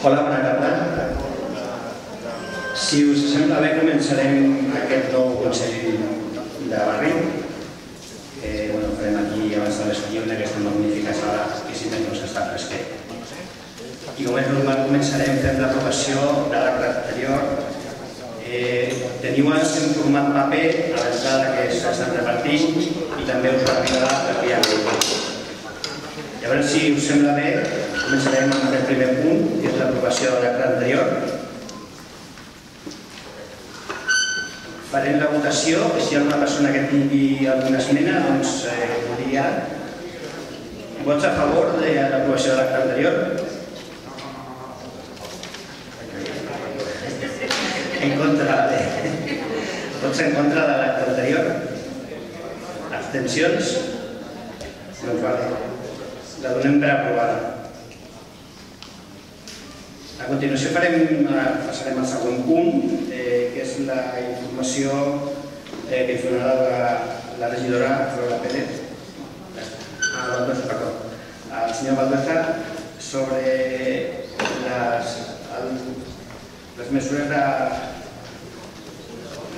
Hola, bona tarda. Si us sembla bé, començarem aquest nou Consell de Barri. Farem aquí abans de l'estiu en aquesta magnífica sala que si no s'està fresquet. I com és normal començarem fent l'aprovació de l'acte anterior. Teniu en format paper a l'entrada que s'estan repartint i també us arribarà per via web. Llavors, si us sembla bé, començarem amb el primer punt, que és l'aprovació de l'acte anterior. Farem la votació, i si hi ha una persona que tingui alguna esmena, doncs volia. Vots a favor de l'aprovació de l'acte anterior? En contra de... Vots en contra de l'acte anterior? Abstencions? Doncs vale. La donem per aprovada. A continuació passarem al segon punt, que és la informació que donarà la regidora Flora Pérez al senyor Valdezat sobre les mesures de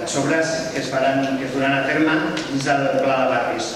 les obres que es duran a terme dins del Pla de Barris.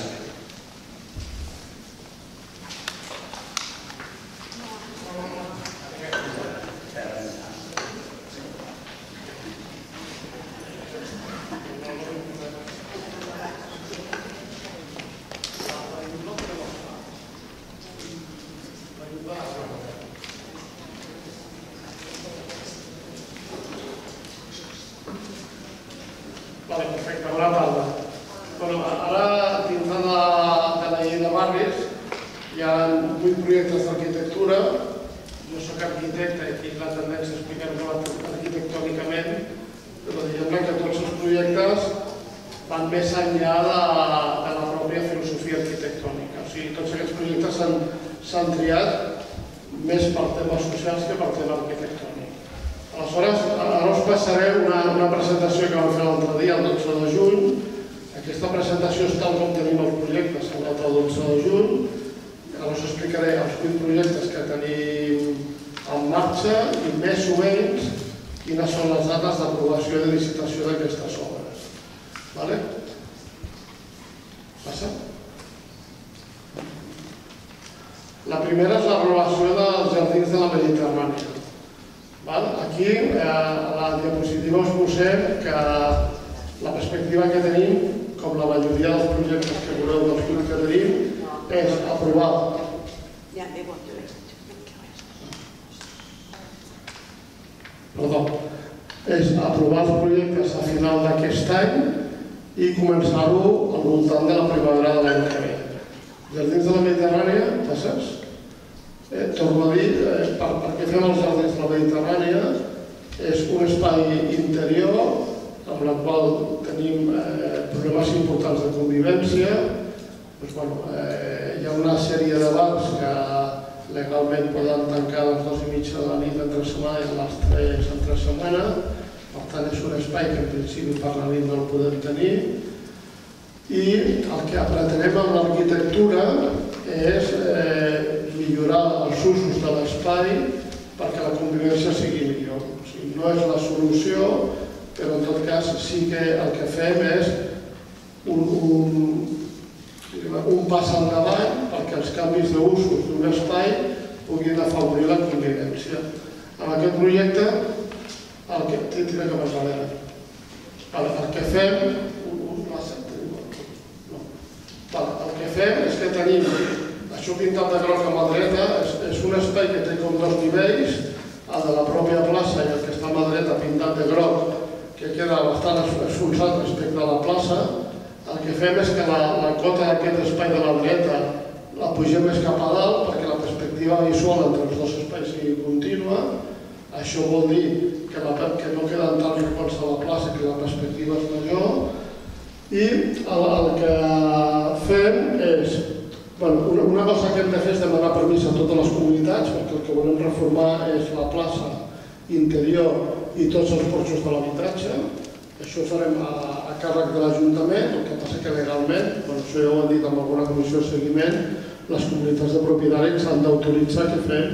Les comunitats de propietaris han d'autoritzar que fem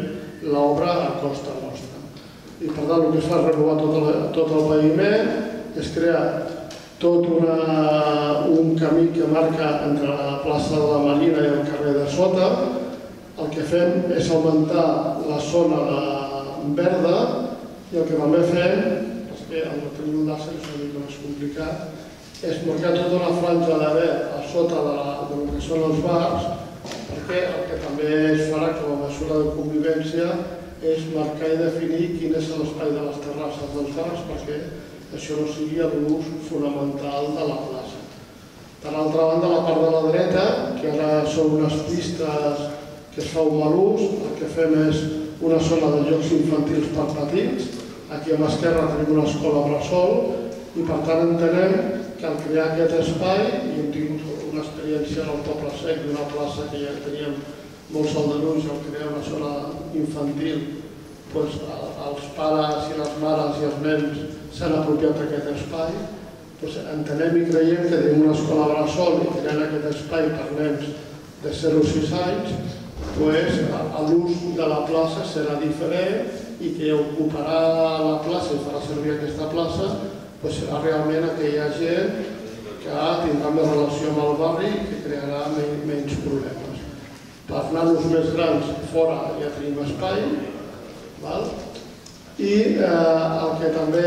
l'obra a costa nostra. i per tant el que es fa és renovar tot el paviment, es crea tot un camí que marca entre la plaça de la Marina i el carrer de Sota. El que fem és augmentar la zona verda i el que també fem, amb el camí d'Arce és una mica més complicat, és marcar tota una franja de verd a sota del que són els bars, perquè el que també es farà com a mesura de convivència és marcar i definir quin és l'espai de les terrasses dels bars perquè això no sigui l'ús fonamental de la plaça. De l'altra banda, la part de la dreta, que ara són unes pistes que es fa un mal ús, el que fem és una zona de llocs infantils per petits. Aquí a l'esquerra tenim una escola bressol i per tant entenem que al crear aquest espai, i hem tingut una experiència en el Poble Sec d'una plaça que ja teníem molts aldarulls, al crear una zona infantil, els pares i les mares i els nens s'han apropiat d'aquest espai. Entenem i creiem que tenim una escola bressol i creant aquest espai per nens de 0 a 6 anys, l'ús de la plaça serà diferent i que ocuparà la plaça i farà servir aquesta plaça serà realment aquella gent que tindrà més relació amb el barri i que crearà menys problemes. Per anar-nos més grans fora ja tenim espai. I el que també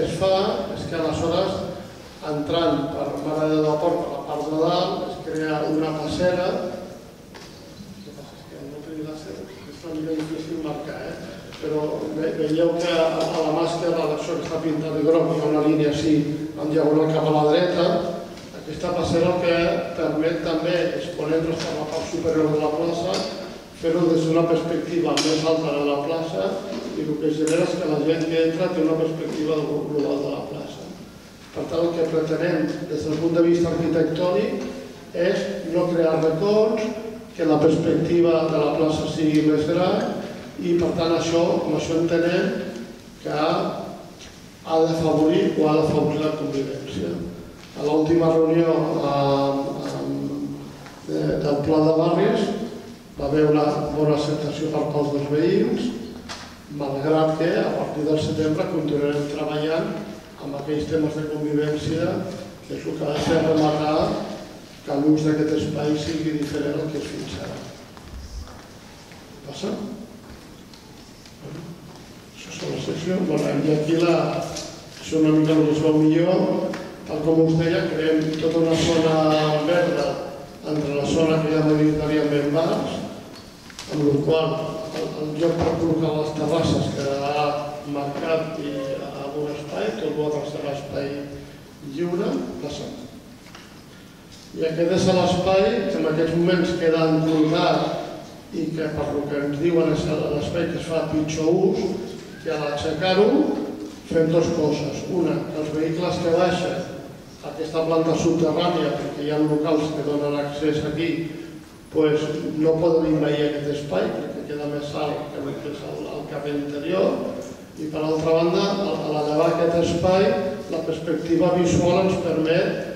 es fa és que aleshores, entrant per Marina del Port a la part de dalt, es crea una passera. Però veieu que a la mà esquerra això que està pintat de groc hi ha una línia així en diagonal cap a la dreta. Aquesta passera el que permet també és poder-nos per la part superior de la plaça, fer-ho des d'una perspectiva més alta de la plaça i el que genera és que la gent que entra té una perspectiva global de la plaça. Per tant, el que pretenem des del punt de vista arquitectònic és no crear records, que la perspectiva de la plaça sigui més gran i per tant això, com això entenem, que ha d'afavorir o ha d'afavorir la convivència. A l'última reunió del Pla de Barris va haver una bona acceptació per part dels veïns, malgrat que a partir del setembre continuarem treballant amb aquells temes de convivència, que és el que ha de ser remarcat, que l'ús d'aquest espai sigui diferent al que és fins ara. Passa? Això són les seccions. I aquí és una mica el que es veu millor. Tal com us deia, creem tota una zona verda entre la zona que hi ha majoritàriament bars, amb la qual el lloc per col·locar les terrasses quedarà marcat en un espai, tot l'altre serà espai lliure. Passa? I aquest és l'espai que en aquests moments queda enclotat i que per el que ens diuen és l'espai que es fa pitjor ús, i a l'aixecar-ho fem dues coses. Una, que els vehicles que baixen a aquesta planta subterrània, perquè hi ha locals que donen accés aquí, no poden invadir aquest espai perquè queda més alt que el carrer interior. I per altra banda, a l'elevar aquest espai, la perspectiva visual ens permet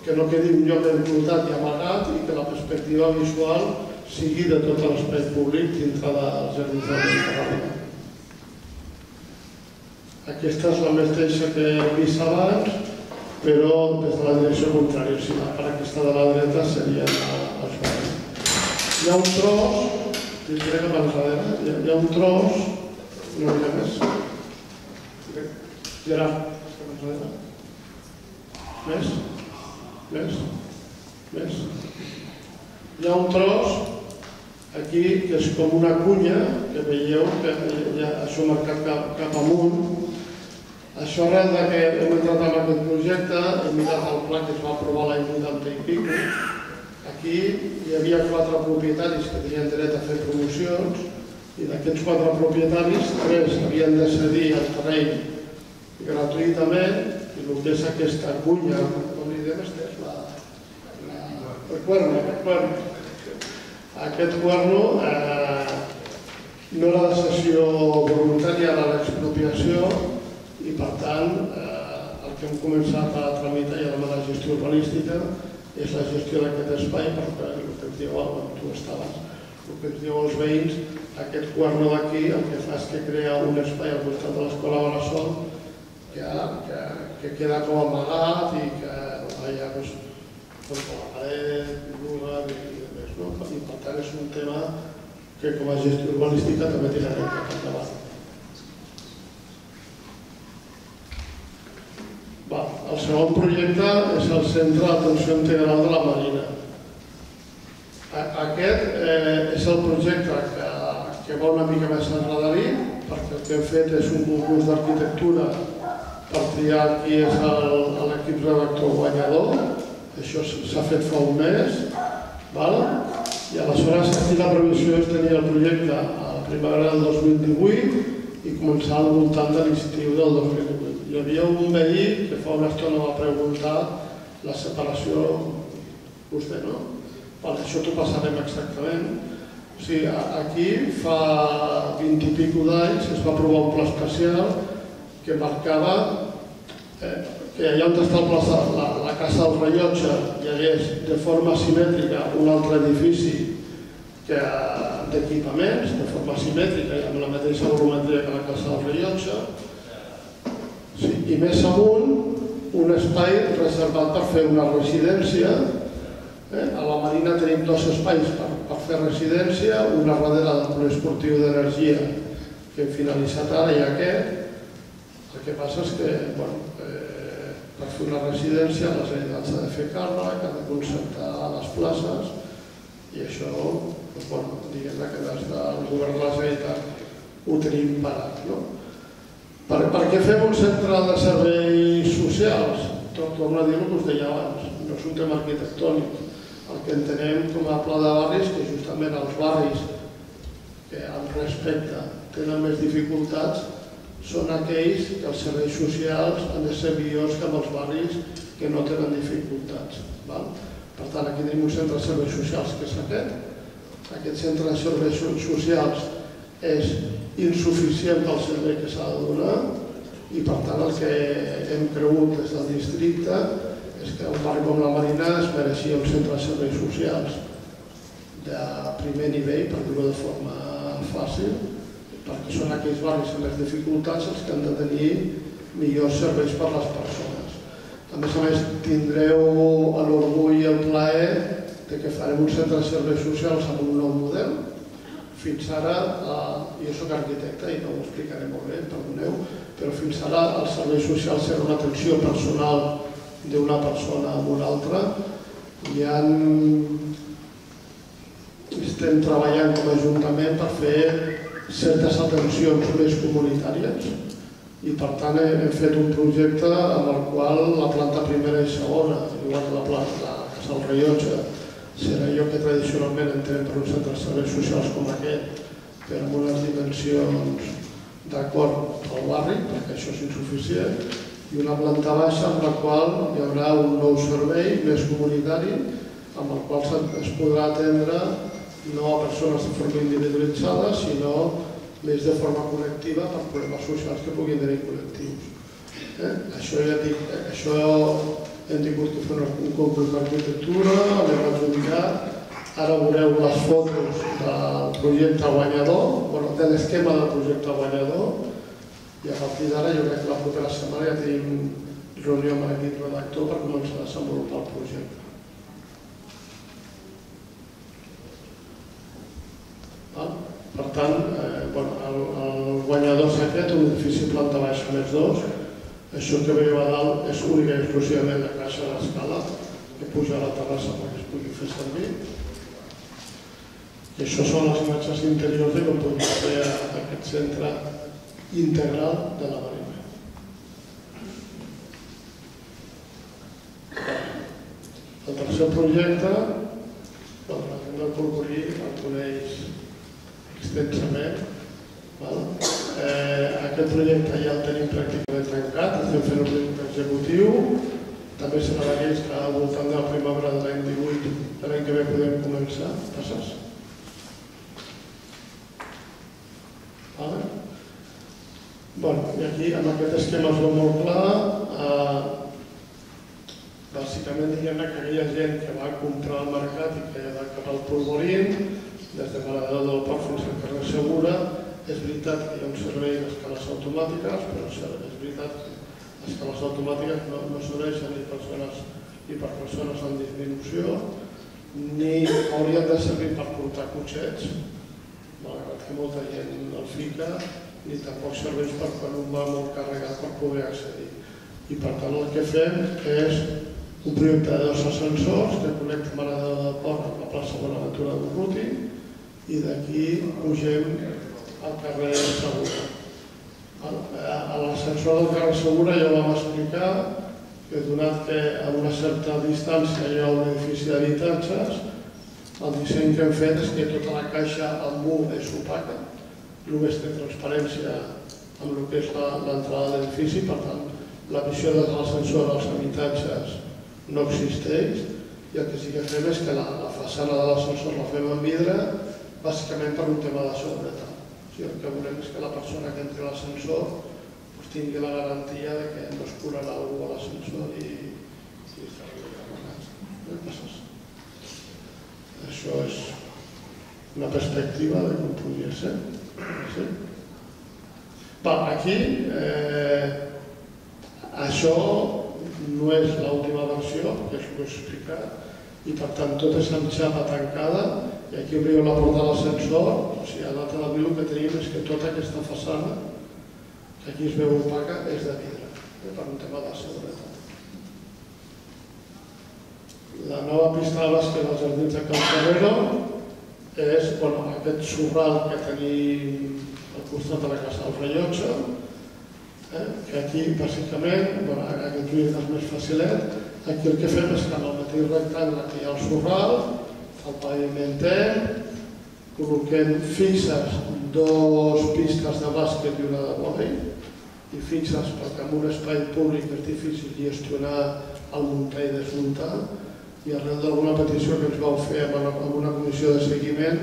que no quedi un lloc enclotat i amagat i que la perspectiva visual sigui de tot l'espai públic dintre dels jardins de l'Estat. Aquesta és la mateixa que he vist abans, però des de la direcció contrària, si la part aquesta de la dreta seria els barris. Hi ha un tros, diré cap enrere, hi ha un tros, no hi ha més. Gerard, cap enrere. Més? Més. Hi ha un tros aquí que és com una cunya, que veieu que això marcat cap amunt. Això arran que hem entrat en aquest projecte, hem mirat el pla que es va aprovar l'any 80 i pico. Aquí hi havia 4 propietaris que tenien dret a fer promocions i d'aquests 4 propietaris, 3 havien de cedir el terreny gratuïtament i el que és aquesta cunya, aquest cuerno no era de cessió voluntària, era l'expropiació i per tant el que hem començat a tramitar ja amb la gestió urbanística és la gestió d'aquest espai, perquè el que et diu, tu estaves el que ens diuen els veïns, aquest quart no d'aquí el que fa és que crea un espai al costat de l'escola Bressol que queda com amagat i que allà contra la paret, l'urga i més, no? I per tant és un tema que com a gestió urbanística també té aquest cap endavant. El segon projecte és el Centre d'Atenció Integral de la Marina. Aquest és el projecte que va una mica més enrere, perquè el que hem fet és un concurs d'arquitectura per triar qui és l'equip redactor guanyador. Això s'ha fet fa un mes. I aleshores aquí la previsió és tenir el projecte a la primavera del 2018 i començar al voltant de l'estiu del 2018. Hi havia un veí que fa una estona va preguntar la separació, vostè no? Això t'ho passarem exactament. O sigui, aquí fa 20 i pico d'anys es va aprovar un pla especial que marcava que allà on està la casa del rellotge hi hagués de forma simètrica un altre edifici d'equipaments, de forma simètrica amb la mateixa volumetria que la casa del rellotge, i més amunt un espai reservat per fer una residència. A la Marina tenim dos espais per fer residència, una darrere del Poliesportiu d'Energia que hem finalitzat ara i aquest. El que passa és que per fer una residència la Generalitat s'ha de fer càrrec, ha de concertar les places i això, diguem-ne que des del govern de la Generalitat ho tenim parat. Per què fem un centre de serveis socials? Torno a dir el que us deia abans, no és un tema arquitectònic. El que entenem com a Pla de Barris, que justament els barris que amb respecte tenen més dificultats són aquells que els serveis socials han de ser millors que amb els barris que no tenen dificultats. Per tant, aquí tenim un centre de serveis socials que és aquest. Aquest centre de serveis socials és insuficient del servei que s'ha de donar i per tant el que hem cregut des del districte és que un barri com la Marina es mereixia un centre de serveis socials de primer nivell, per dir-ho de forma fàcil, perquè són aquells barris amb les dificultats els que han de tenir millors serveis per a les persones. A més, tindreu l'orgull i el plaer que farem un centre de serveis socials amb un nou model. Fins ara, jo soc arquitecte i no ho explicaré molt bé, perdoneu, però fins ara els serveis socials eren una atenció personal d'una persona amb una altra. Estem treballant com a Ajuntament per fer certes atencions més comunitàries i per tant hem fet un projecte en el qual la planta primera i segona, igual que la planta que és el rellotge, serà allò que tradicionalment entenem per un centre de serveis socials com aquest, però amb unes dimensions d'acord al barri, perquè això és insuficient, i una planta baixa amb la qual hi haurà un nou servei més comunitari, amb el qual es podrà atendre no a persones de forma individualitzada, sinó més de forma col·lectiva per problemes socials que puguin tenir col·lectius. Això hem tingut que fer un concurs d'arquitectura, l'hem adjudicat, ara veureu les fotos del projecte guanyador, de l'esquema del projecte guanyador, i a partir d'ara jo crec que la propera setmana ja tenim reunió amb l'equip redactor per començar a desenvolupar el projecte. Per tant, el guanyador s'ha fet un edifici planta baixa més dos. Això que veieu a dalt és única i exclusivament la caixa d'escala que puja a la terrassa perquè es pugui fer servir. I això són les imatges interiors de com podem fer aquest centre integral de la Marina. El tercer projecte, l'agenda del Corcorí el coneix extensament. Aquest projecte ja el tenim pràcticament trencat, estem fent un projecte executiu. També serà d'aquells que al voltant de la primavera de l'any 18 de l'any que ve podem començar. Passes. I aquí amb aquest esquema es veu molt clar. Bàsicament diguem-ne que aquella gent que va comprar al mercat i que ha d'acabar el polvorín des de Marina del Port fins a Carrer Segura. És veritat que hi ha un servei d'escales automàtiques, però és veritat que escales automàtiques no serveixen ni per persones en disminució, ni haurien de servir per portar cotxets, malgrat que molta gent el fica, ni tampoc serveix per quan un va molt carregat per poder accedir. I per tant el que fem és un projecte d'ascensors que connecta Marina del Port amb la plaça Bonaventura d'Urruti i d'aquí pugem al carrer Segura. A l'ascensor del carrer Segura ja ho vam explicar que donat que a una certa distància hi ha un edifici d'habitatges, el disseny que hem fet és que tota la caixa amb mur és opaca, només té transparència amb el que és l'entrada de l'edifici, per tant la visió de l'ascensor als habitatges no existeix i el que sí que fem és que la façana de l'ascensor la fem en vidre bàsicament per un tema de seguretat. El que volem és que la persona que entri a l'ascensor tingui la garantia que no es curarà algú a l'ascensor i s'ha de passar. Això és una perspectiva de com podria ser. Aquí, això no és l'última versió, que és el que us he explicat, i per tant tot és amb xapa tancada i aquí obriu la porta de l'ascensor. O sigui, a data de viu que tenim és que tota aquesta façana que aquí es veu opaca és de vidre, per un tema de seguretat. La nova pista de bàsquet dels jardins de Can Carrero és aquest sorral que tenim al costat de la casa del rellotge, que aquí bàsicament, aquest projecte és més facilet. Aquí el que fem és que en el mateix rectangle que hi ha el sorral, el paviment té, col·loquem fixes dues pistes de bàsquet i una de vòlei, i fixes perquè en un espai públic és difícil gestionar el muntar i desmuntar, i arran d'alguna petició que ens vau fer amb una comissió de seguiment,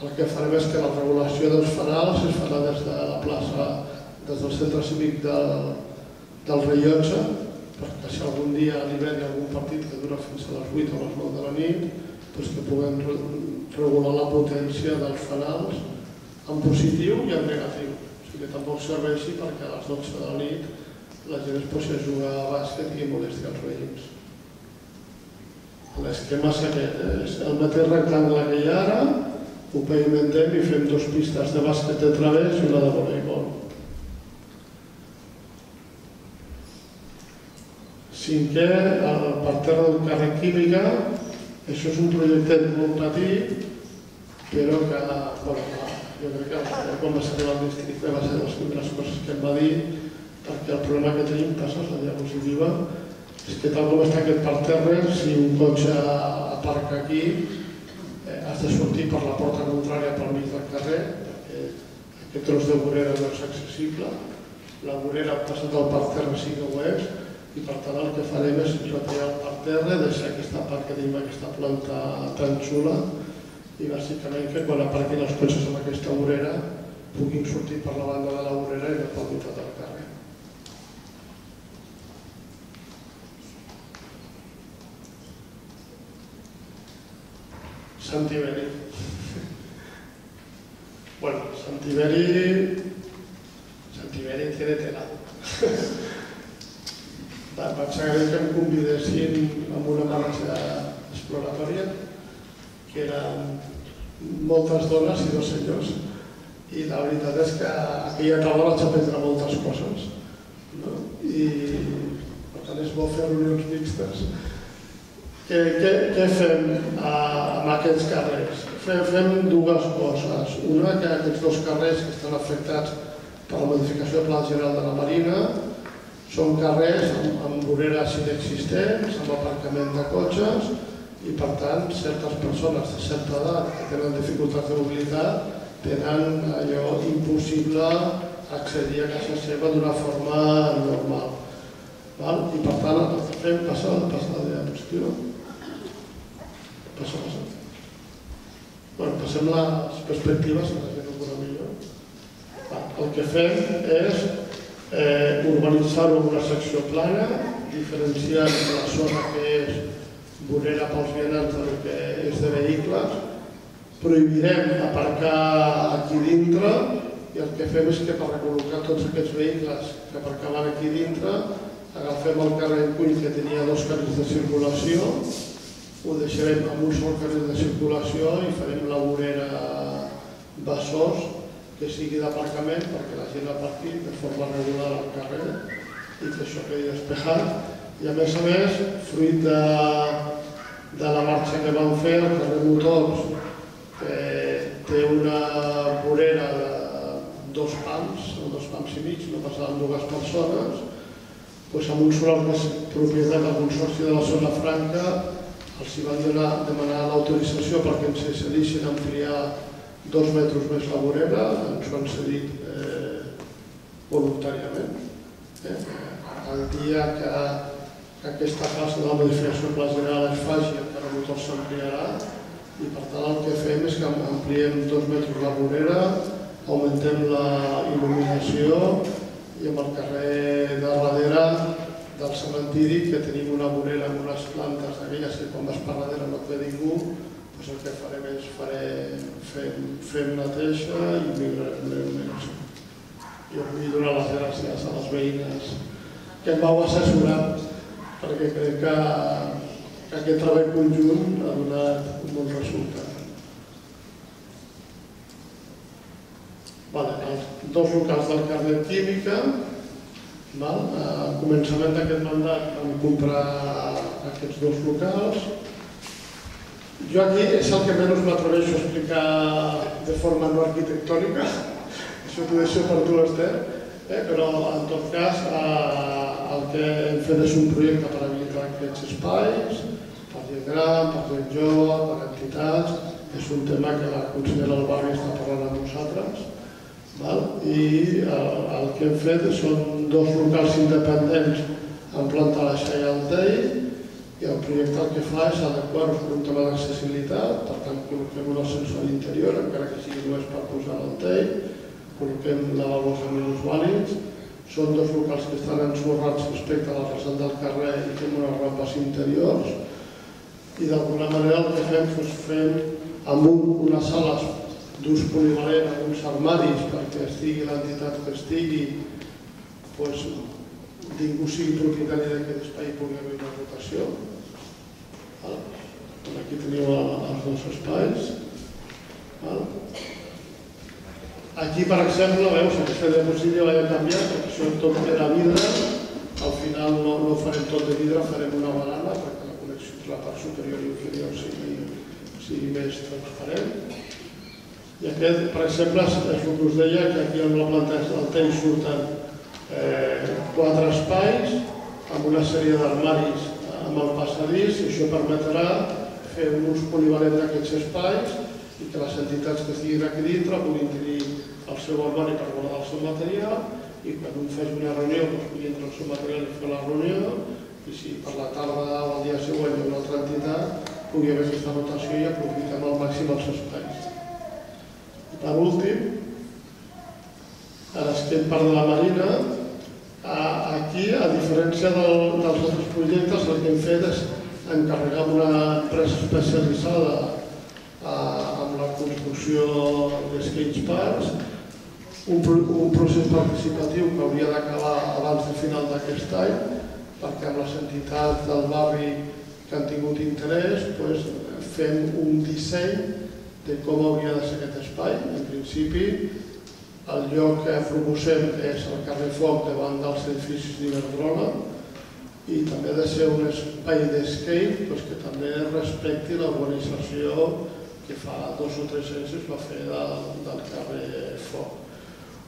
el que farem és que la regulació dels fanals es farà des de la plaça, des del centre cívic del rellotge, perquè si algun dia a l'hivern hi ha algun partit que dura fins a les 8 o les 9 de la nit, doncs que puguem regular la potència dels fanals en positiu i en negatiu. O sigui que tampoc serveixi perquè a les 12 de la nit la gent es posi a jugar a bàsquet i molesti els veïns. L'esquema és aquest, és el mateix rectangle que hi ha ara, ho pavimentem i fem dues pistes de bàsquet de través i una de voleibol. Cinquè, per terra d'un carrer Química, això és un projectet molt petit, però que jo crec que quan va ser el districte va ser de les primeres coses que em va dir, perquè el problema que tenim, passa la diapositiva, és que tal com està aquest parterre, si un cotxe aparca aquí, has de sortir per la porta contrària pel mig del carrer, perquè aquest tros de vorera no és accessible, la vorera passat del parterre sí que ho és, i per tant el que farem és retirar el parterre, deixar aquesta part que tenim, aquesta planta tan xula, i bàsicament que quan aparquin els cotxes amb aquesta vorera puguin sortir per la banda de la vorera i no pel costat del carrer. Sant Tiberi. Bueno, Sant Tiberi... Sant Tiberi tiene tela. Vaig agrair que em convidessin amb una marxa exploratòria que eren moltes dones i dos senyors, i la veritat és que aquella taula vaig aprendre moltes coses i per tant és bo fer reunions mixtes. Què fem amb aquests carrers? Fem dues coses. Una, que aquests dos carrers que estan afectats per la modificació del Pla General de la Marina són carrers amb voreres inexistents, amb aparcament de cotxes, i per tant certes persones de certa edat que tenen dificultats de mobilitat tenen allò impossible accedir a casa seva d'una forma normal. I per tant el que fem passa la diapositiva. Passem les perspectives, el que fem és urbanitzar-ho en una secció plana, diferenciant la zona que és vorera pels vianants del que és de vehicles, prohibirem aparcar aquí dintre i el que fem és que per recol·locar tots aquests vehicles que aparcaven aquí dintre agafem el carrer Cull, que tenia dos carrers de circulació, ho deixarem amb un sol carrer de circulació i farem la vorera Besòs que sigui d'aparcament perquè la gent aparqui de forma regular al carrer i que això quedi despejat. I a més, fruit de la marxa que vam fer, el carrer Motors té una vorera de dos pams o dos pams i mig, no passaven dues persones, amb un solar propietat del Consorci de la Zona Franca els van demanar l'autorització perquè ens cedissin a ampliar 2 metres més la vorera, ens ho han cedit voluntàriament. El dia que aquesta fase de la modificació general es faci, el carrer Motors s'ampliarà, i per tant el que fem és que ampliem 2 metres la vorera, augmentem la il·luminació i amb el carrer de darrere del cementiri, que tenim una vorera amb unes plantes d'aquelles que quan vas per darrere no et ve ningú, doncs el que farem és fer una teixa i millorarem l'il·luminació. Jo vull donar les gràcies a les veïnes que em vau assessorar perquè crec que aquest treball conjunt ha donat un bon resultat. Els dos locals del carrer Química, al començament d'aquest mandat vam comprar aquests dos locals. Jo aquí és el que menys m'atreveixo a explicar de forma no arquitectònica, això t'ho deixo per tu, Esther, però en tot cas el que hem fet és un projecte per habilitar aquests espais, per gent gran, per gent jove, per entitats. És un tema que la consellera del barri està parlant amb nosaltres. I el que hem fet són 2 locals independents en planta baixa i al tell, i el projecte el que fa és adequar-los per un tema d'accessibilitat, per tant col·loquem un ascensor a l'interior, encara que sigui només per posar al tell, col·loquem lavabos a minusvàlids. Són 2 locals que estan ensorrats respecte a la façana del carrer i fem unes rampes interiors, i d'alguna manera el que fem és amb unes sales d'ús polivalent, amb uns armaris perquè estigui l'entitat que estigui, doncs ningú sigui propietari d'aquest espai i pugui haver una votació. Aquí teniu els 2 espais. Aquí, per exemple, veus, aquesta diapositiva l'he canviat perquè això tot era vidre. Al final no farem tot de vidre, farem una barana perquè la connexió entre la part superior i inferior sigui més transparent. I aquest, per exemple, és el que us deia, que aquí en la planta del tell surten 4 espais amb una sèrie d'armaris amb el passadís, i això permetrà fer un ús polivalent d'aquests espais i que les entitats que estiguin aquí dintre puguin tenir el seu armari per guardar el seu material, i quan un faci una reunió pugui entrar el seu material i fer la reunió, i si per la tarda o el dia següent hi ha una altra entitat pugui haver aquesta rotació i aprofitem al màxim els espais. Per últim, a l'esquerra part de la Marina, aquí, a diferència dels altres projectes, el que hem fet és encarregar una empresa especialitzada en la construcció de skateparks, un procés participatiu que hauria d'acabar abans de final d'aquest any, perquè amb les entitats del barri que han tingut interès, fem un disseny de com hauria de ser aquest espai. En principi, el lloc que proposem és el carrer Foc davant dels edificis d'Iberdrola, i també ha de ser un espai d'escape que també respecti la urbanització que fa 2 o 3 anys es va fer del carrer Foc.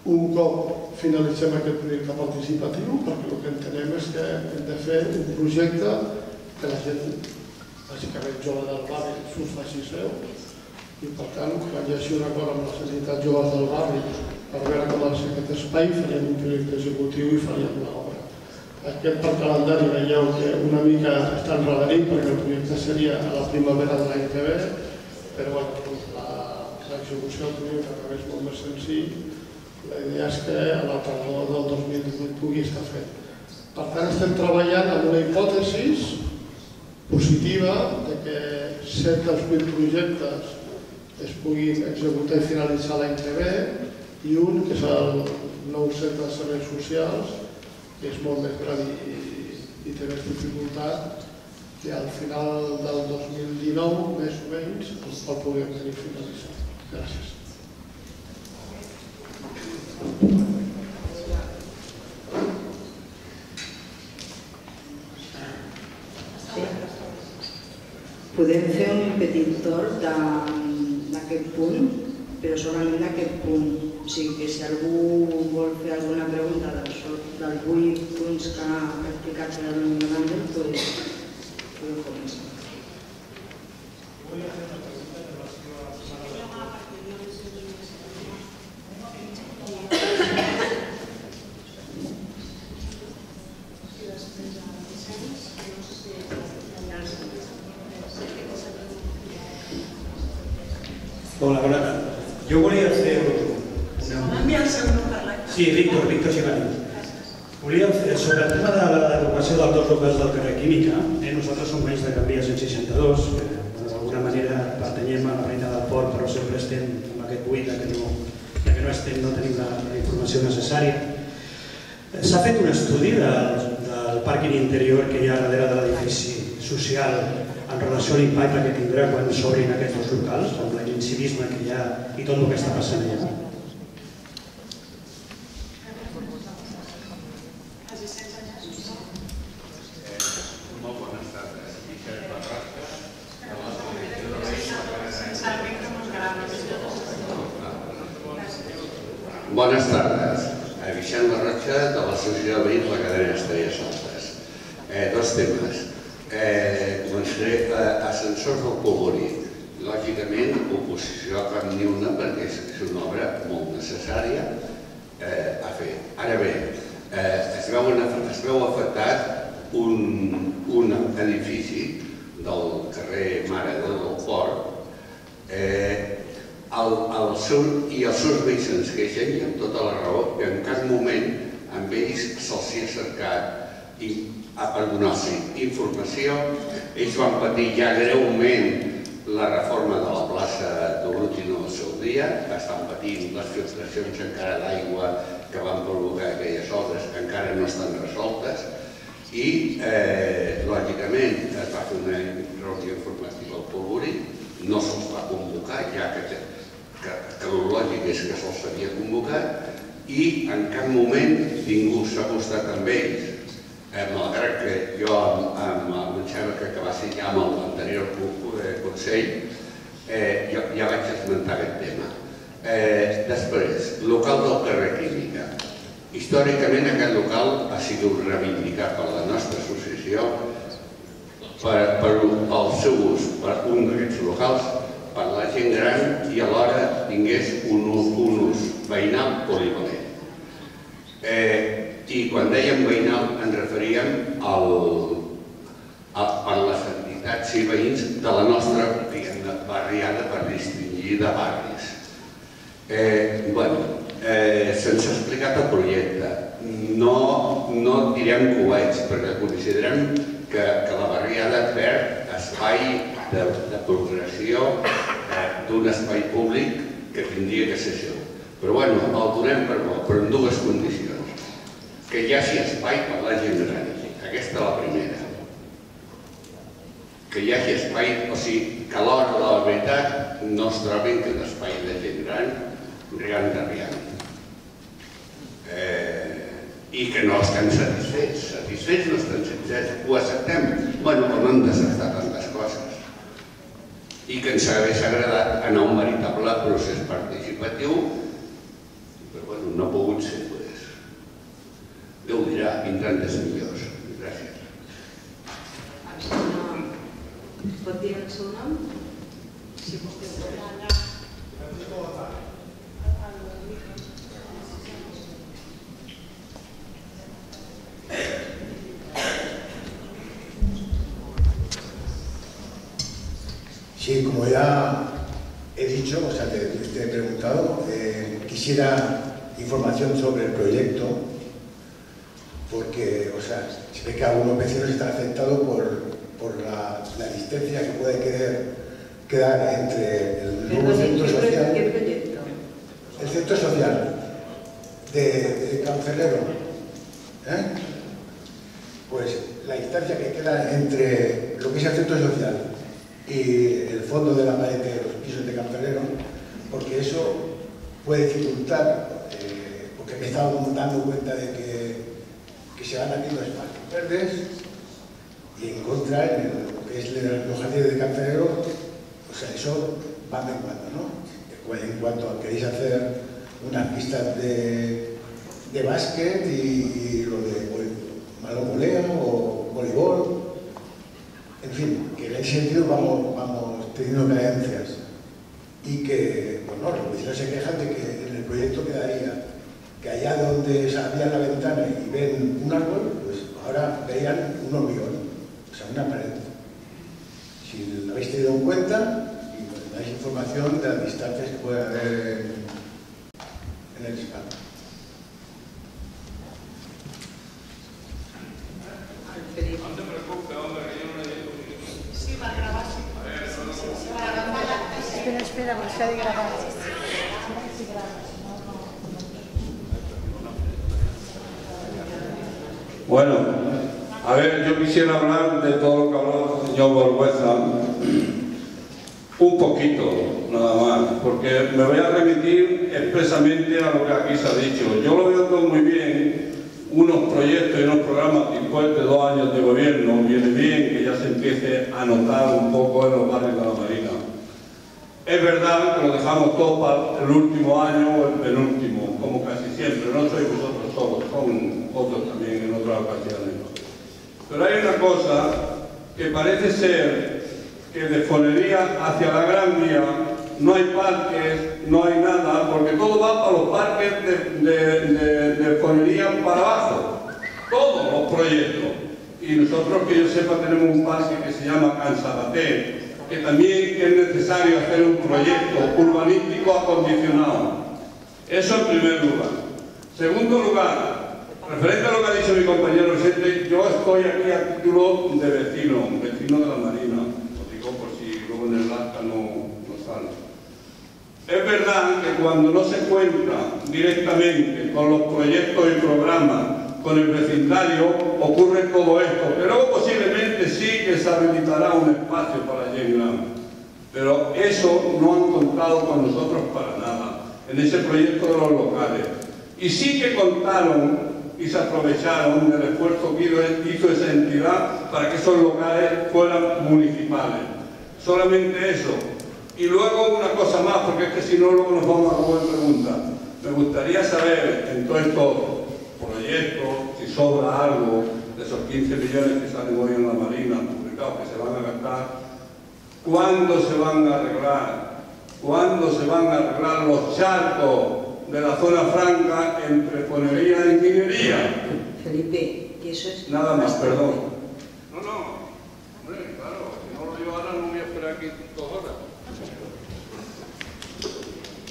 Un cop finalitzem aquest projecte participatiu, perquè el que entenem és que hem de fer un projecte que la gent, bàsicament jove del barri, s'ho faci seu, i per tant, quan hi hagi un acord amb les entitats joves del barri per veure com ha de ser aquest espai, faríem un projecte executiu i faríem l'obra. Aquest per calendari veieu que una mica està enredarit perquè el projecte seria a la primavera de l'any que ve, però l'execució del projecte és molt més senzill. La idea és que a la tardor del 2018 pugui estar fet. Per tant, estem treballant en una hipòtesi positiva que 7 dels 8 projectes es puguin executar i finalitzar l'any que ve, i un que és el nou centre de serveis socials, que és molt més gran i té més dificultat, que al final del 2019, més o menys, el podem tenir finalitzat. Gràcies. Podem fer un petit torn d'aquest punt, però solament d'aquest punt. O sigui que si algú vol fer alguna pregunta dels 8 punts que ha explicat el memoràndum, doncs podem començar. Vull fer una pregunta en relació a la Hola, bona tarda. Jo volia fer una... Sí, Víctor Xigarín. Volia fer sobre el tema de l'adequació dels dos locals del carrer Química. Nosaltres som veïns de Can Via 162, d'alguna manera pertanyem a la Marina del Port, però sempre estem amb aquest buit que no estem, no tenim la informació necessària. S'ha fet un estudi del pàrquing interior que hi ha darrere de l'edifici social en relació a l'impacte que tindrà quan s'obrin aquests dos locals, amb l'incivisme que hi ha i tot el que està passant allà. Molt bones tardes. Miquel Barraca, de la Comissió de Veïns. Bones tardes. Vicent Barraca, de l'Associació de Veïns de la Cadena Estrelles Altes. Dos temes. Començaré per ascensors del polvorí. Lògicament, oposició a cap ni una, perquè és una obra molt necessària a fer. Ara bé, es veu afectat un edifici del carrer Mare de Déu del Port i els seus veïns ens queixen, i amb tota la raó, que en cap moment amb ells se'ls hi ha cercat i per donar-se informació. Ells van patir ja greument la reforma de la plaça d'Olotino al seu dia, estan patint les filtracions encara d'aigua que van provocar aquelles obres que encara no estan resoltes, i lògicament es va fer una reunió informativa al polvorí, no se'ls va convocar, ja que el lògic és que se'ls havia convocat, i en cap moment ningú s'ha acostat amb ells, malgrat que jo em sembla que va ser ja amb l'anterior Consell, ja vaig esmentar aquest tema. Després, local del carrer Química. Històricament aquest local ha sigut reivindicat per la nostra associació pel seu ús, per un d'aquests locals, per la gent gran i alhora tingués un ús veïnal polivalent. I quan dèiem veïnal ens referíem a les entitats i veïns de la nostra barriada per distingir de barris. Se'ns ha explicat el projecte. No tirem coets perquè considerem que la barriada perd espai de progressió d'un espai públic que tindria que ser seu. Però bueno, el donem per bo, però en dues condicions. Que hi hagi espai per la gent gran, aquesta és la primera. Que hi hagi espai, o sigui, que a l'hora de la veritat no es trobin que l'espai de gent gran riant de riant. I que no estan satisfets, satisfets no estan satisfets, ho acceptem, bueno, però no hem d'acceptar tantes coses. I que ens hagués agradat anar a un veritable procés participatiu, però bueno, no ha pogut ser. Déu dirà, vindran des millors. Gràcies. Pot dir el seu nom? Si pot dir el seu nom. Sí, como ya he dicho, o sea, te he preguntado, quisiera información sobre el proyecto, porque, o sea, se ve que algunos vecinos están afectados por la distancia que puede querer queda entre el nuevo centro social, el centro social de Cancelero, pues la distancia que queda entre lo que es el centro social y el fondo de la pared de los pisos de Cancelero, porque eso puede dificultar, porque me estaba dando cuenta de que se van haciendo espacios verdes y en contra en lo que es los jardines de Cancelero. O sea, eso va de cuando, ¿no? En cuanto queréis hacer unas pistas de básquet y lo de balonvolea o voleibol, en fin, que en ese sentido vamos teniendo carencias y que, bueno, los vecinos se quejan de que en el proyecto quedaría que allá donde salían la ventana y ven un árbol, pues ahora veían un hormigón, o sea, una pared. Si lo habéis tenido en cuenta y dais información de las distancias que puede haber en el espacio. No te preocupes, hombre, que yo no le digo. Sí, va a grabar. A ver, no se va a grabar. Espera, porque se ha de grabar. Sí, grabas. Bueno. A ver, yo quisiera hablar de todo lo que habló el señor Barbueza, un poquito, nada más, porque me voy a remitir expresamente a lo que aquí se ha dicho. Yo lo veo todo muy bien, unos proyectos y unos programas después de 2 años de gobierno, viene bien que ya se empiece a notar un poco en los barrios de la Marina. Es verdad que lo dejamos todo para el último año o el penúltimo, como casi siempre, no sois vosotros solos, son otros también en otras ocasiones. Pero hay una cosa que parece ser que de Fonería hacia la Gran Vía no hay parques, no hay nada, porque todo va para los parques de Fonería para abajo. Todos los proyectos. Y nosotros, que yo sepa, tenemos un parque que se llama Can Sabater, que también es necesario hacer un proyecto urbanístico acondicionado. Eso en primer lugar. Segundo lugar, referente a lo que ha dicho mi compañero Vicente, yo estoy aquí a título de vecino, vecino de la Marina, lo digo por si luego en el acta no sale. Es verdad que cuando no se cuenta directamente con los proyectos y programas, con el vecindario, ocurre todo esto, pero posiblemente sí que se habilitará un espacio para llegar. Pero eso no han contado con nosotros para nada, en ese proyecto de los locales. Y sí que contaron y se aprovecharon del esfuerzo que hizo esa entidad para que esos locales fueran municipales. Solamente eso. Y luego una cosa más, porque es que si no luego nos vamos a robar preguntas. Me gustaría saber, en todos estos proyectos, si sobra algo de esos 15 millones que salen hoy en la Marina, publicados, que se van a gastar, ¿cuándo se van a arreglar? ¿Cuándo se van a arreglar los charcos de la zona franca entre Fonería y Minería? Felipe, que eso es... Nada más, perdón. No, hombre, claro, si no lo digo ahora no voy a esperar aquí 2 horas.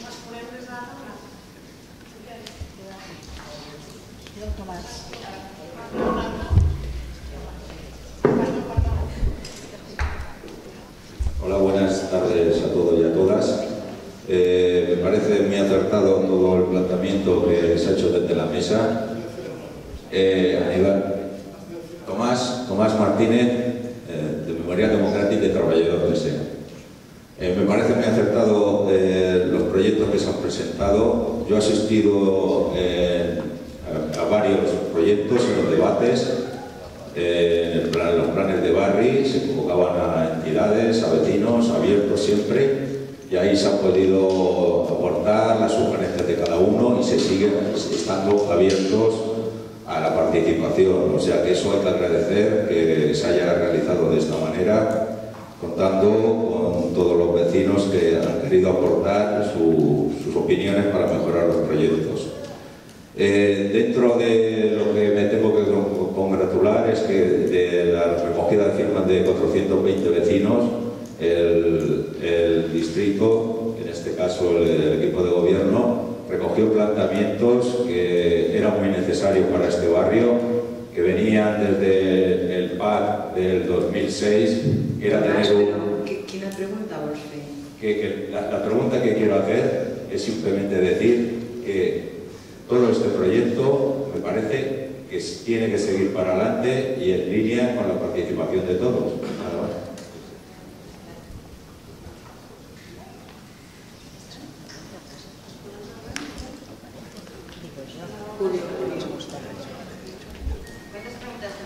¿Más ponentes de la zona? Yo, Tomás. Hola, buenas tardes a todos y a todas. Me parece muy acertado todo el planteamiento que se ha hecho desde la mesa. Tomás Martínez, de Memoria Democrática y Trabajador de SEA. Me parece muy acertado los proyectos que se han presentado. Yo he asistido a varios proyectos en los debates, en los planes de barri, se convocaban a entidades, a vecinos, abiertos siempre. Y ahí se han podido aportar las sugerencias de cada uno y se siguen estando abiertos a la participación. O sea que eso hay que agradecer que se haya realizado de esta manera, contando con todos los vecinos que han querido aportar sus opiniones para mejorar los proyectos. Dentro de lo que me tengo que congratular es que de la recogida de firmas de 420 vecinos, el distrito, en este caso el equipo de gobierno, recogió planteamientos que eran muy necesarios para este barrio, que venían desde el PAT del 2006, que era tener un... ¿Qué me ha preguntado usted? La pregunta que quiero hacer es simplemente decir que todo este proyecto me parece que tiene que seguir para adelante y en línea con la participación de todos. Públic està ple de gent d'aquesta de la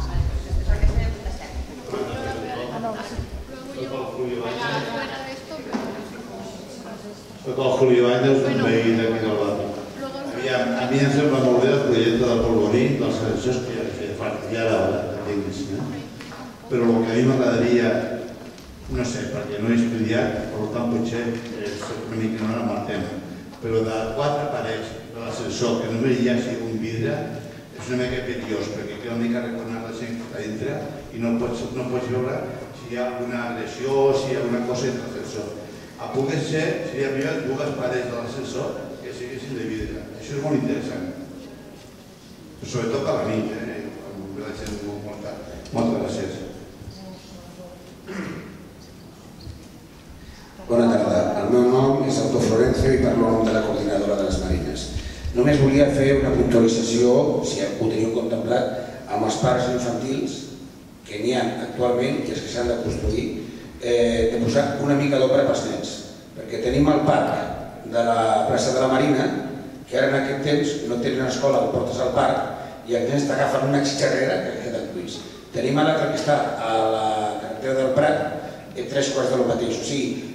xatarra, el que sigui,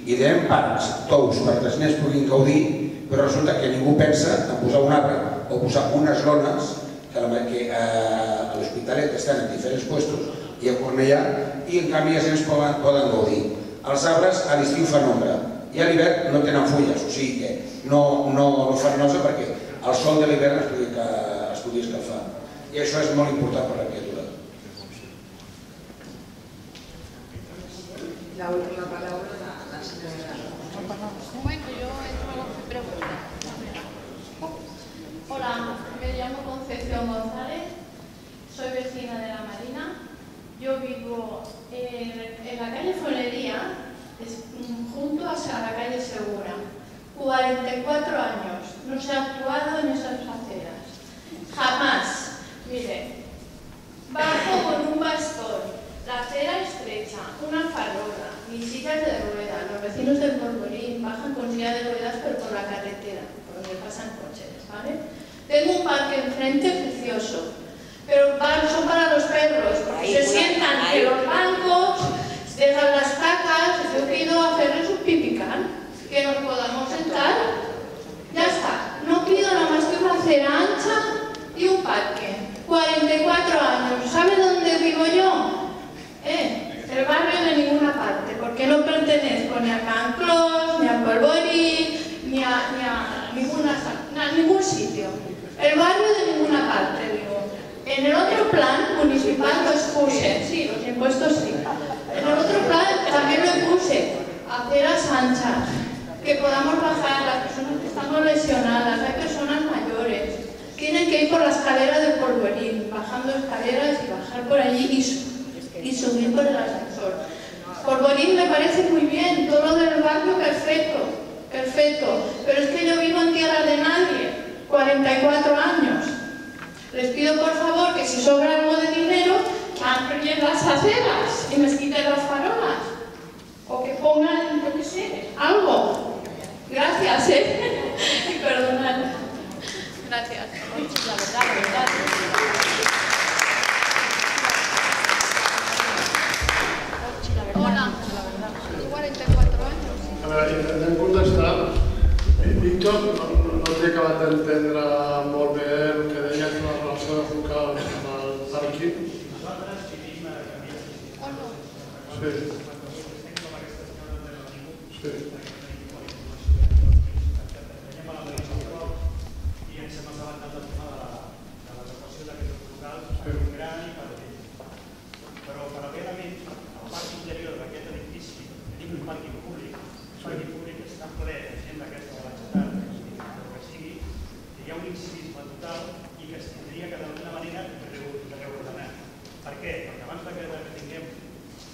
què? Perquè abans que tinguem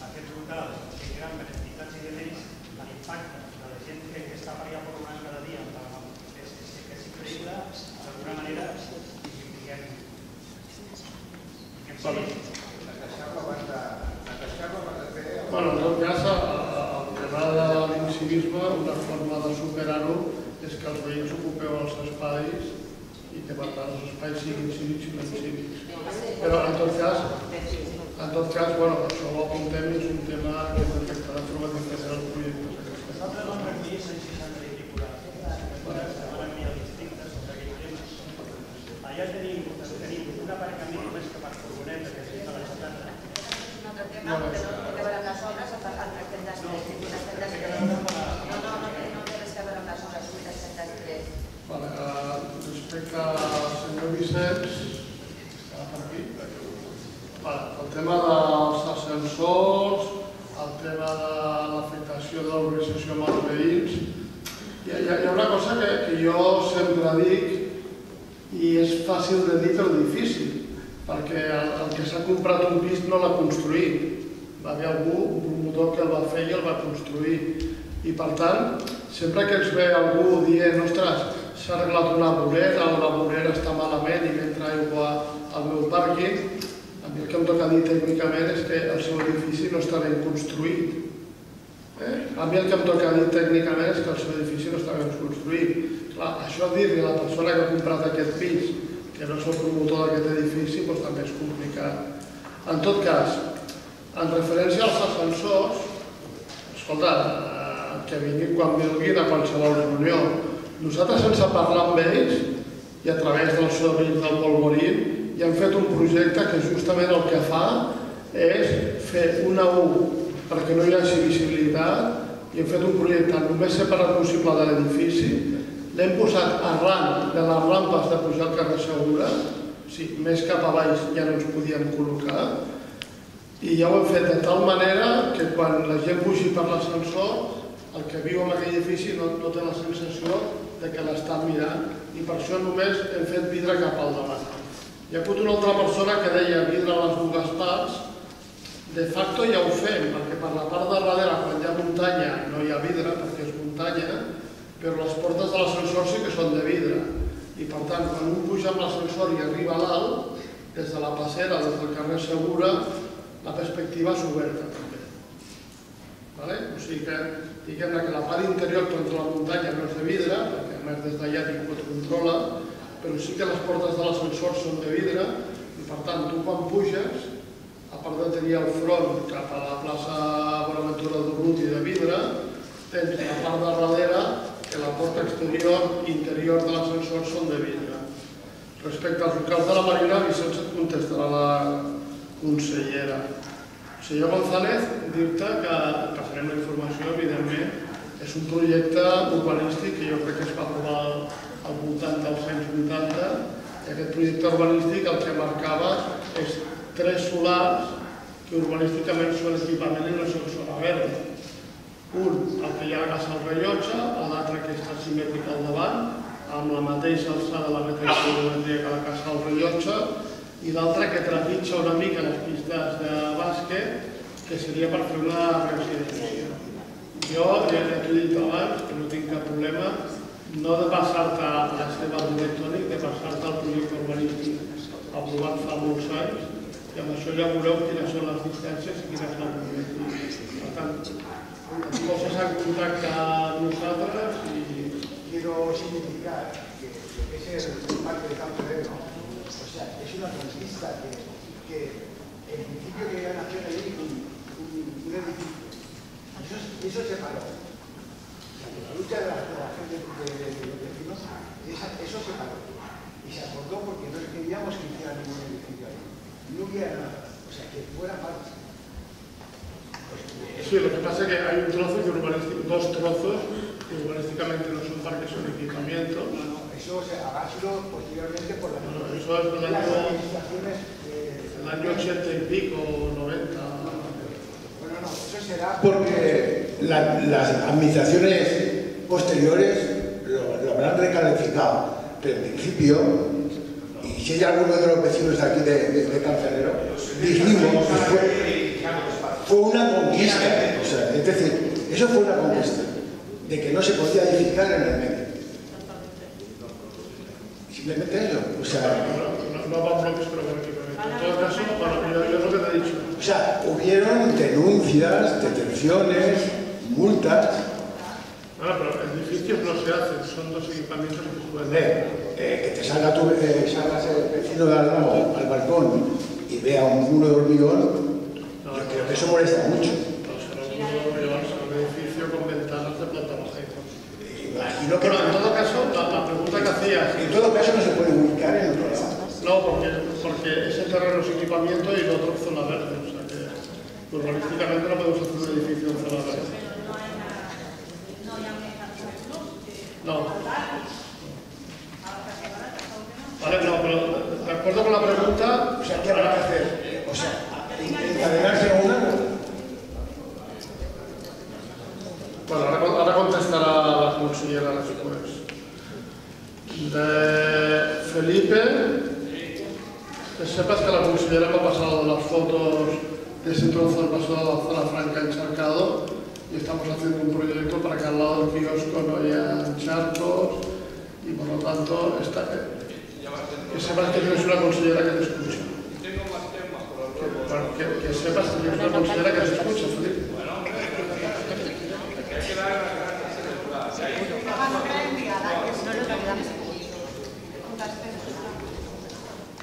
aquests locals que queden per entitats i de més, l'impacte de la gent que està per allà per un any cada dia és increïble, d'alguna manera, i que tinguem... Bueno, en tot cas, el tema de l'incivisme, una forma de superar-ho és que els veïns ocupeu els espais i que per tant els espais siguin cívics i no cívics. Però en tot cas, bueno, per això ho apuntem, és un tema que ens afectarà en forma d'interès dels projectes. Nosaltres vam recollir 160 edificats, es van enviar districtes sobre aquell tema. Allà tenim un aparcament més que per furgoneta, que és de la ciutat. No, però no té a veure amb les obres, el tractem després. No té res a veure amb les obres, ho tractem després. Respecte al senyor Vicenç, està per aquí? El tema dels ascensors, el tema de l'afectació de l'organització amb els veïns... Hi ha una cosa que jo sempre dic, i és fàcil de dir però difícil, perquè el que s'ha comprat un pis no l'ha construït. Va haver algú, un promotor que el va fer i el va construir. I per tant, sempre que ens ve algú dient ostres, s'ha arreglat una vorera, la vorera està malament i m'entra aigua al meu pàrquing, a mi el que em toca dir tècnicament és que el seu edifici no està ben construït. A mi el que em toca dir tècnicament és que el seu edifici no està ben construït. Clar, això dir-li a la persona que ha comprat aquest pis que no és el promotor d'aquest edifici, doncs també és complicat. En tot cas, en referència als ascensors, escolta, que vinguin quan vinguin a qualsevol reunió. Nosaltres, sense parlar amb ells, i a través dels amics del Polvorín, ja hem fet un projecte que justament el que fa és fer una U perquè no hi hagi visibilitat, i hem fet un projecte només separat possible de l'edifici. L'hem posat arran de les rampes de pujar al carrer Segura, més cap a baix ja no ens podíem col·locar, i ja ho hem fet de tal manera que quan la gent pugi per l'ascensor el que viu en aquell edifici no té la sensació que l'està mirant, i per això només hem fet vidre cap al davant. Hi ha hagut una altra persona que deia vidre a les dues parts. De facto ja ho fem, perquè per la part de darrere quan hi ha muntanya no hi ha vidre perquè és muntanya, però les portes de l'ascensor sí que són de vidre, i per tant quan un puja amb l'ascensor i arriba a dalt, des de la placera, des del carrer Segura, la perspectiva és oberta també. O sigui que diguem-ne que la part interior contra la muntanya no és de vidre, perquè a més des d'allà ningú et controla, però sí que les portes de l'ascensor són de vidre, i per tant tu quan puges, a part de tenir el front cap a la plaça Bonaventura d'Urruti de vidre, tens la part de darrere que la porta exterior i interior de l'ascensor són de vidre. Respecte als locals de la Marina, Vicenç et contestarà la consellera. Senyor González, dir-te que passarem la informació, evidentment, és un projecte urbanístic que jo crec que es va aprovar al voltant dels anys 80, i aquest projecte urbanístic el que marcava és 3 solars que urbanísticament són equipament i no són zona verda. Un, el que hi ha a casa el rellotge, l'altre que està simètric al davant, amb la mateixa alçada, la mateixa geometria que la casa el rellotge, i l'altre que trepitja una mica les pistes de bàsquet, que seria per fer una residència. Jo ja t'ho he dit abans, que no tinc cap problema, no de passar-te la seva arquitectònica, de passar-te el projecte urbanístic aprovat fa molts anys, i amb això ja veureu quines són les distàncies i quines són les distàncies. Coses en contacte amb nosaltres y quiero significar que lo que es el parque de Campo Verde, es una conquista que en principio que era nació allí un edificio. Eso se paró. La lucha de la gente de los vecinos, eso se paró. Y se acordó porque no queríamos que hiciera ningún edificio ahí. No hubiera nada. O sea, que fuera parte. Sí, lo que pasa es que hay un trozo, dos trozos, que urbanísticamente no son parques, son equipamientos. Eso se abasó posteriormente por las administraciones... El año 80 y pico, 90... Bueno, no, eso será... Porque las administraciones posteriores lo habrán recalificado, pero en principio, y si hay alguno de los vecinos aquí de Cancelero, dijimos... Fue una conquista, o sea, es decir, eso fue una conquista, de que no se podía edificar en el medio. Simplemente eso, o sea... No va bloques, pero con equipamiento. En todo caso, yo lo que te he dicho. O sea, hubieron denuncias, detenciones, multas... Bueno, pero edificios no se hacen, son dos equipamientos que se pueden hacer. Que te salga tu vecino de al lado, al balcón, y vea un muro de hormigón, yo creo que eso molesta mucho. Imagino que... Pero en todo caso, la pregunta que hacías... En todo caso no se puede ubicar en otro lado. No, porque ese terreno es equipamiento y el otro es zona verde. O sea que urbanísticamente no podemos hacer un edificio en zona verde. No. Vale, no, pero de acuerdo con la pregunta... O sea, ¿qué habrá que hacer? O sea, encadenarse a una... Bueno, ahora contestará la consellera después. De Felipe, que sepas que la consellera me ha pasado las fotos de ese trozo del paso de la zona franca encharcado y estamos haciendo un proyecto para que al lado del kiosco no haya charcos y por lo tanto está que sepas que tienes una consellera que te escucha. Que sepas que tienes una consellera que te escucha, Felipe.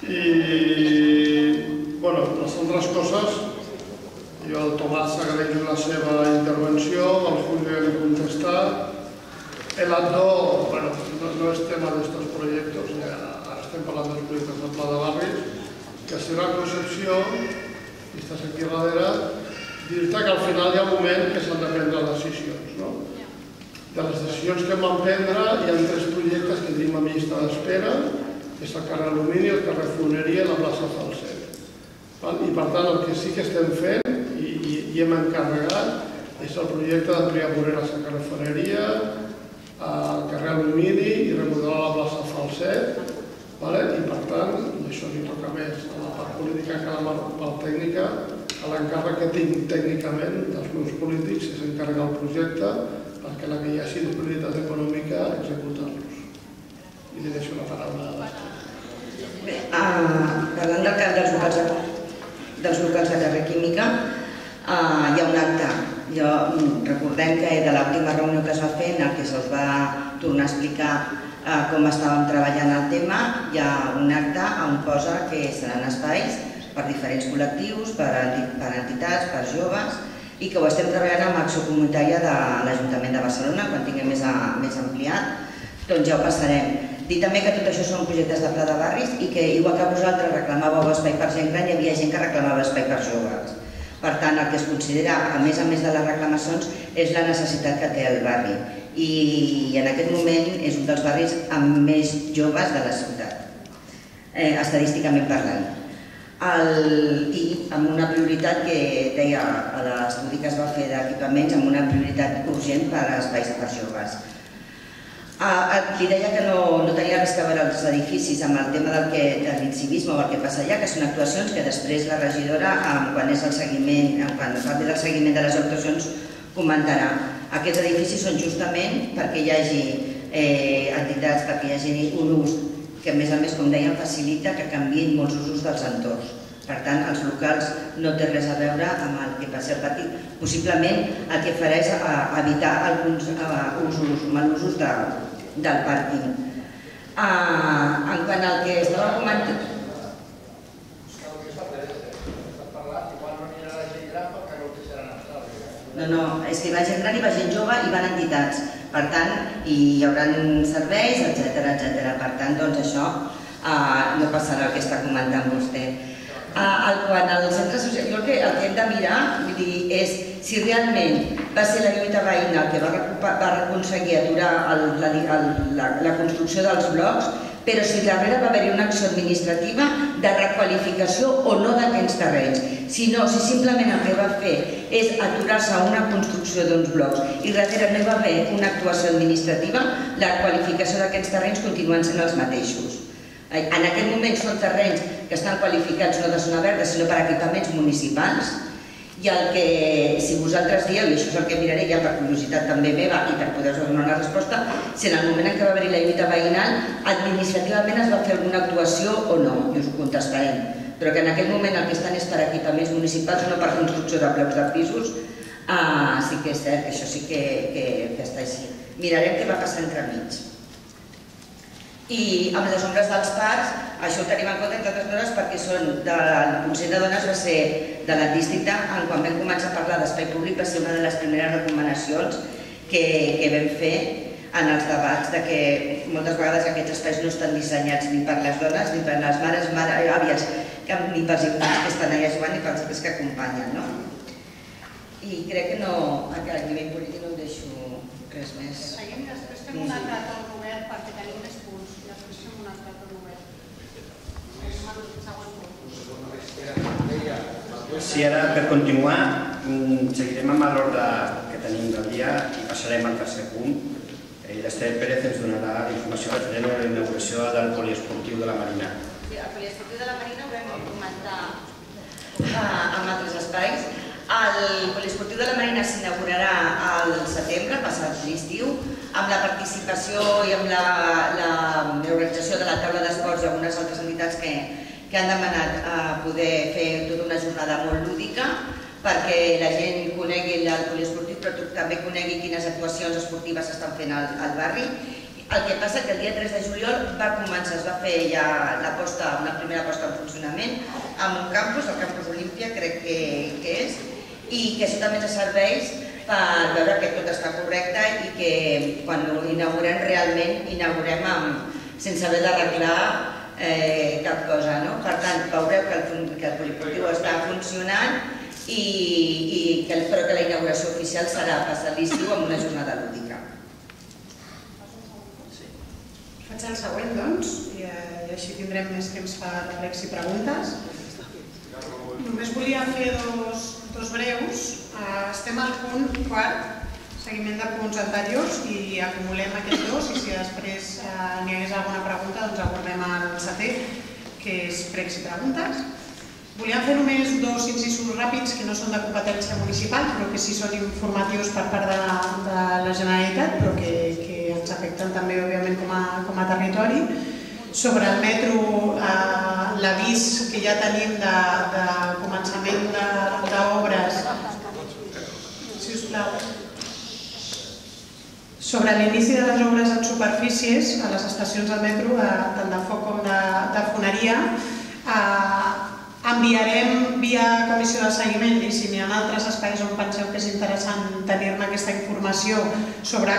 I, bueno, les altres coses, jo al Tomàs agraeixo la seva intervenció, al Julio hem contestat, el Andó, bueno, no és tema d'aquests projectes, ara estem parlant dels projectes del Pla de Barris, que si una concepció, i estàs aquí darrere, dir-te que al final hi ha un moment que s'han de prendre decisions, no? De les decisions que vam prendre hi ha tres projectes que tenim en llista d'espera, que és el carrer Alumini, el carrer Foneria i la plaça Falset. I per tant el que sí que estem fent i hem encarregat és el projecte d'ampliar voreres a carrer Foneria, al carrer Alumini i remodelar la plaça Falset. I per tant, i això li toca més a la part política que a la part tècnica, a l'encàrrec que tinc tècnicament dels grups polítics és encarregar el projecte perquè la que hi hagi prioritat econòmica executar-lo. I li deixo la paraula a l'altre. Bé, parlant del cas dels locals de carrer Química, hi ha un acte. Recordem que de la última reunió que es va fer, en què se'ls va tornar a explicar com estàvem treballant el tema, hi ha un acte on posa que seran espais per diferents col·lectius, per entitats, per joves, i que ho estem treballant amb l'acció comunitària de l'Ajuntament de Barcelona, quan tinguem més ampliat, doncs ja ho passarem. Dir també que tot això són projectes de Pla de Barris i que igual que vosaltres reclamàveu espai per gent gran, hi havia gent que reclamava espai per joves. Per tant, el que es considera, a més de les reclamacions, és la necessitat que té el barri. I en aquest moment és un dels barris amb més joves de la ciutat, estadísticament parlant. I amb una prioritat que deia a l'estudi que es va fer d'equipaments, amb una prioritat urgent per a espais per joves. Li deia que no tenia res a veure els edificis amb el tema del civisme o el que passa allà, que són actuacions que després la regidora, quan és el seguiment de les actuacions, comentarà. Aquests edificis són justament perquè hi hagi entitats, perquè hi hagi un ús que a més com dèiem facilita que canviïn molts usos dels entorns. Per tant, els locals no té res a veure amb el que passa al pati. Possiblement el que farà és evitar alguns usos, mal usos del pàrquing. En quant al que estava comentant... No, és que hi va gent gran, hi va gent jove, hi van entitats. Per tant, hi haurà serveis, etcètera. Per tant, doncs això no passarà el que està comentant vostè. Quan el centre social, jo el que hem de mirar és si realment va ser la lluita veïna el que va aconseguir aturar la construcció dels blocs, però si darrere va haver-hi una acció administrativa de requalificació o no d'aquests terrenys. Si no, si simplement el que va fer és aturar-se una construcció d'uns blocs i darrere no va haver una actuació administrativa, la qualificació d'aquests terrenys continuen sent els mateixos. En aquest moment són terrenys que estan qualificats no de zona verda, sinó per equipaments municipals I el que, si vosaltres dieu, i això és el que miraré ja per curiositat també meva i per poder-vos donar una resposta, si en el moment en què va haver-hi la lluita veïnal administrativament es va fer alguna actuació o no, i us ho contestarem, però que en aquest moment el que estan és per equipaments municipals, no per construcció de blocs de pisos, sí que és cert, això sí que està així. Mirarem què va passar entremig. I amb les ombres dels parcs, això ho tenim en compte entre altres coses perquè són del Consell de Dones, va ser de la districte, quan vam començar a parlar d'espai públic va ser una de les primeres recomanacions que vam fer en els debats, que moltes vegades aquests espais no estan dissenyats ni per les dones, ni per les mares, àvies, ni pels infants que estan allà jugant ni pels altres que acompanyen. I crec que no, a nivell polític no ho deixo res més. Després fem un altre torn obert perquè tenim més punts i després fem un altre torn obert. Sí, ara per continuar seguirem amb l'ordre que tenim del dia i passarem al tercer punt. L'Ester Pérez ens donarà informació referent a la inauguració del Poliesportiu de la Marina. Sí, el Poliesportiu de la Marina ho vam comentar amb altres espais. El Poliesportiu de la Marina s'inaugurarà al setembre, passat l'estiu, amb la participació i amb l'organització de la taula d'esports i algunes altres entitats que han demanat poder fer tota una jornada molt lúdica perquè la gent conegui el poliesportiu però també conegui quines actuacions esportives s'estan fent al barri. El que passa és que el dia 3 de juliol va començar, es va fer ja la primera posta en funcionament amb un campus, el Campus Olímpia crec que és, i que això també ens serveix per veure que tot està correcte i que quan ho inaugurem realment inaugurem sense haver d'arreglar cap cosa. Per tant, veureu que el poliesportiu està funcionant però que la inauguració oficial serà passat l'estiu amb una jornada lúdica. Faig el següent, doncs, i així tindrem més temps per reflex i preguntes. Només volia fer dos breus. Estem al punt quart, seguiment de punts anteriors, i acumulem aquests dos, i si després n'hi hagués alguna pregunta, doncs abordem el setè, que és pregs i preguntes. Volíem fer només dos incisos ràpids que no són de competència municipal, però que sí són informatius per part de la Generalitat, però que ens afecten també, òbviament, com a territori. Sobre el metro, l'avís que ja tenim de començament d'obres, sisplau. Sobre l'inici de les obres en superfícies, a les estacions del metro, tant de Foc com de Foneria, enviarem via comissió de seguiment, i si n'hi ha altres espais on penseu que és interessant tenir-ne aquesta informació sobre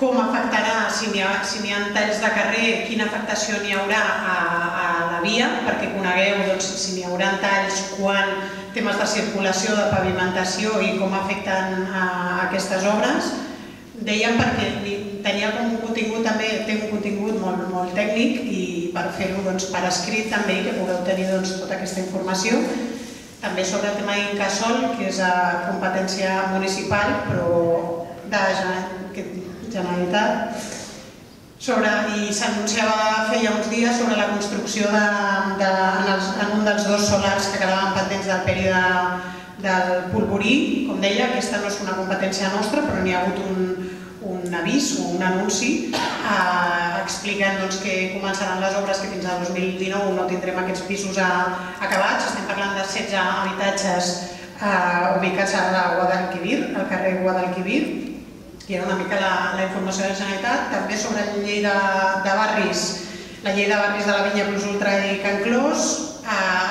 com afectarà, si n'hi ha talls de carrer, quina afectació n'hi haurà a la via, perquè conegueu si n'hi haurà talls, quan, temes de circulació, de pavimentació i com afecten aquestes obres. Dèiem perquè tenia com un contingut també, té un contingut molt tècnic i per fer-ho per escrit també i que pugueu tenir tota aquesta informació. També sobre el tema d'Incasòl, que és competència municipal però de Generalitat. I s'anunciava feia uns dies sobre la construcció en un dels dos solars que quedaven pendents del període del polvorí. Com deia, aquesta no és una competència nostra, però n'hi ha hagut un avís o un anunci explicant que començaran les obres, que fins al 2019 no tindrem aquests pisos acabats. Estem parlant de 16 habitatges ubicats a Guadalquivir, al carrer Guadalquivir, i era una mica la informació de la Generalitat. També sobre la llei de barris, la llei de barris de la Vila Plus Ultra i Can Clós,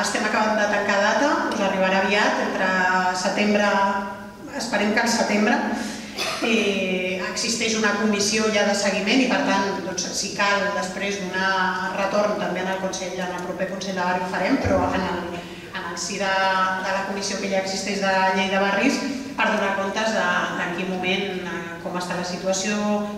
estem acabant de tancar data, us arribarà aviat, entre setembre, esperem que al setembre, existeix una comissió ja de seguiment i per tant, si cal després donar retorn també en el proper Consell de Barri ho farem, però en el si de la comissió que ja existeix de llei de barris, per donar comptes en quin moment, com està la situació,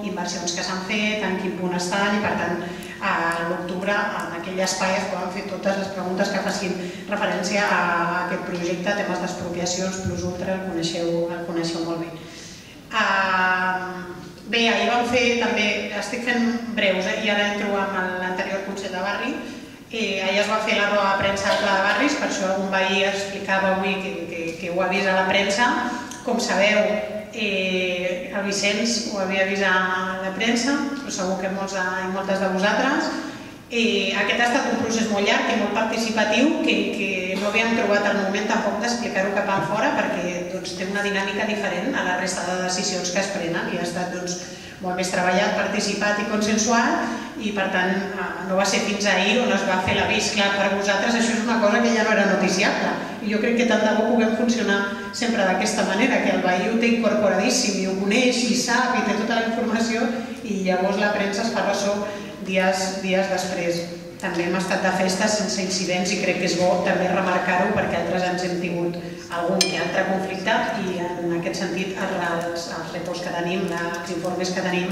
inversions que s'han fet, en quin punt estan, i per tant a l'octubre en aquell espai es poden fer totes les preguntes que facin referència a aquest projecte, temes d'expropiacions, Plus Ultra, el coneixeu molt bé. Bé, ahir vam fer també, estic fent breus i ara entro amb l'anterior Consell de Barri, Ahir es va fer la roda de premsa al Pla de Barris, per això un veí explicava avui que ho avisa la premsa. Com sabeu, el Vicenç ho havia avisat la premsa, però segur que molts i moltes de vosaltres. Aquest ha estat un procés molt llarg i molt participatiu que no havíem trobat el moment tampoc d'explicar-ho cap enfora perquè té una dinàmica diferent a la resta de decisions que es prenen i ha estat molt més treballat, participat i consensuat i per tant no va ser fins ahir on es va fer l'avís. Clar, per vosaltres això és una cosa que ja no era noticiable i jo crec que tant de bo puguem funcionar sempre d'aquesta manera, que el veí ho té incorporadíssim i ho coneix i sap i té tota la informació i llavors la premsa es fa ressò dies després. També hem estat de festes sense incidents i crec que és bo també remarcar-ho perquè altres ens hem tingut algun que altre conflicte i en aquest sentit els reports que tenim, els informes que tenim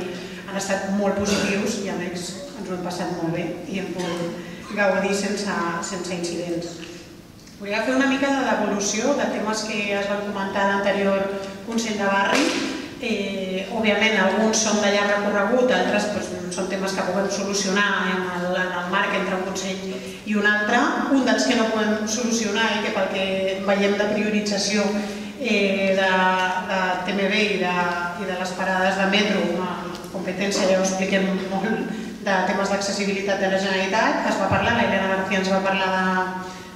han estat molt positius i a més ens ho hem passat molt bé i hem pogut gaudir sense incidents. Volia fer una mica de devolució de temes que es van comentar a l'anterior Consell de Barri. Òbviament alguns són de llarg recorregut, altres són temes que puguem solucionar en el marc entre un consell i un altre. Un dels que no podem solucionar i que pel que veiem de priorització de TMB i de les parades de metro, una competència, ja ho expliquem molt, de temes d'accessibilitat de la Generalitat, es va parlar, la Irene García ens va parlar de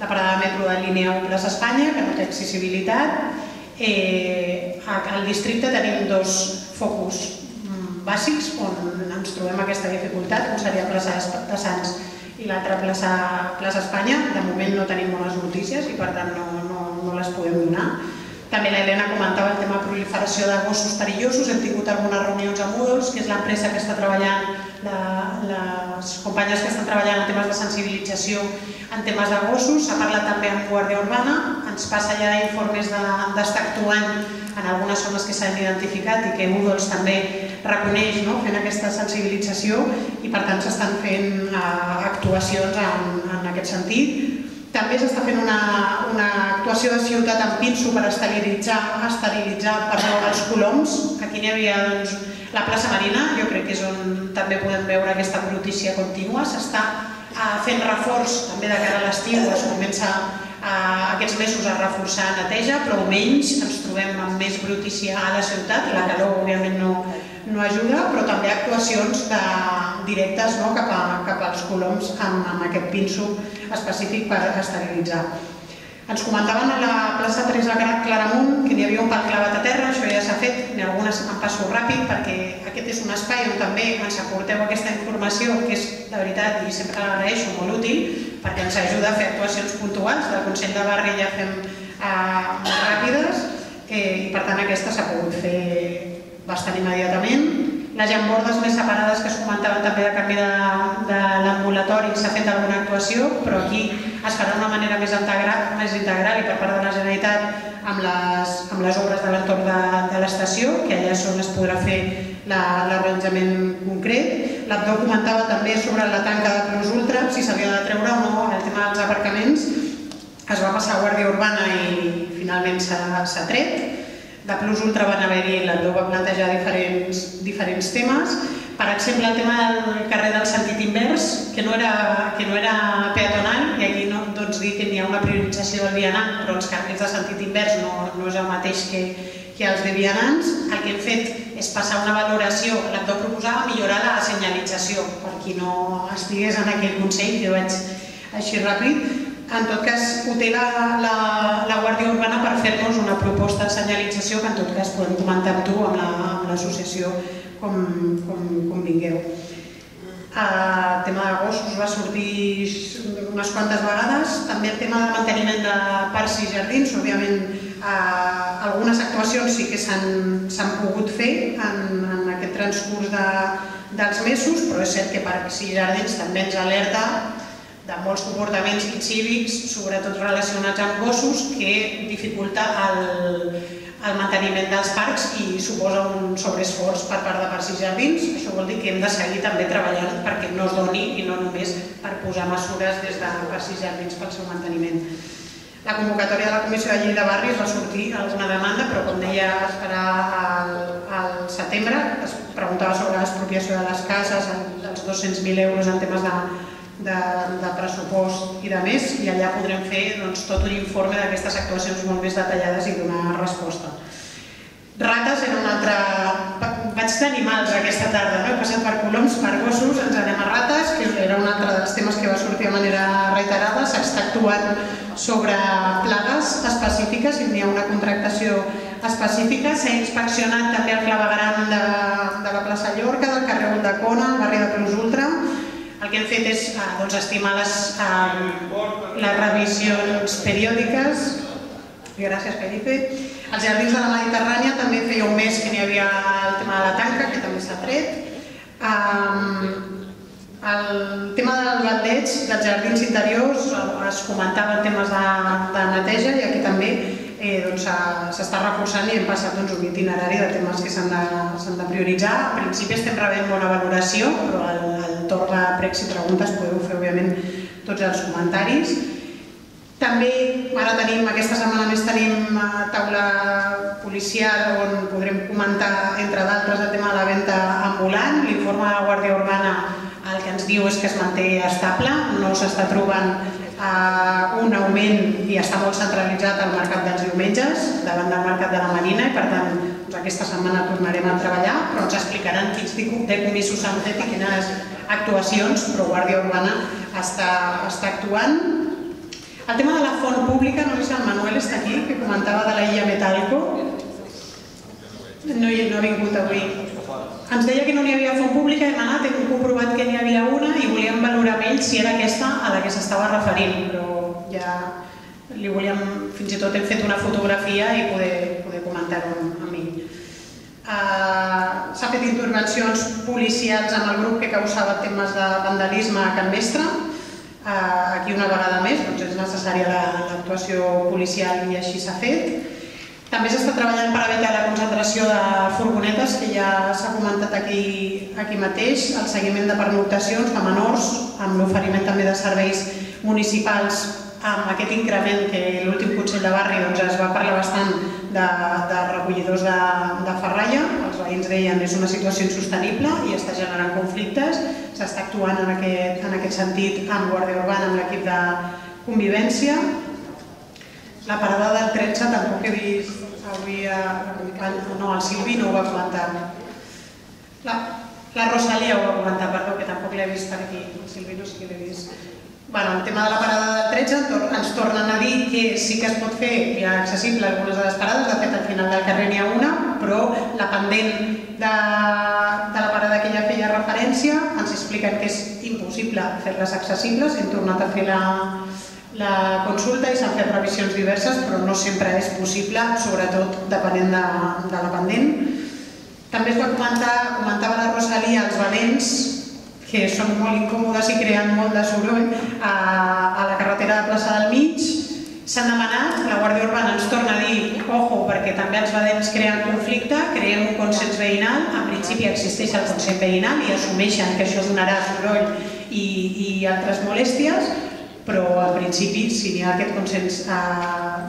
la parada de metro de línia 1 Plaça Espanya, que no té accessibilitat. Al districte tenim dos focus bàsics on ens trobem aquesta dificultat, un seria plaça de Sants i l'altre plaça Espanya. De moment no tenim bones notícies i per tant no les podem donar. També la Helena comentava el tema de proliferació de gossos perillosos. Hem tingut algunes reunions amb UDOS, que és l'empresa que està treballant, les companyes que estan treballant en temes de sensibilització en temes de gossos. S'ha parlat també amb Guàrdia Urbana, ens passa ja informes d'estar actuant en algunes zones que s'han identificat i que UDOS també reconeix fent aquesta sensibilització i per tant s'estan fent actuacions en aquest sentit. També s'està fent una actuació de ciutat amb pinso per esterilitzar els coloms. Aquí n'hi havia la plaça Marina, jo crec que és on també podem veure aquesta brutícia contínua. S'està fent reforç també de cara a l'estiu, es comença aquests mesos a reforçar neteja, però almenys ens trobem amb més brutícia a la ciutat, la calor òbviament no ajuda, però també actuacions directes cap als coloms amb aquest pinso específic per esterilitzar. Ens comentaven a la plaça 3 de Claramunt que n'hi havia un parc clavat a terra, això ja s'ha fet, algunes em passo ràpid perquè aquest és un espai on també ens aporteu aquesta informació que és de veritat i sempre l'agraeixo, molt útil perquè ens ajuda a fer actuacions puntuals. Del Consell de Barri ja fem ràpides i per tant aquesta s'ha pogut fer bastant immediatament. Les llambordes més separades que es comentaven també de canvi de l'ambulatori, s'ha fet alguna actuació, però aquí es farà d'una manera més integral i per part de la Generalitat amb les obres de l'entorn de l'estació, que allà és on es podrà fer l'arranjament concret. L'Abdó comentava també sobre la tanca de Plus Ultra, si s'havia de treure o no el tema dels aparcaments. Es va passar a Guàrdia Urbana i finalment s'ha tret. De Plus Ultra van haver-hi, l'Abdó va plantejar diferents temes. Per exemple, el tema del carrer del sentit invers, que no era peatonal, i aquí dir que hi ha una priorització del vianant, però els carrers de sentit invers no és el mateix que els de vianants. El que hem fet és passar una valoració, l'Abdó proposava millorar la senyalització, per qui no estigués en aquell consell, jo vaig així ràpid. En tot cas, ho té la Guàrdia Urbana per fer-nos una proposta de senyalització que en tot cas podem comentar amb tu, amb l'associació, com vingueu. El tema de gossos va sortir unes quantes vegades. També el tema de manteniment de parcs i jardins. Òbviament, algunes actuacions sí que s'han pogut fer en aquest transcurs dels mesos, però és cert que parcs i jardins també ens alerta de molts comportaments incívics, sobretot relacionats amb gossos, que dificulta el manteniment dels parcs i suposa un sobreesforç per part de parcs i jardins. Això vol dir que hem de seguir també treballant perquè no es doni i no només per posar mesures des de parcs i jardins pel seu manteniment. La convocatòria de la Comissió de Llei de Barris va sortir alguna demanda, però com deia es farà al setembre. Es preguntava sobre l'expropiació de les cases, els 200.000 euros en temes de de pressupost i de més, i allà podrem fer tot un informe d'aquestes actuacions molt més detallades i donar resposta. Rates era un altre... Vaig d'animals aquesta tarda, he passat per coloms, per gossos, ens anem a rates, que era un altre dels temes que va sortir de manera reiterada. S'està actuant sobre plagues específiques i hi ha una contractació específica. S'ha inspeccionat també el clavegueram de la plaça Llorca, del carrer Ulldecona, el barri de Plus Ultra. El que hem fet és estimar les revisions periòdiques. Gràcies, Felipe. Als jardins de la Mediterrània també feia un mes que n'hi havia el tema de la tanca, que també s'ha tret. El tema del bandeig dels jardins interiors, es comentava en temes de neteja, i aquí també s'està reforçant i hem passat un itinerari de temes que s'han de prioritzar. En principi estem rebent bona valoració, però al torn de pregs i preguntes podeu fer, òbviament, tots els comentaris. També ara tenim, aquesta setmana més tenim taula policial on podrem comentar, entre d'altres, el tema de la venda ambulant. L'informe de la Guàrdia Urbana el que ens diu és que es manté estable, no s'està trobant un augment i està molt centralitzat al mercat dels Llumeges, davant del mercat de la Marina, i per tant aquesta setmana tornarem a treballar, però ens explicaran quins decomisos s'han fet i quines actuacions, però Guàrdia Urbana està actuant. El tema de la font pública, no sé si el Manuel està aquí, que comentava de la illa Metalco. No ha vingut avui. Ens deia que no n'hi havia font pública, hem anat, hem comprovat que n'hi havia una i volíem valorar amb ell si era aquesta a la que s'estava referint, però ja li volíem, fins i tot hem fet una fotografia i poder comentar-ho amb ell. S'ha fet intervencions policials amb el grup que causava temes de vandalisme a Can Mestre. Aquí una vegada més és necessària l'actuació policial i així s'ha fet. També s'està treballant per evitar la concentració de furgonetes, que ja s'ha comentat aquí mateix, el seguiment de pernoctacions de menors, amb l'oferiment també de serveis municipals, amb aquest increment que l'últim Consell de Barri es va parlar bastant de recollidors de ferralla. Els veïns deien que és una situació insostenible i està generant conflictes. S'està actuant en aquest sentit amb Guàrdia Urbana, amb l'equip de convivència. La parada del 13 tampoc he vist avui, no, el Silvi no ho va comentar. La Rosalia ho va comentar, perdó, que tampoc l'he vist per aquí. El Silvi no sé qui l'he vist. Bé, el tema de la parada del 13 ens tornen a dir que sí que es pot fer via accessible algunes de les parades. De fet, al final del carrer n'hi ha una, però la pendent de la parada que ja feia referència ens expliquen que és impossible fer-les accessibles. Hem tornat a fer la consulta i s'han fet revisions diverses, però no sempre és possible, sobretot depenent de la pendent. També es va comentava la Rosalia, els valents, que són molt incòmodes i creen molt de soroll a la carretera de plaça del Mig. S'han demanat, la Guàrdia Urbana ens torna a dir, ojo, perquè també els valents creen conflicte, creen un consens veïnal. En principi existeix el consens veïnal i assumeixen que això donarà soroll i altres molèsties, però en principi, si n'hi ha aquest consens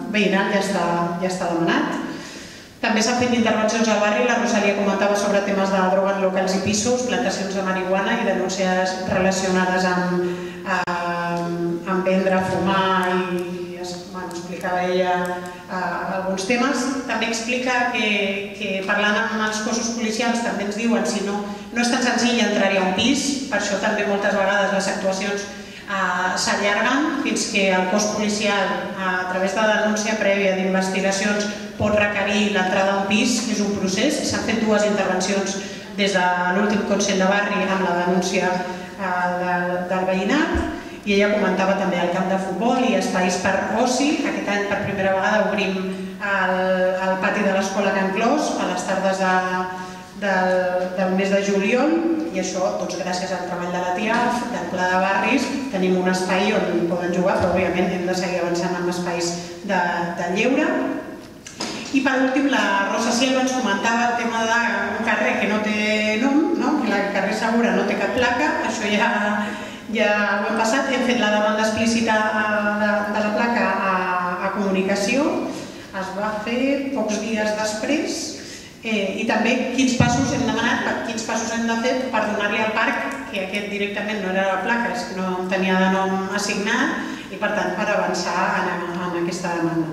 veïnal, ja està demanat. També s'han fet intervencions al barri. La Rosalia comentava sobre temes de drogues locals i pisos, plantacions de marihuana i denúncies relacionades amb vendre, fumar i explicava ella alguns temes. També explica que parlant amb els cossos policials també ens diuen si no és tan senzill entrar-hi a un pis, per això també moltes vegades les actuacions s'allarguen fins que el cos policial, a través de denúncia prèvia d'investigacions, pot requerir l'entrada a un pis, que és un procés. S'han fet dues intervencions des de l'últim Consell de Barri amb la denúncia del veïnat, i ella comentava també el camp de futbol i espais per oci. Aquest any per primera vegada obrim el pati de l'escola Can Clós a les tardes del mes de juliol, i això gràcies al treball de la TIAF, del Pla de Barris. Tenim un espai on poden jugar, però òbviament hem de seguir avançant en espais de lleure. I per últim la Rosa Silva ens comentava el tema d'un carrer que no té nom, que el carrer Segura no té cap placa. Això ja ho hem passat, hem fet la demanda explícita de la placa a comunicació, es va fer pocs dies després. I també quins passos hem demanat, quins passos hem de fer per donar-li al parc que aquest directament no era la placa, no tenia de nom assignat i per tant per avançar en aquesta demanda.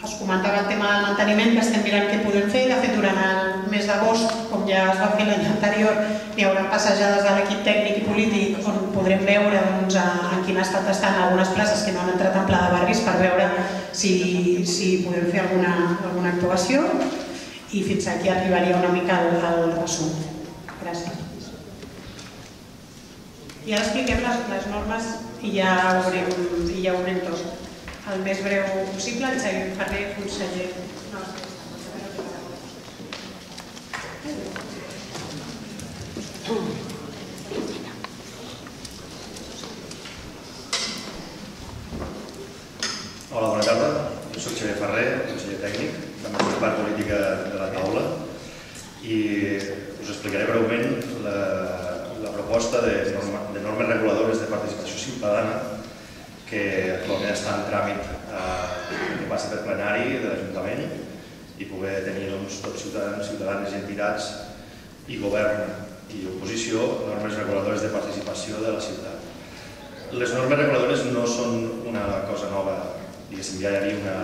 Es comentava el tema del manteniment, que estem mirant què podem fer. De fet, durant el mes d'agost, com ja es va fer l'any anterior, hi haurà passejades de l'equip tècnic i polític on podrem veure en quin estat estan algunes places que no han entrat en Pla de Barris per veure si podem fer alguna actuació. I fins aquí arribaria una mica el resum. Gràcies. Ja expliquem les normes i ja veurem tot. El més breu possible, en Xavier Ferrer, conseller. Hola, bona tarda. Jo soc Xavier Ferrer, conseller tècnic. També soc part política de la taula i us explicaré breument la proposta de normes reguladores de participació ciutadana que actualment està en tràmit que passi per plenari de l'Ajuntament i poder tenir tots ciutadans, ciutadanes, entitats i govern i oposició normes reguladores de participació de la ciutat. Les normes reguladores no són una cosa nova, diguéssim, ja hi havia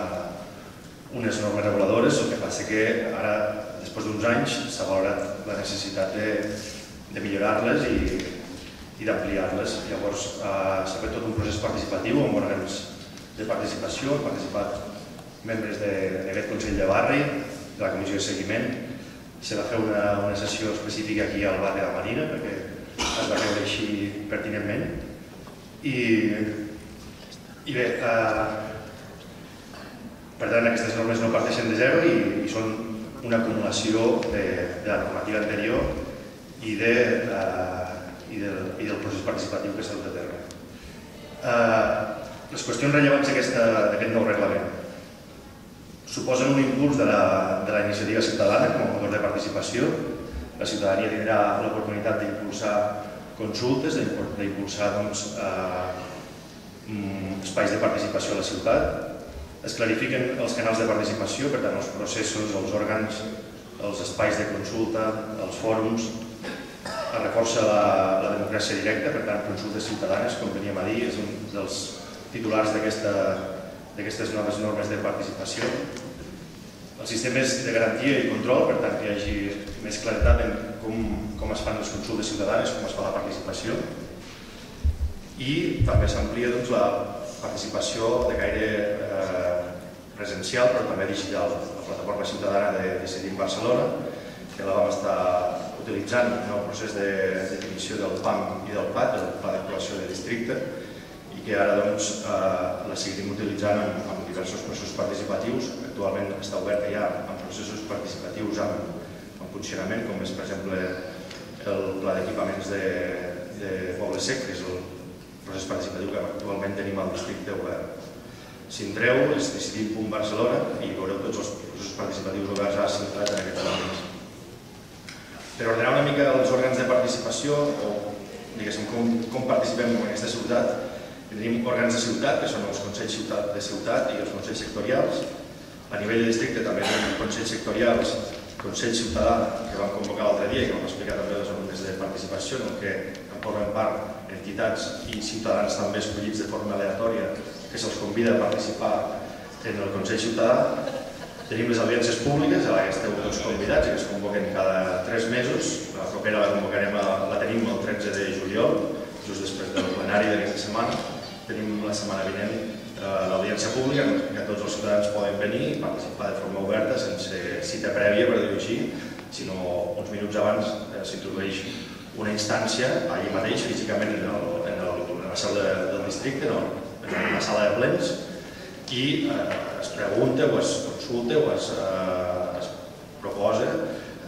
unes normes reguladores, el que passa que ara, després d'uns anys, s'ha valorat la necessitat de millorar-les i d'ampliar-les. Llavors s'ha fet tot un procés participatiu amb òrgans de participació, han participat membres d'aquest Consell de Barri, de la Comissió de Seguiment. Se va fer una sessió específica aquí al barri de la Marina perquè es va veure així pertinentment. I bé, per tant, aquestes normes no parteixen de zero i són una acumulació de la normativa anterior i del procés participatiu que s'ha dut a terme. Les qüestions rellevants d'aquest nou reglament suposen un impuls de la iniciativa ciutadana com a motor de participació. La ciutadania tindrà l'oportunitat d'impulsar consultes, d'impulsar espais de participació a la ciutat. Es clarifiquen els canals de participació, per tant els processos, els òrgans, els espais de consulta, els fòrums. Es reforça la democràcia directa, per tant consultes ciutadanes, com veníem a dir, és un dels titulars d'aquestes noves normes de participació. Els sistemes de garantia i control, per tant que hi hagi més claretat en com es fan les consultes ciutadanes, com es fa la participació. I també s'amplia la participació de caire presencial, però també digital. La plataforma ciutadana de Decidim Barcelona, que la vam estar utilitzant en el procés de definició del PAM i del PAT, del Pla d'Actuació de Districte, i que ara la seguim utilitzant en diversos processos participatius. Actualment està oberta ja en processos participatius en funcionament, com és, per exemple, el Pla d'Equipaments de Poble-sec, que és el procés participatiu que actualment tenim al districte obert. Si entreu, és decidim.barcelona i veureu tots els processos participatius oberts a la ciutat en aquest moment. Per ordenar una mica els òrgans de participació, o diguéssim com participem en aquesta ciutat, tenim òrgans de ciutat, que són els Consells de Ciutat i els Consells Sectorials. A nivell de districte també tenim Consells Sectorials, Consell Ciutadà, que vam convocar l'altre dia i que vam explicar també les òrgans de participació, en què en formen part entitats i ciutadans també escollits de forma aleatòria, que se'ls convida a participar en el Consell Ciutadà. Tenim les audiències públiques, a la que esteu tots convidats i que es convoquen cada 3 mesos. La propera la tenim el 13 de juliol, just després del plenari d'aquesta setmana. Tenim la setmana vinent l'audiència pública, que tots els ciutadans poden venir i participar de forma oberta, sense cita prèvia, per dir-ho així, sinó uns minuts abans s'introdueix una instància allà mateix, físicament, en la seu del districte, en la sala de plens, i es pregunta o es consulta o es proposa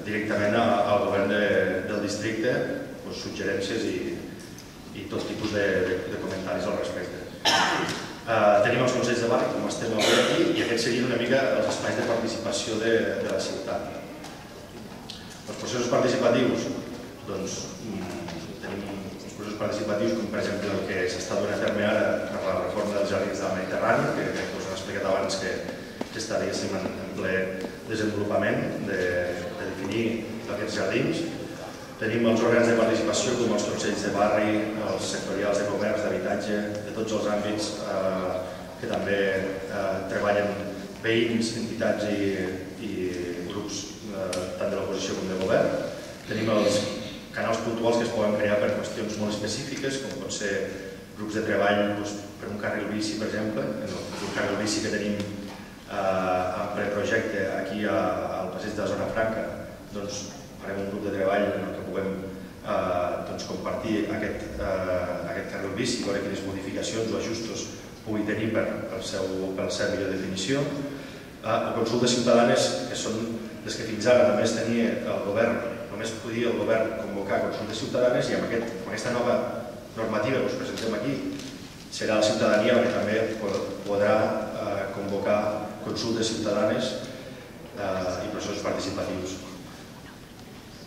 directament al govern del districte suggerències i tot tipus de comentaris al respecte. Tenim els Consells de Barri, com estem avui aquí, i aquests serien una mica els espais de participació de la ciutat. Els processos participatius, doncs, participatius, com per exemple el que s'està donant a terme ara per la reforma dels jardins de la Mediterrània, que us hem explicat abans que està, diguéssim, en ple desenvolupament de definir aquests jardins. Tenim els òrgans de participació com els Consells de Barri, els sectorials de comerç, d'habitatge, de tots els àmbits que també treballen veïns, entitats i grups tant de l'oposició com de govern. Tenim els canals puntuals que es poden crear per qüestions molt específiques, com pot ser grups de treball per un carril bici, per exemple. El carril bici que tenim en preprojecte aquí al passeig de la Zona Franca, doncs farem un grup de treball en què puguem compartir aquest carril bici, veure quines modificacions o ajustos pugui tenir per la seva millor definició. O consultes ciutadanes, que són les que fins ara només tenia el govern, només podia el govern convocar consultes ciutadanes, i amb aquesta nova normativa que us presentem aquí serà la ciutadania la que també podrà convocar consultes ciutadanes i processos participatius.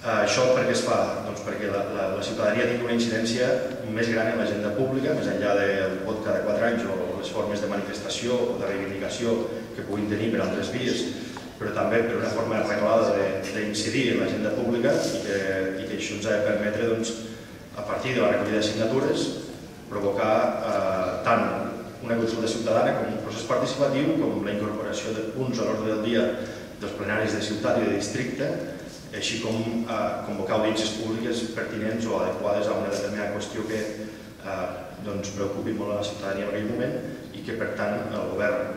Això per què es fa? Doncs perquè la ciutadania tingui una incidència més gran en l'agenda pública, més enllà del vot cada 4 anys o les formes de manifestació o de reivindicació que puguin tenir per altres vies, però també per una forma reglada d'incidir en l'agenda pública, i que això ens ha de permetre, a partir de la recollida de signatures, provocar tant una consulta ciutadana com un procés participatiu, com la incorporació de punts a l'ordre del dia dels plenaris de ciutat i de districte, així com convocar audiències públiques pertinents o adequades a una determinada qüestió que preocupi molt a la ciutadania en aquell moment i que, per tant, el govern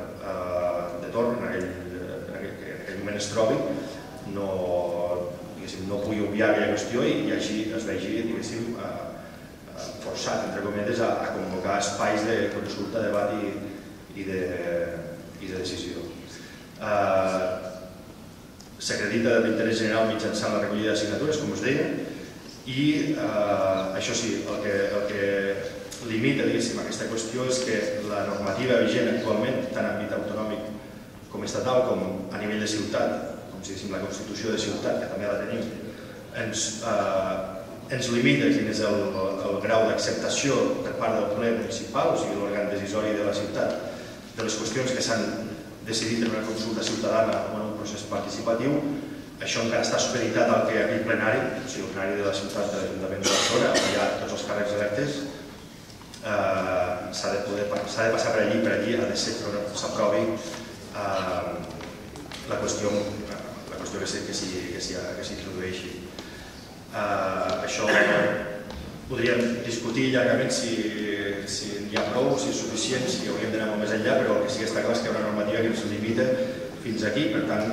de torn en aquell moment es trobi no pugui obviar aquella qüestió i així es vegi forçat, entre cometes, a convocar espais de consulta, debat i de decisió. S'acredita d'interès general mitjançant la recollida de signatures, com us deia, i això sí, el que limita aquesta qüestió és que la normativa vigent actualment, tant en àmbit autonòmic com estatal com a nivell de ciutat, la Constitució de Ciutat, que també la tenim, ens limita quin és el grau d'acceptació per part del ple municipal, o sigui, l'òrgan decisori de la ciutat, de les qüestions que s'han decidit en una consulta ciutadana o en un procés participatiu. Això encara està supeditat al que aquell plenari, o sigui, el plenari de la ciutat de l'Ajuntament de Barcelona, on hi ha tots els càrrecs electes, s'ha de passar per allí, ha de ser que s'aprovi la qüestió que s'introdueixi. Això podríem discutir llargament si n'hi ha prou, si és suficient, si hauríem d'anar molt més enllà, però el que sí que està clar és que hi ha una normativa que ens limita fins aquí, per tant,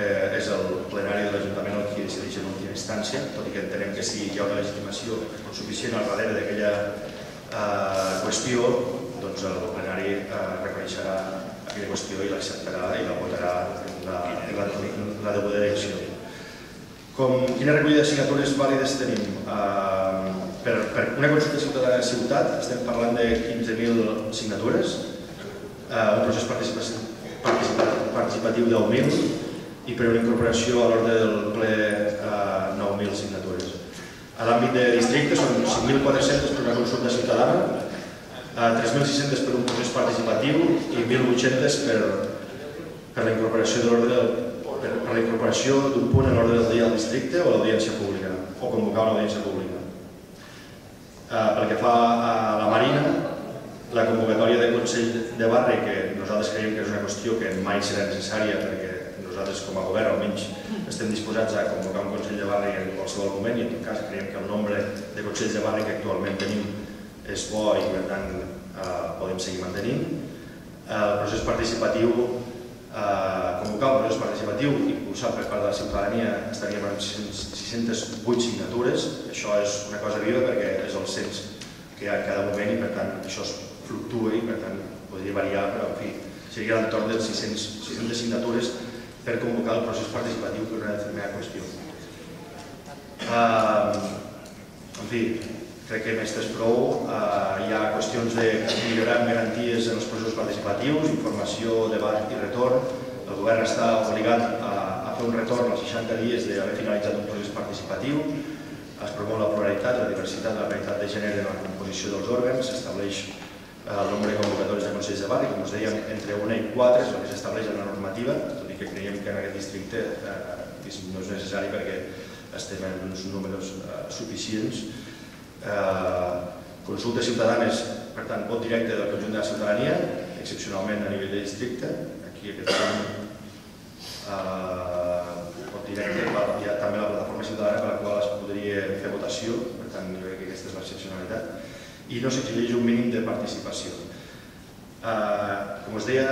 és el plenari de l'Ajuntament el que decideix en última instància, tot i que entenem que si hi ha una legitimació suficient al darrere d'aquella qüestió, doncs el plenari reconeixerà aquella qüestió i l'acceptarà i la votarà en la deguda direcció. Quines recollida de signatures vàlides tenim? Per una consulta ciutadana de ciutat estem parlant de 15.000 signatures, un procés participatiu de 10.000 i per una incorporació a l'ordre del ple 9.000 signatures. A l'àmbit de districte són 5.400 per una consulta ciutadana, 3.600 per un procés participatiu i 1.800 per la incorporació d'un punt en l'ordre del dia al districte o a l'audiència pública, o convocar una audiència pública. Pel que fa a la Marina, la convocatòria del Consell de Barri, que nosaltres creiem que és una qüestió que mai serà necessària, perquè nosaltres com a govern almenys estem disposats a convocar un Consell de Barri en qualsevol moment, i en tot cas creiem que el nombre de Consells de Barri que actualment tenim és bo i per tant podem seguir mantenint. El procés participatiu, convocar un procés participatiu impulsat per part de la ciutadania, estaríem amb 608 signatures. Això és una cosa viva perquè és el cens que hi ha en cada moment i per tant això es fluctua i per tant podria variar, però en fi, seria a l'entorn de 600 signatures per convocar el procés participatiu per una determinada qüestió. En fi, crec que més és prou. Hi ha qüestions de millorar garanties en els processos participatius, informació, debat i retorn. El govern està obligat a fer un retorn als 60 dies d'haver finalitzat un procés participatiu. Es promou la pluralitat, la diversitat, la realitat de gènere en la composició dels òrgans. S'estableix el nombre de convocatòries de consells de barri, com us dèiem, entre 1 i 4, és el que s'estableix en la normativa, tot i que creiem que en aquest districte no és necessari perquè estem en uns números suficients. Consultes ciutadanes, per tant, vot directe del conjunt de la ciutadania, excepcionalment a nivell de districte. Aquí aquest vot directe, hi ha també la plataforma ciutadana per la qual es podria fer votació, per tant, jo crec que aquesta és l'excepcionalitat. I no s'exigeix un mínim de participació. Com us deia,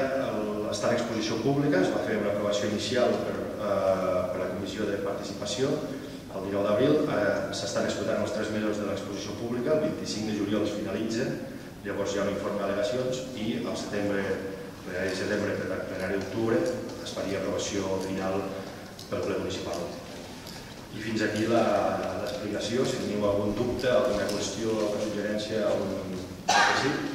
està en exposició pública, es va fer una aprovació inicial per la Comissió de Participació el 19 d'abril, s'estan esgotant els 3 mesos de l'exposició pública, el 25 de juliol es finalitza, llavors hi ha un informe d'al·legacions i al setembre, plenari de setembre, plenari d'octubre, es faria aprovació final pel ple municipal. I fins aquí l'explicació, si teniu algun dubte, alguna qüestió, alguna suggerència, algun requisit.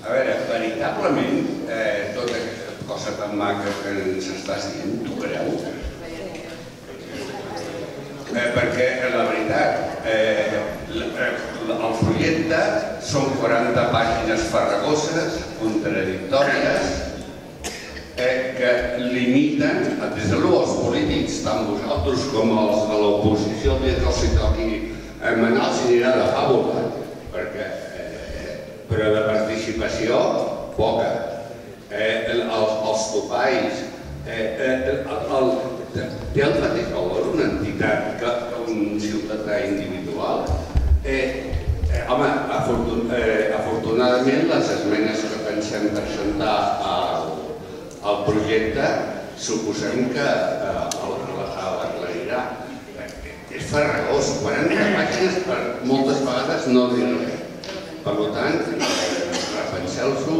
A veure, veritablement, tota aquesta cosa tan maca que ens estàs dient, tu creus? Perquè, la veritat, el projecte són 40 pàgines farragoses, contradictòries, que limiten, des de l'ús polítics, tant vosaltres com els de l'oposició, el dia que els hi toqui a Manal s'anirà de fàbula, perquè però de participació, poca. Els topalls... Té el mateix valor una entitat que un ciutadà individual? Home, afortunadament les esmenes que pensem presentar al projecte suposem que l'aclarirà. És farragós, 40 pàgines per moltes vegades no dir res. Per tant, repenseu-s'ho,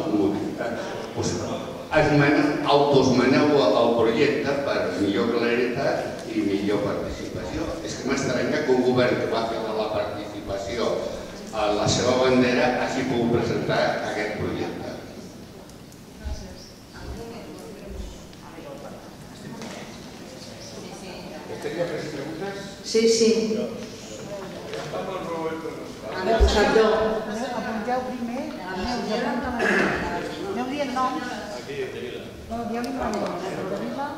autoesmeneu el projecte per millor claritat i millor participació. És que m'estranya que un govern que va fer de la participació a la seva bandera hagi pogut presentar aquest projecte. Tenia tres preguntes? Sí, sí. M'he posat jo. Apunteu primer. Aneu dient noms. Aquí, de Vila. No, dieu l'Implanat. De Vila.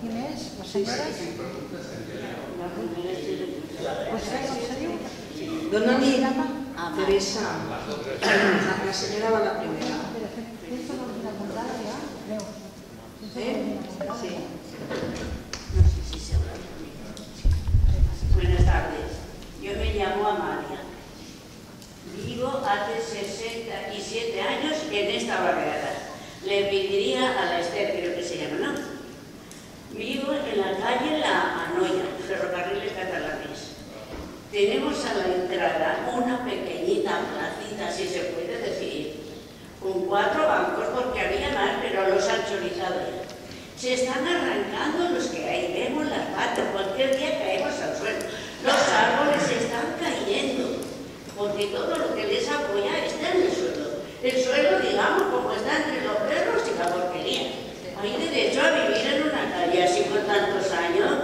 Qui més? La senyora? Vostè com se diu? Dóna-li. Teresa. La senyora va la primera. Pensa que l'has d'apuntar, ja? Adéu. Sí? Sí. Buenas tardes, yo me llamo Amalia, vivo hace 67 años en esta barriada, le pediría a la Esther, creo que se llama, ¿no? Vivo en la calle La Anoia, Ferrocarriles Catalanes. Tenemos a la entrada una pequeñita placita, si se puede decir, con 4 bancos porque había más, pero los han chorizado ya. Se están arrancando los que hay, vemos las patas, cualquier día caemos al suelo. Los árboles se están cayendo, porque todo lo que les apoya está en el suelo. El suelo, digamos, como está entre los perros y la porquería. ¿Hay derecho a vivir en una calle así por tantos años?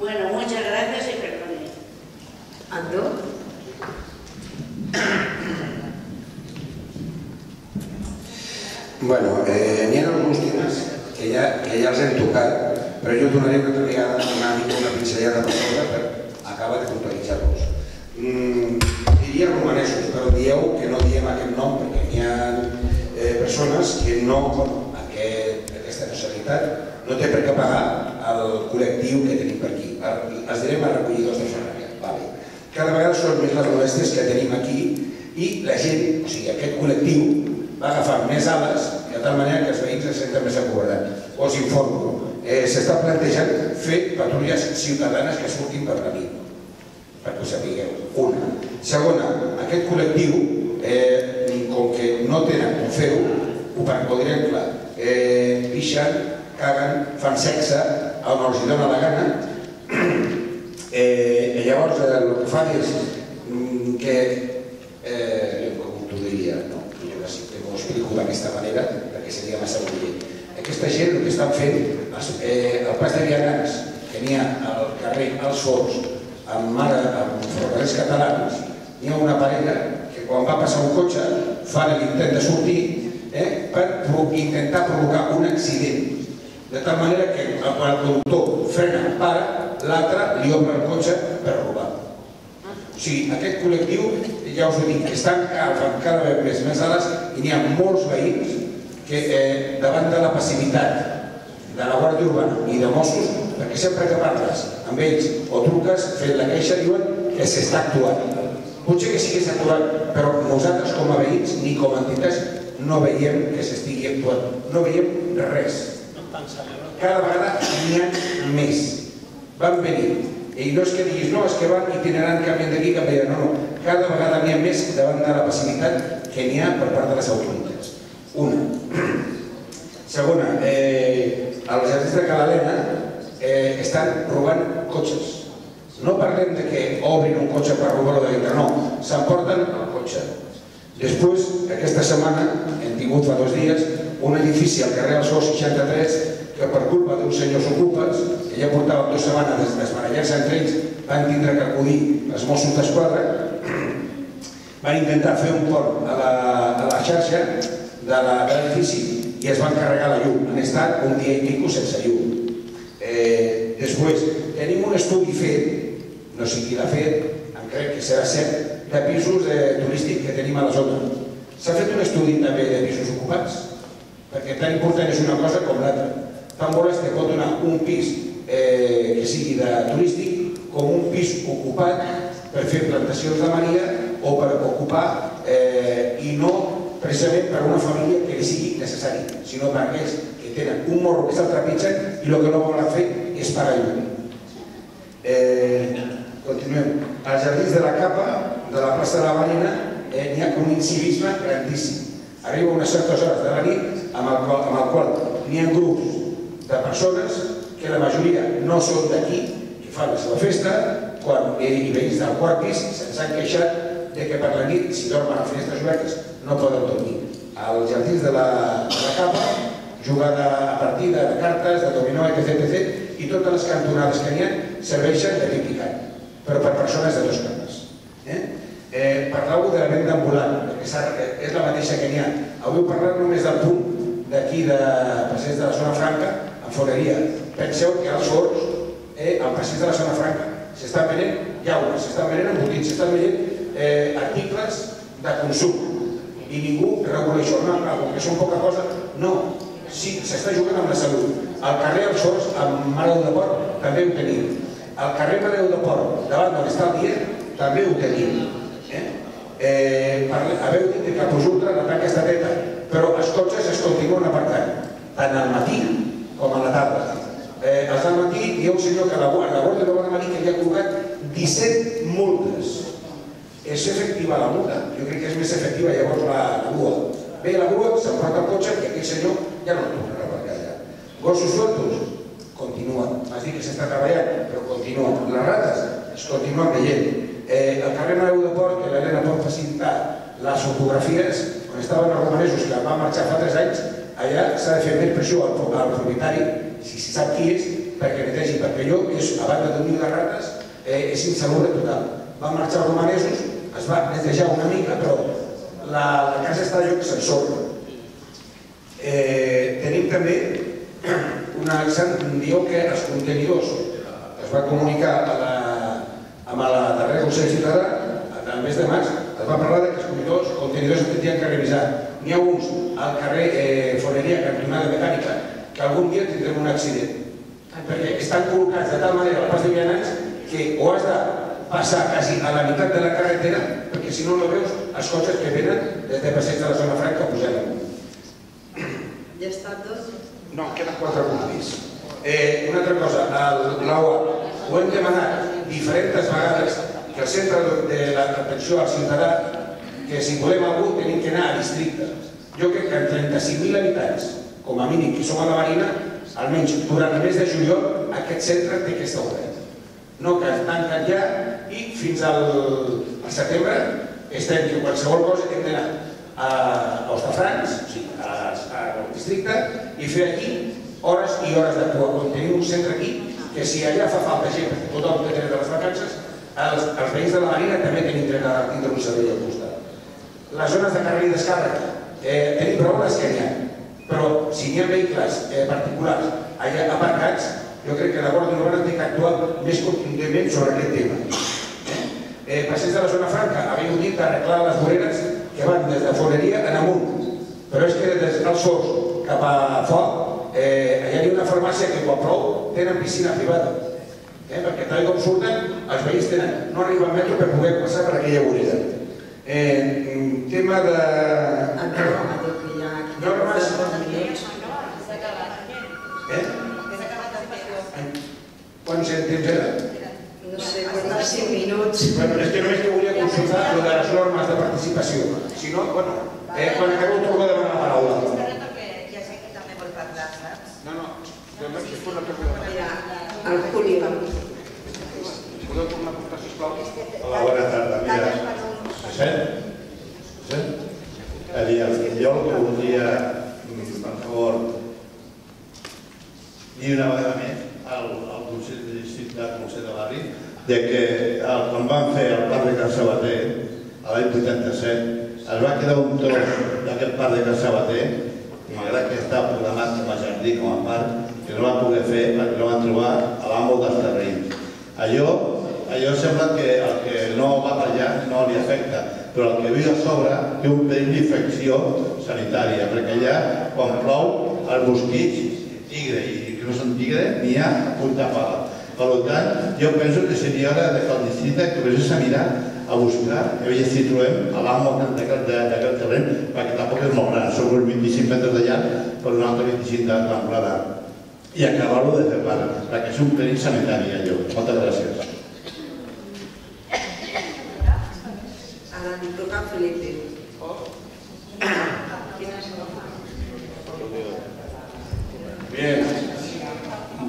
Bueno, muchas gracias y perdone. ¿Andró? Bueno, n'hi ha alguns temes que ja els hem tocat, però jo donaré una pinzellada per sobre per acabar de puntualitzar-los. Diria romanesos, però dieu que no diem aquest nom perquè n'hi ha persones que no, aquesta necessitat, no té per què pagar el col·lectiu que tenim per aquí. Els direm a recollidors de Ferrara. Cada vegada són més les molèsties que tenim aquí i la gent, o sigui, aquest col·lectiu, va agafar més ales de tal manera que els veïns se senten més acobardats. Us informo, s'està plantejant fer patrulles ciutadanes que surtin per la nit, perquè ho sapigueu, una. Segona, aquest col·lectiu, com que no tenen com fer-ho, ho direm clar, pixen, caguen, fan sexe, on els dona la gana, i llavors el que fan és que... ho explico d'aquesta manera perquè seria massa urgent. Aquesta gent el que estan fent el pas de vianants que n'hi ha al carrer als Forts amb ferrocarrils catalans, n'hi ha una parella que quan va passar un cotxe fa l'intent de sortir per intentar provocar un accident, de tal manera que quan el conductor frena, para, l'altre li obre el cotxe per robar. O sigui, aquest col·lectiu, ja us ho dic, estan cada vegada més ales i n'hi ha molts veïns que davant de la passivitat de la Guàrdia Urbana i de Mossos, perquè sempre que parles amb ells o truques fent la queixa diuen que s'està actuant. Potser que sí que s'ha actuat, però nosaltres com a veïns ni com a entitats no veiem que s'estigui actuant, no veiem res. Cada vegada n'hi ha més. Van venir. I no és que diguis, no, és que van itinerant, canviant d'aquí, canviant, no, no. Cada vegada n'hi ha més davant de la passivitat que n'hi ha per part de les autoritats. Una. Segona, els jardins de Ca l'Helena estan robant cotxes. No parlem de que obrin un cotxe per robar-lo de dintre, no. S'emporten el cotxe. Després, aquesta setmana, hem tingut fa 2 dies, un edifici al carrer Sol 63 que per culpa d'uns senyors ocupes, que ja portaven 2 setmanes des d'esbarallar-se entre ells, van tindre que acudir els Mossos d'Esquadra, van intentar fer un port a la xarxa de l'edifici i es van carregar la llum. Han estat un dia i pico sense llum. Després, tenim un estudi fet, no sé qui l'ha fet, em crec que serà cert, de pisos turístics que tenim a la zona. S'ha fet un estudi també de pisos ocupats, perquè tan important és una cosa com l'altra. Tant vols que pot donar un pis que sigui de turístic com un pis ocupat per fer plantacions de Maria o per ocupar i no precisament per una família que li sigui necessari, sinó per aquells que tenen un morro que se'l trepitgen i el que no volen fer és pagar llum. Continuem. Als jardins de la Capa, de la plaça de la Marina, n'hi ha un incivisme grandíssim. Arriba unes certes hores de la nit amb el qual n'hi ha grups de persones que la majoria no són d'aquí, que fan la seva festa, i veïns del quart pis se'ns han queixat que per la nit, si dormen a finestres obertes, no poden dormir. Als jardins de la Capa, jugada a partida de cartes, de dominó, etc. I totes les cantonades que n'hi ha serveixen de típica, però per persones de 2 cames. Parleu de la venda ambulant, perquè és la mateixa que n'hi ha. Avui heu parlat només del punt d'aquí de passeig de la Zona Franca, en Foneria. Penseu que als Horts, al passeig de la Zona Franca, s'estan venent llaunes, s'estan venent embotits, s'estan venent articles de consum. I ningú regula això, com que són poca cosa, no. Sí, s'està jugant amb la salut. Al carrer als Horts, amb Marina del Prat Vermell, també ho tenim. Al carrer Marina del Prat Vermell, davant on està el dia, també ho tenim. Haveu dit que Campus Ultra la tanca està teta, però els cotxes es continuen apartant, tant al matí com a la tarda. Als del matí hi ha un senyor que a la Guàrdia Urbana m'ha dit que hi ha col·locat 17 multes. És efectiva la multa? Jo crec que és més efectiva llavors la grua. Bé, la grua s'emporta el cotxe i aquell senyor ja no el tornarà per allà. Gossos sueltos? Continuen. M'has dit que s'està treballant, però continuen. Les rates es continuen veient. Al carrer Mareu de Port, que l'Helena pot facilitar les fotografies, on estaven els romanesos que van marxar fa 3 anys, allà s'ha de fer més pressió al propietari, si se sap qui és, perquè netegi, perquè allò, a banda d'un niu de rates, és insalubre total. Van marxar els romanesos, es va netejar una mica, però la casa està allò que s'ensorra. Tenim també una... Diu que els contenidors es va comunicar a la... amb el darrer Consell de Ciutat, el mes de març, es va parlar que els contenidors tindrien que revisar. N'hi ha uns al carrer Foneria, cantonada mecànica, que algun dia tindrem un accident. Perquè estan col·locats de tal manera al pas de vianants que ho has de passar quasi a la meitat de la carretera, perquè si no ho veus, els cotxes que venen des de passeig de la Zona Franca pujant amunt. Ja estan 2? No, queden 4 punts. Una altra cosa, l'OA. Ho hem demanat diferentes vegades que el centre de l'atenció al ciutadà, que si volem algú hem d'anar a districte. Jo crec que amb 35.000 habitants, com a mínim que som a la Marina, almenys durant el mes de juliol aquest centre té que estar obert. No que ens tanquen ja i fins al setembre estem que qualsevol cosa hem d'anar a Hostafrancs, o sigui, al districte, i fer aquí hores i hores de cua. Quan tenim un centre aquí, que si allà fa falta gent, tothom que té de les vacances, els veïns de la Marina també tenim dret a tindre un servei al costat. Les zones de carrer i descàrrega, tenim prou les que n'hi ha, però si n'hi ha vehicles particulars allà aparcats, jo crec que la Guàrdia Urbana té que actuar més contundentment sobre aquest tema. Passers de la Zona Franca, havíem dit d'arreglar les voreres que van des de Foneria en amunt, però és que des del Sors cap a Foc, allà hi ha una farmàcia que quan plou tenen piscina privada, perquè tal com surten els veïns no arriben metro per poder passar per aquella vorera. Tema de... normes... Quants temps era? No sé, 45 minuts. Bueno, és que només que volia consultar el de les normes de participació. Si no, bueno, quan acabeu torno a demanar la paraula. El polígon. Podeu tornar a portar, sisplau? Hola, bona tarda. Mira, se sent? Se sent? Jo el que volia, per favor, dir una vegada més al Consell de Ciutat del Consell de Barri que quan van fer el parc de Can Sabater, l'any 87, es va quedar un tros d'aquest parc de Can Sabater, malgrat que està programat com a jardí, com a parc, que no van poder fer perquè no van trobar a l'àmbol dels terrenys. Allò sembla que el que no va per allà no li afecta, però el que viu a sobre té un perill d'infecció sanitària, perquè allà, quan plou, els mosquits, tigre, i que no són tigre, n'hi ha punta pala. Per tant, jo penso que seria hora que el districte comencés a mirar, a buscar, a veure si trobem a l'àmbol d'aquest terreny, perquè tampoc és molt gran, són uns 25 metres de llarg per un altre 25 d'amplada. I acabar-ho de fer part, perquè és un perill sanitari, allò. Moltes gràcies. Ara em toca el Felipe. Bien,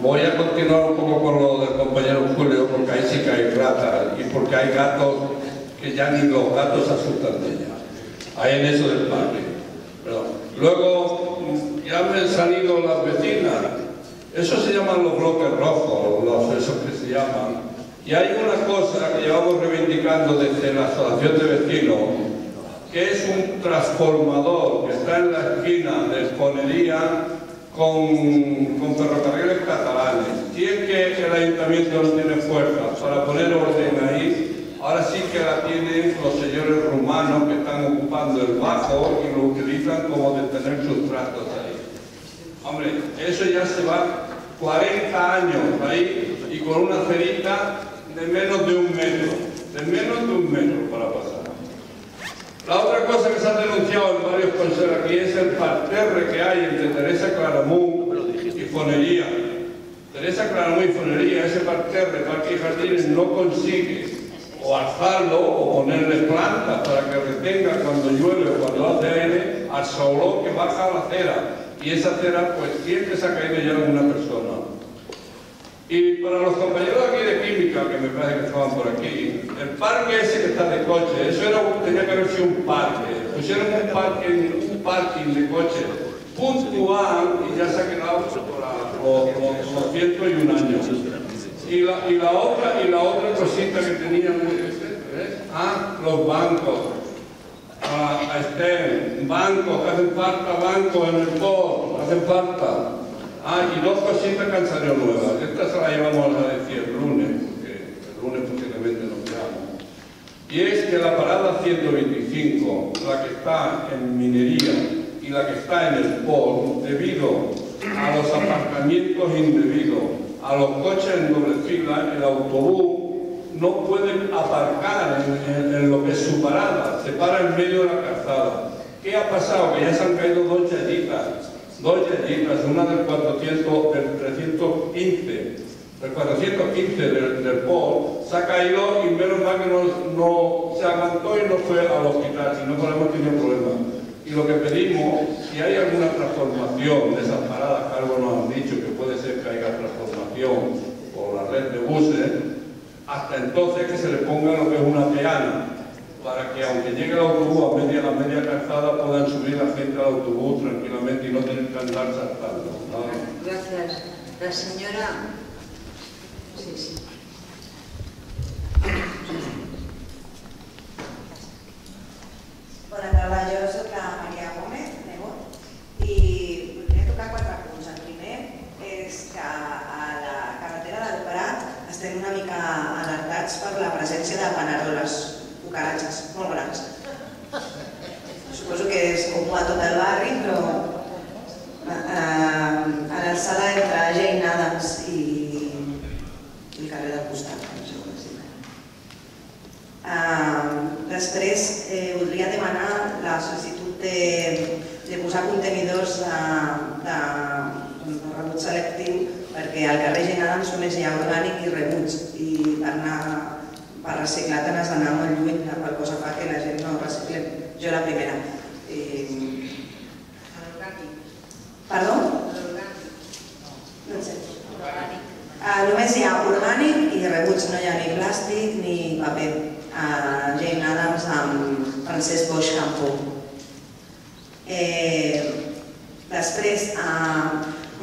voy a continuar un poco con lo del compañero Julio, porque ahí sí que hay ratas, y porque hay gatos que ya ni los gatos se asustan de ella. Ahí en eso del parque. Luego, ya me han salido las vecinas. Eso se llaman los bloques rojos, esos que se llaman. Y hay una cosa que llevamos reivindicando desde la asociación de vecinos, que es un transformador que está en la esquina de Fonería con ferrocarriles catalanes. Si es que el ayuntamiento no tiene fuerza para poner orden ahí, ahora sí que la tienen los señores rumanos que están ocupando el bajo y lo utilizan como de tener sus trastos ahí. Hombre, eso ya se va 40 años ahí y con una cerita de menos de un metro, para pasar. La otra cosa que se ha denunciado en varios consejos aquí es el parterre que hay entre Teresa Claramunt y Fonería. Teresa Claramunt y Fonería, ese parterre, parque y jardines, no consigue o alzarlo o ponerle plantas para que retenga cuando llueve o cuando hace aire al solón que baja a la acera. Y esa cera, pues siempre se ha caído ya alguna persona. Y para los compañeros aquí de química, que me parece que estaban por aquí, el parque ese que está de coche, eso era, tenía que haber sido un parque. Pusieron un parking de coche puntual y ya se ha quedado por 201 años. Y la otra cosita que tenían, los bancos. Estén, bancos, que hacen falta bancos en el port, hacen falta. Y dos cositas que han salido nuevas. Esta se la llevamos a decir el lunes, porque el lunes posiblemente nos veamos. Y es que la parada 125, la que está en minería y la que está en el port, debido a los aparcamientos indebidos, a los coches en doble fila, el autobús, no pueden aparcar en lo que es su parada, se para en medio de la calzada. ¿Qué ha pasado? Que ya se han caído dos llallitas, una del 415 del POL, se ha caído y menos mal que no se aguantó y no fue al hospital, si no podemos tener problemas. Y lo que pedimos, si hay alguna transformación de esas paradas, que algo nos han dicho que puede ser que haya transformación por la red de buses, hasta entonces que se le ponga lo que es una peana, para que aunque llegue el autobús a media calzada puedan subir la gente al autobús tranquilamente. momento y no tener que andar saltando. ¿No? Gracias. La señora... Sí, sí. Bona tarda, jo soc la Maria Gómez, nebot, i voldria tocar quatre punts. El primer és que a la carretera del Prat estem una mica alertats per la presència de paneroles, cucaratxes, molt grans. Suposo que és comú a tot el barri, però a l'alçada entre Jane Adams i el carrer del costat. Després voldria demanar la sol·licitud de posar contenidors de rebuig selectiu perquè al carrer General només hi ha orgànic i rebuig i per reciclar te n'has d'anar molt lluny, per cosa fa que la gent no recicla, jo la primera. L'orgànic. Perdó? L'orgànic. No en sé. L'orgànic. Només hi ha orgànic i rebuig, no hi ha ni plàstic ni paper. Jane Adams amb Francesc Boix Campó. Després hi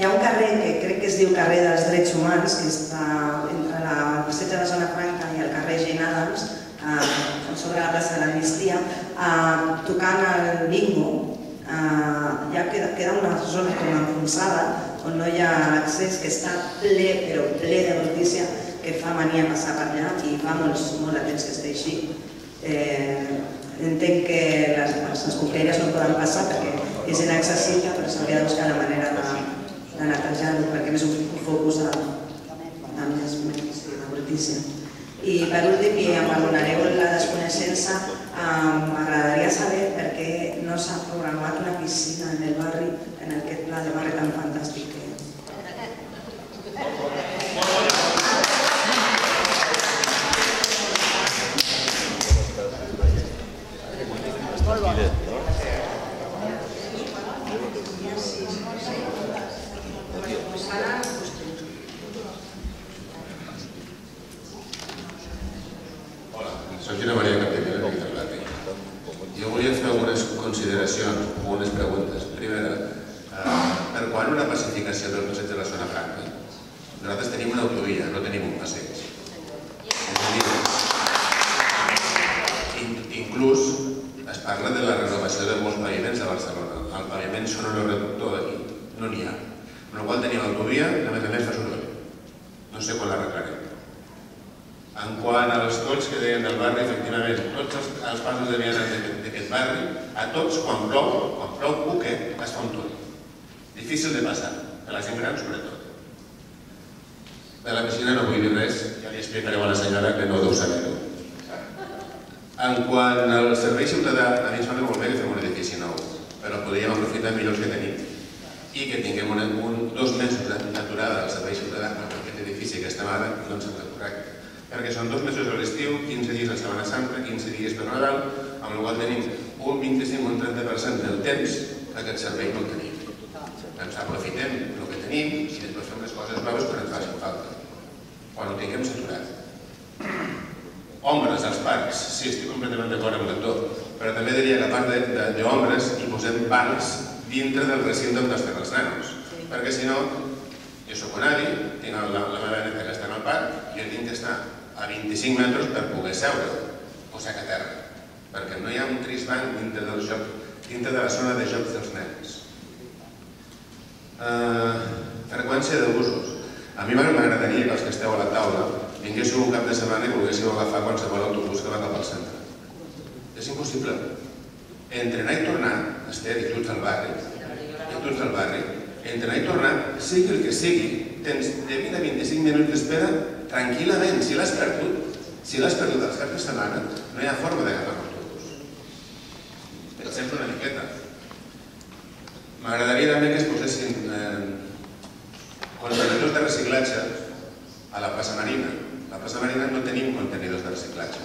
ha un carrer que crec que es diu carrer dels Drets Humans, que està entre la Consells de la Zona Franca i el carrer Jane Adams, sobre la plaça de l'Amnistia, tocant el bingo. Ja queda una zona com enfonsada on no hi ha l'accés, que està ple, però ple de brutícia, que fa mania passar per allà i fa molt de temps que està així. Entenc que les cucleres no poden passar perquè és inaccessible, però s'hauria de buscar la manera de netejar-ho perquè més un focus de brutícia. I per últim, i em valorareu la desconeixença, m'agradaria saber per què no s'ha programat una piscina en el barri, en aquest pla de barri tan fantàstic que és. Hola, soc Gina Maria Capellera de Guitarlati. Jo volia fer algunes consideracions, algunes preguntes. Primera, per quan una pacificació del passeig de la Zona Franca? Nosaltres tenim una autovia, no tenim un passeig. Inclús es parla de la renovació de molts paviments a Barcelona. El paviment són un reductor d'aquí, no n'hi ha. Amb la qual tenim autovia, a més fa soroll. No sé quan l'arreglarem. En quant a les tots que deien del barri, efectivament, tots els passos de vianants d'aquest barri, a tots, quan plou poquet, es fa un túnel. Difícil de passar, per la gent gran sobretot. De la piscina no vull dir res, ja li explicareu a la senyora que no deu saber-ho. En quant al servei ciutadà, a mi em sembla molt bé que fem un edifici nou, però podríem aprofitar millor els que tenim i que tinguem 2 mesos d'aturada del servei ciutadà perquè aquest edifici que estem ara no ens sembla correcte. Perquè són 2 mesos a l'estiu, 15 dies a Setmana Santa, 15 dies per Nadal, amb la qual tenim un 25 o un 30% del temps d'aquest servei no el tenim. Doncs aprofitem el que tenim i després fem les coses noves quan ens facin falta, quan ho tinguem saturat. Ombres als parcs, sí, estic completament d'acord amb l'actor, però també diria que a part d'ombres hi posem bancs dintre del recinte on estan els nanos, perquè si no, jo soc un avi, tinc la meva neta que està en el parc, jo tinc que estar a 25 metres per poder seure o sac a terra, perquè no hi ha un trist banc dintre de la zona de jocs dels nens. Freqüència d'abusos. A mi m'agradaria que els que esteu a la taula vinguéssiu un cap de setmana i volguéssiu agafar qualsevol autobús que va cap al centre. És impossible. Entre anar i tornar, Esther, i tots al barri, entre anar i tornar, sigui el que sigui, tens de 20 a 25 minuts d'espera tranquil·lament, si l'has perdut, els caps de setmana, no hi ha forma d'agafar l'autobús. Pensem una miqueta. M'agradaria també que es posessin contenidors de reciclatge a la plaça Marina. A la plaça Marina no tenim contenidors de reciclatge.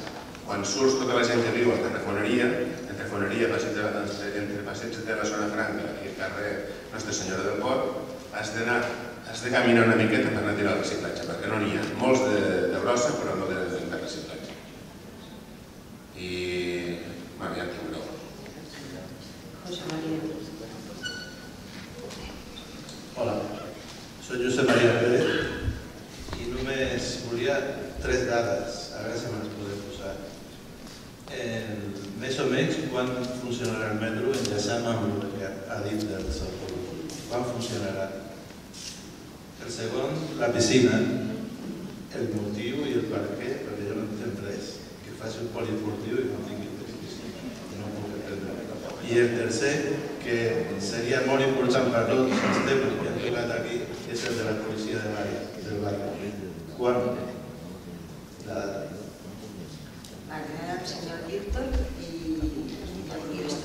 Quan surts tota la gent que viu a Tarrafoneria, entre passeig de la Zona Franca i el carrer Nostra Senyora del Port, has de caminar una miqueta per anar a tirar el reciclatge, perquè no n'hi ha. Molts de brossa, però no de reciclatge. I... bé, ja en tinc prou. Soc Josep Maria Pérez i només volia tres dades, a veure si me les podem posar. Més o menys quan funcionarà el metro, enllaçant amb el que ha dit del seu poble. Quan funcionarà? El segon, la piscina, el motiu i el per què, perquè jo no entenc res. Que faci un poliesportiu i no tingui piscina. No puc entendre. I el tercer, que seria molt important per tots els temes que han tocat aquí, és el de la policia del barri. Quan? La data. M'agrada el senyor Víctor i el Víctor.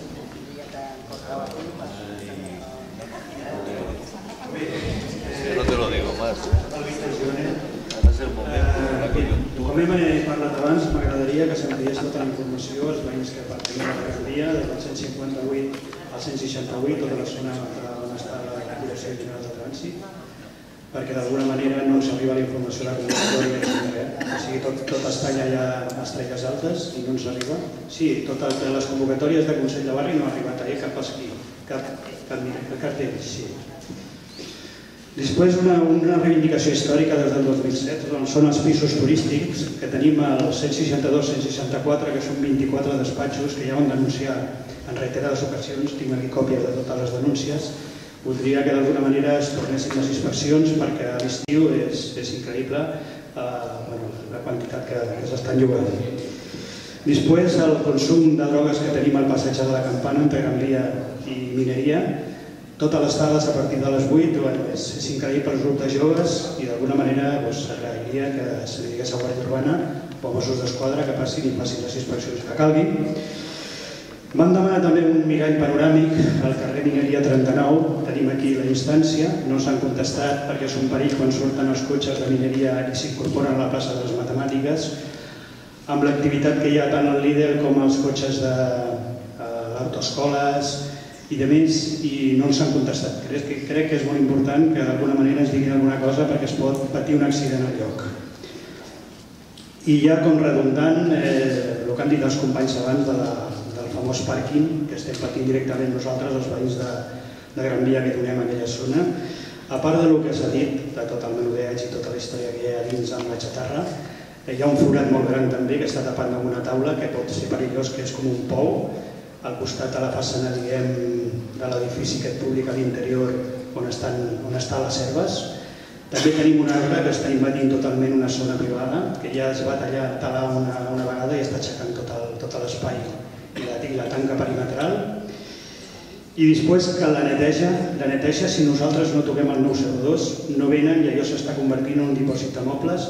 No te lo digo más. Com hem parlat abans, m'agradaria que s'enviés tota la informació als veïns que partien de la Gardia, del 158 al 168, tota la zona on està la Direcció General de Trànsit, perquè d'alguna manera no ens arriba la informació de la convocatòria. O sigui, tot Espanya ja a estrelles altes i no ens arriba. Sí, totes les convocatòries de Consell de Barri no ha arribat ahir cap esquí, cap cartell, sí. Després, una reivindicació històrica des del 2007, on són els pisos turístics, que tenim els 162-164, que són 24 despatxos, que ja van denunciar en reiterades ocasions, tinc aquí còpies de totes les denúncies. Voldria que d'alguna manera es tornessin les inspeccions, perquè a l'estiu és increïble la quantitat que s'estan llogant. Després, el consum de drogues que tenim al passeig de la Campana, entre Gandia i Mineria, totes les tardes a partir de les 8, és increïble el grup de joves i d'alguna manera agrairia que se li digués a Guàrdia Urbana o a Mossos d'Esquadra que passin i facin les inspeccions que calguin. Vam demanar també un mirall panoràmic al carrer Mineria 39, tenim aquí la instància, no s'han contestat perquè és un perill quan surten els cotxes de mineria i s'incorporen a la plaça de les Matemàtiques, amb l'activitat que hi ha tant el líder com els cotxes de l'autoescoles, i de més, i no ens han contestat. Crec que és molt important que d'alguna manera ens diguin alguna cosa perquè es pot patir un accident al lloc. I ja com redundant, el que han dit els companys abans del famós pàrquing, que estem patint directament nosaltres, els veïns de Gran Via que donem a aquella zona, a part del que s'ha dit, de tot el menudeig i tota la història que hi ha dins amb la xatarra, hi ha un forat molt gran també que està tapant amb una taula que pot ser perillós, que és com un pou, al costat de la façana de l'edifici aquest públic a l'interior on estan les herbes. També tenim un arbre que està invadint totalment una zona privada que ja es va talar una vegada i està aixecant tot l'espai i la tanca perimetral. I després que la neteja, si nosaltres no toquem el nou CO2, no venen i allò s'està convertint en un dipòsit de mobles.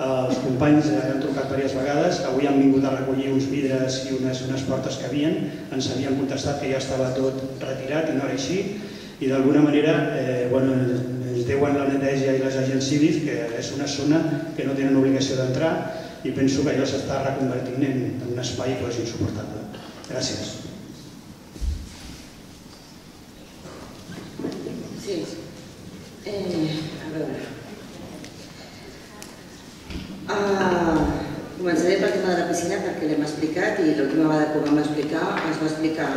Els companys han trucat diverses vegades, avui han vingut a recollir uns vidres i unes portes que havien, ens havien contestat que ja estava tot retirat i no era així, i d'alguna manera ens deuen la neteja i les agents cívics que és una zona que no tenen obligació d'entrar i penso que allò s'està reconvertint en un espai que és insuportable. Gràcies. Sí, a veure. Començaré pel tema de la piscina perquè l'hem explicat i l'última vegada que ho vam explicar es va explicar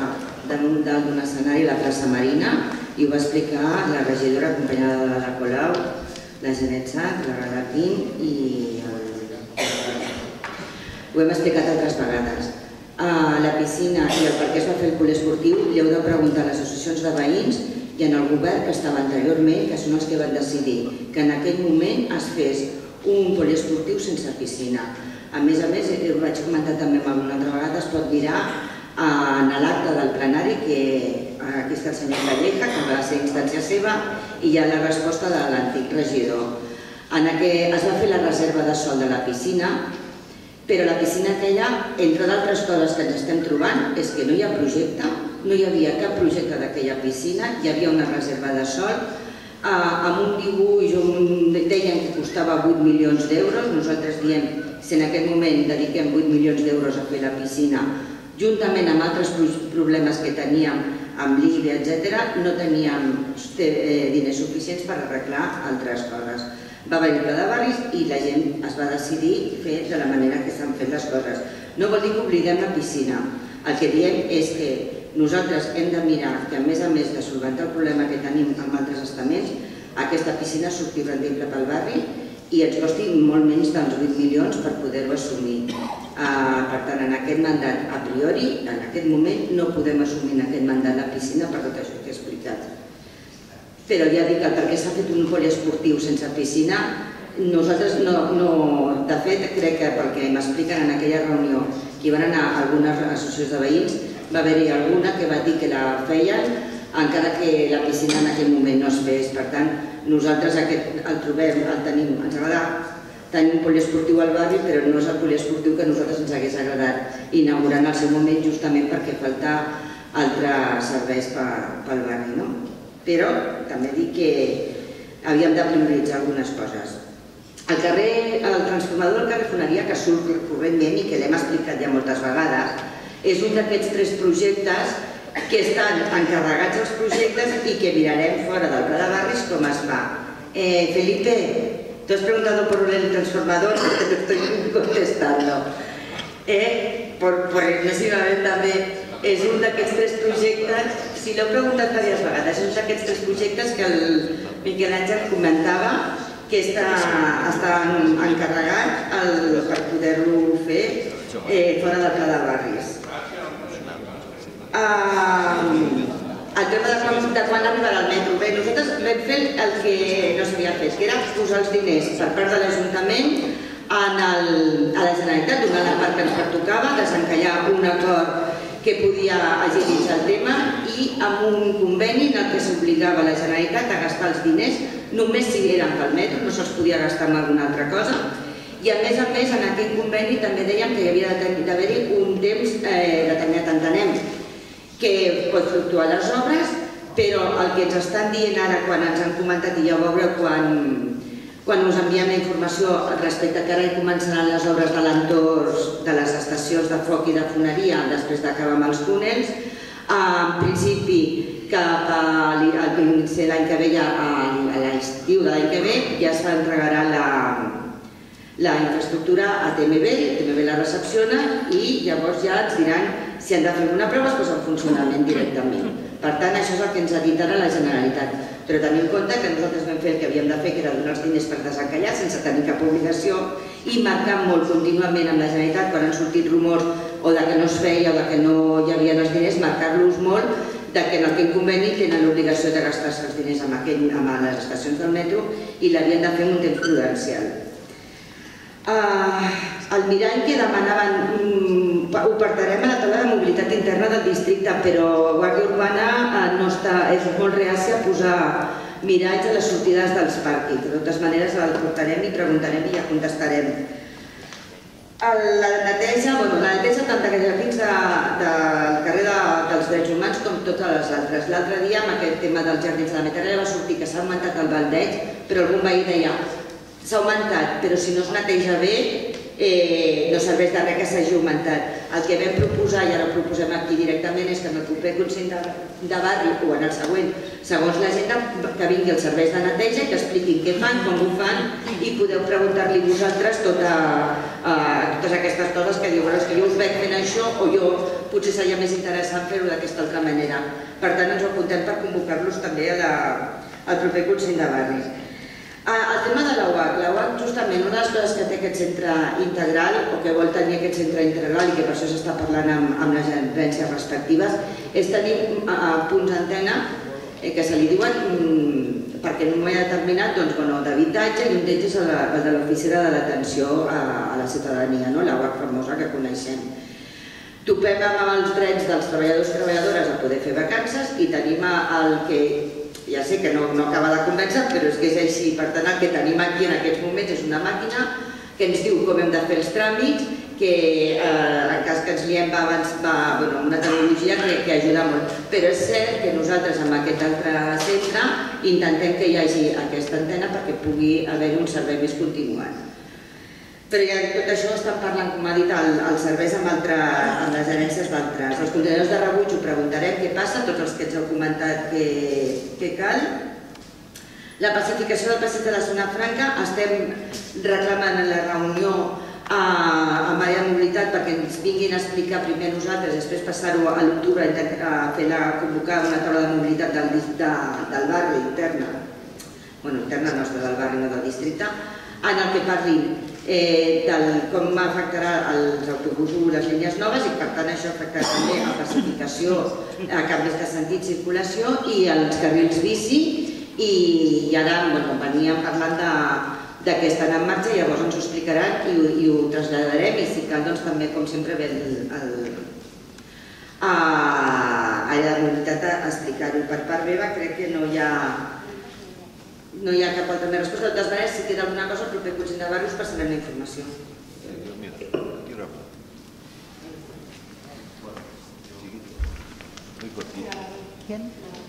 damunt d'un escenari la plaça Marina i ho va explicar la regidora acompanyada de la Colau, la Janet Sac, la Rada Quim i ho hem explicat altres vegades. La piscina i el per què es va fer el poliesportiu li heu de preguntar a les associacions de veïns i en el govern que estava anteriorment, que són els que van decidir que en aquell moment es fes un poliesportiu sense piscina. A més, ho vaig comentar també una altra vegada, es pot mirar en l'acte del plenari, que aquí està el senyor Calleja, que va ser instància seva, i hi ha la resposta de l'antic regidor. En què es va fer la reserva de sol de la piscina, però la piscina aquella, entre d'altres coses que ens estem trobant, és que no hi ha projecte, no hi havia cap projecte d'aquella piscina, hi havia una reserva de sol, amb un dibuix on deien que costava 8 milions d'euros, nosaltres diem que en aquest moment dediquem 8 milions d'euros a fer la piscina, juntament amb altres problemes que teníem amb l'IBE, etc., no teníem diners suficients per arreglar altres coses. Va venir el Pla de Barris i la gent es va decidir fer de la manera que s'han fet les coses. No vol dir que oblidem la piscina, el que diem és que nosaltres hem de mirar que a més de solventar el problema que tenim amb altres estaments, aquesta piscina surti rendible pel barri i ens costi molt menys dels 8 milions per poder-ho assumir. Per tant, en aquest mandat, a priori, en aquest moment, no podem assumir en aquest mandat la piscina per tot això que he explicat. Però ja dic que perquè s'ha fet un poliesportiu sense piscina, nosaltres no... De fet, crec que pel que m'expliquen en aquella reunió que hi van anar algunes associacions de veïns, va haver-hi alguna que va dir que la feien encara que la piscina en aquell moment no es fes. Per tant, nosaltres el trobem, el tenim, ens agrada tenir un poliesportiu al barri, però no és el poliesportiu que a nosaltres ens hagués agradat inaugurar en el seu moment, justament perquè falta altres serveis pel barri. Però també dic que havíem de prioritzar algunes coses. El transformador del carrer Foneria, que surt correntment i que l'hem explicat ja moltes vegades, és un d'aquests 3 projectes que estan encarregats els projectes i que mirarem fora del Pla de Barris com es fa. Felipe, te has preguntado por el transformador, te lo estoy contestando. Por impressionament també és un d'aquests 3 projectes, si l'heu preguntat diverses vegades, és un d'aquests 3 projectes que el Miquel Àngel comentava que està encarregat per poder-lo fer fora del Pla de Barris. El tema de quan arribarà el metro. Bé, nosaltres vam fer el que no s'havia fet, que era posar els diners per part de l'Ajuntament a la Generalitat, donar la part que ens pertocava, desencallar un acord que podia agilitzar el tema i amb un conveni en el que s'obligava la Generalitat a gastar els diners només si eren pel metro, no se'ls podia gastar en alguna altra cosa. I a més, en aquell conveni també dèiem que hi havia d'haver-hi un temps determinat, entenem, que pot fluctuar les obres, però el que ens estan dient ara quan ens han comentat, i ja ho veureu quan us enviem la informació respecte a que ara hi començaran les obres de l'entorn de les estacions de Foc i de Foneria després d'acabar amb els túnels, en principi cap al principi de l'any que ve, a l'estiu de l'any que ve, ja s'entregarà la infraestructura a TMB, TMB la recepciona i llavors ja ens diran si han de fer una prova es posa en funcionament directament. Per tant, això és el que ens ha dit ara la Generalitat. Però tenir en compte que nosaltres vam fer el que havíem de fer, que era donar els diners per desencallar sense tenir cap obligació i marcar molt contínuament amb la Generalitat quan han sortit rumors o de que no es feia o de que no hi havia els diners, marcar-los molt que en aquell conveni tenen l'obligació de gastar-se els diners amb les estacions del metro i l'havien de fer en un temps prudencial. El mirall que demanaven ho portarem a la taula de mobilitat interna del districte, però Guàrdia Urbana és molt reàcia a posar miralls a les sortides dels pàrquings. De totes maneres el portarem i preguntarem i ja contestarem. La neteja, tant d'aquests gràfics del carrer dels drets humans com totes les altres. L'altre dia amb aquest tema dels jardins de la Metarella va sortir que s'ha augmentat el baldeig, però algun veí deia s'ha augmentat, però si no es neteja bé no serveix de res que s'hagi augmentat. El que vam proposar, i ara ho proposem aquí directament, és que en el proper Consell de Barri o en el següent, segons l'agenda, que vingui els serveis de neteja i que expliquin què fan, com ho fan i podeu preguntar-li vosaltres totes aquestes coses que diuen que jo us veig fent això o jo potser seria més interessant fer-ho d'aquesta altra manera. Per tant, ens ho apuntem per convocar-los també al proper Consell de Barri. El tema de l'UAC, justament una de les coses que té aquest centre integral o que vol tenir aquest centre integral i que per això s'està parlant amb les agències respectives és tenir punts d'antena que se li diuen perquè en un moment determinat d'habitatge i un d'ells és el de l'oficina de l'atenció a la ciutadania, l'UAC famosa que coneixem. Topem amb els drets dels treballadors i treballadores a poder fer vacances i tenim el que ja sé que no acaba de convèncer, però és que és així. Per tant, el que tenim aquí en aquests moments és una màquina que ens diu com hem de fer els tràmits, que en cas que ens liem va amb una tecnologia que ajuda molt. Però és cert que nosaltres amb aquest altre centre intentem que hi hagi aquesta antena perquè pugui haver un servei més continuat. Però ja tot això estan parlant, com ha dit, els serveis amb les herències d'altres. Els contenidors de rebuig ho preguntarem què passa, tots els que ens heu comentat que cal. La pacificació del passeig de la Zona Franca, estem reclamant en la reunió amb àrea de mobilitat perquè ens vinguin a explicar primer nosaltres, després passar-ho a l'octubre a convocar una taula de mobilitat del barri interna interna nostra del barri, no del districte, en el que parlin de com afectarà els autobusos, les línies noves, i per tant això afectarà també a pacificació, a canvis de sentit, circulació i als carrils bici. I ara veníem parlant de què estan en marxa, llavors ens ho explicaran i ho traslladarem, i si cal també, com sempre, ve a la comunitat a explicar-ho. Per part meva crec que no hi ha cap altra més resposta. De totes maneres, si queda alguna cosa, el proper Consell de Barri us passarem la informació.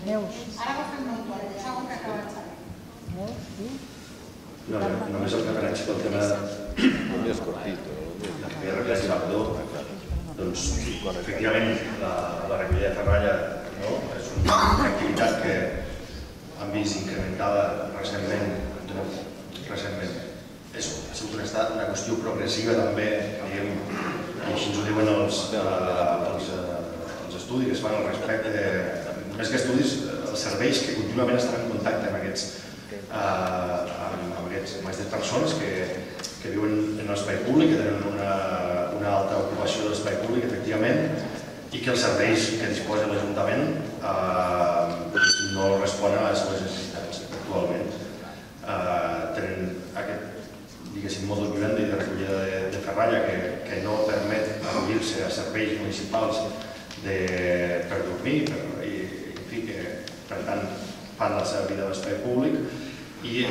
Neus. Ara ho fem molt bé, segur que acabarà. Neus, tu? No, només el que veig pel tema més cortit, que era que s'ha d'acord. Doncs, efectivament, la recollida de ferralla és una activitat que han vist incrementada recentment. És una qüestió progressiva també, i així ens ho diuen els estudis que es fan al respecte, més que estudis, els serveis que contínuament estan en contacte amb aquestes persones que viuen en l'espai públic, que tenen una alta ocupació de l'espai públic, efectivament, i que els serveis que disposa l'Ajuntament no responen a les seves necessitats actualment. Tenen aquest modus vivendi de recollida de ferralla que no permet acollir-se a serveis municipals per dormir, per tant fan la seva vida a l'espai públic, i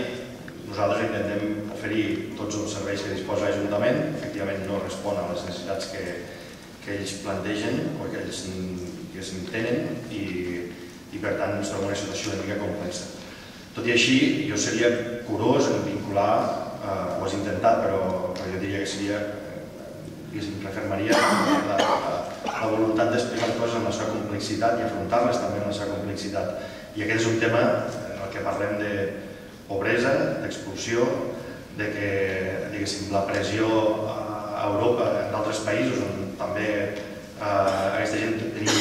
nosaltres intentem oferir tots els serveis que disposa l'Ajuntament. Efectivament no respon a les necessitats que ells plantegen o que ells tenen, i per tant ens trobem una situació una mica complexa. Tot i així, jo seria curós en vincular, ho has intentat, però jo diria que seria, refermaria la voluntat d'explicar coses amb la seva complexitat i afrontar-les també amb la seva complexitat. I aquest és un tema en què parlem de pobresa, d'expulsió, de que la pressió a Europa, en altres països on també aquesta gent tenia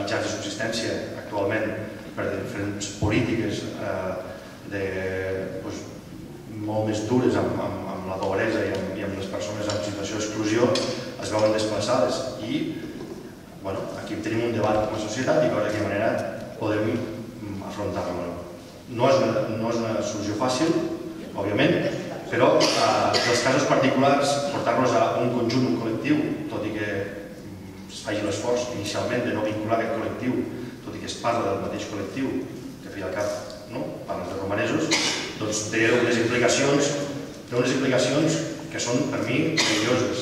mitjans de subsistència actualment per diferents polítiques molt més dures amb la pobresa i amb les persones en situació d'exclusió, es veuen desplaçades. I aquí tenim un debat com a societat i veure de quina manera podem afrontar-lo. No és una solució fàcil, òbviament, però dels casos particulars portar-los a un conjunt, un col·lectiu, tot i que es faci l'esforç inicialment de no vincular aquest col·lectiu, tot i que es parla del mateix col·lectiu, que fins al cap parlen de romanesos, doncs té unes implicacions que són, per mi, perilloses.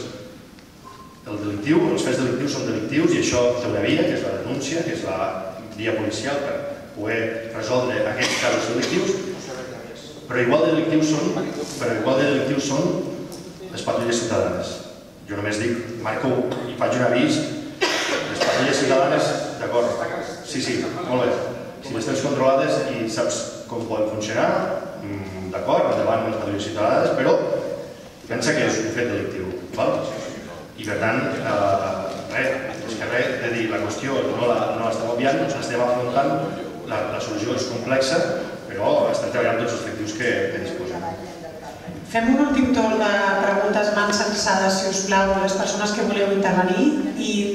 Els fets delictius són delictius, i això té una via, que és la denúncia, que és la via policial per poder resoldre aquests casos delictius, però igual de delictius són les patrulles ciutadanes. Jo només dic, marco i faig un avís, les patrulles ciutadanes, d'acord, sí, molt bé, si les tens controlades i saps com poden funcionar, d'acord, endavant les patrulles ciutadanes, però pensa que és un fet delictiu, d'acord? I per tant, és que res de dir, la qüestió no l'estem obviant, no l'estem afrontant, la solució és complexa, però estem treballant tots els efectius que disposem. Fem un últim torn de preguntes mans alçades, si us plau, a les persones que voleu intervenir, i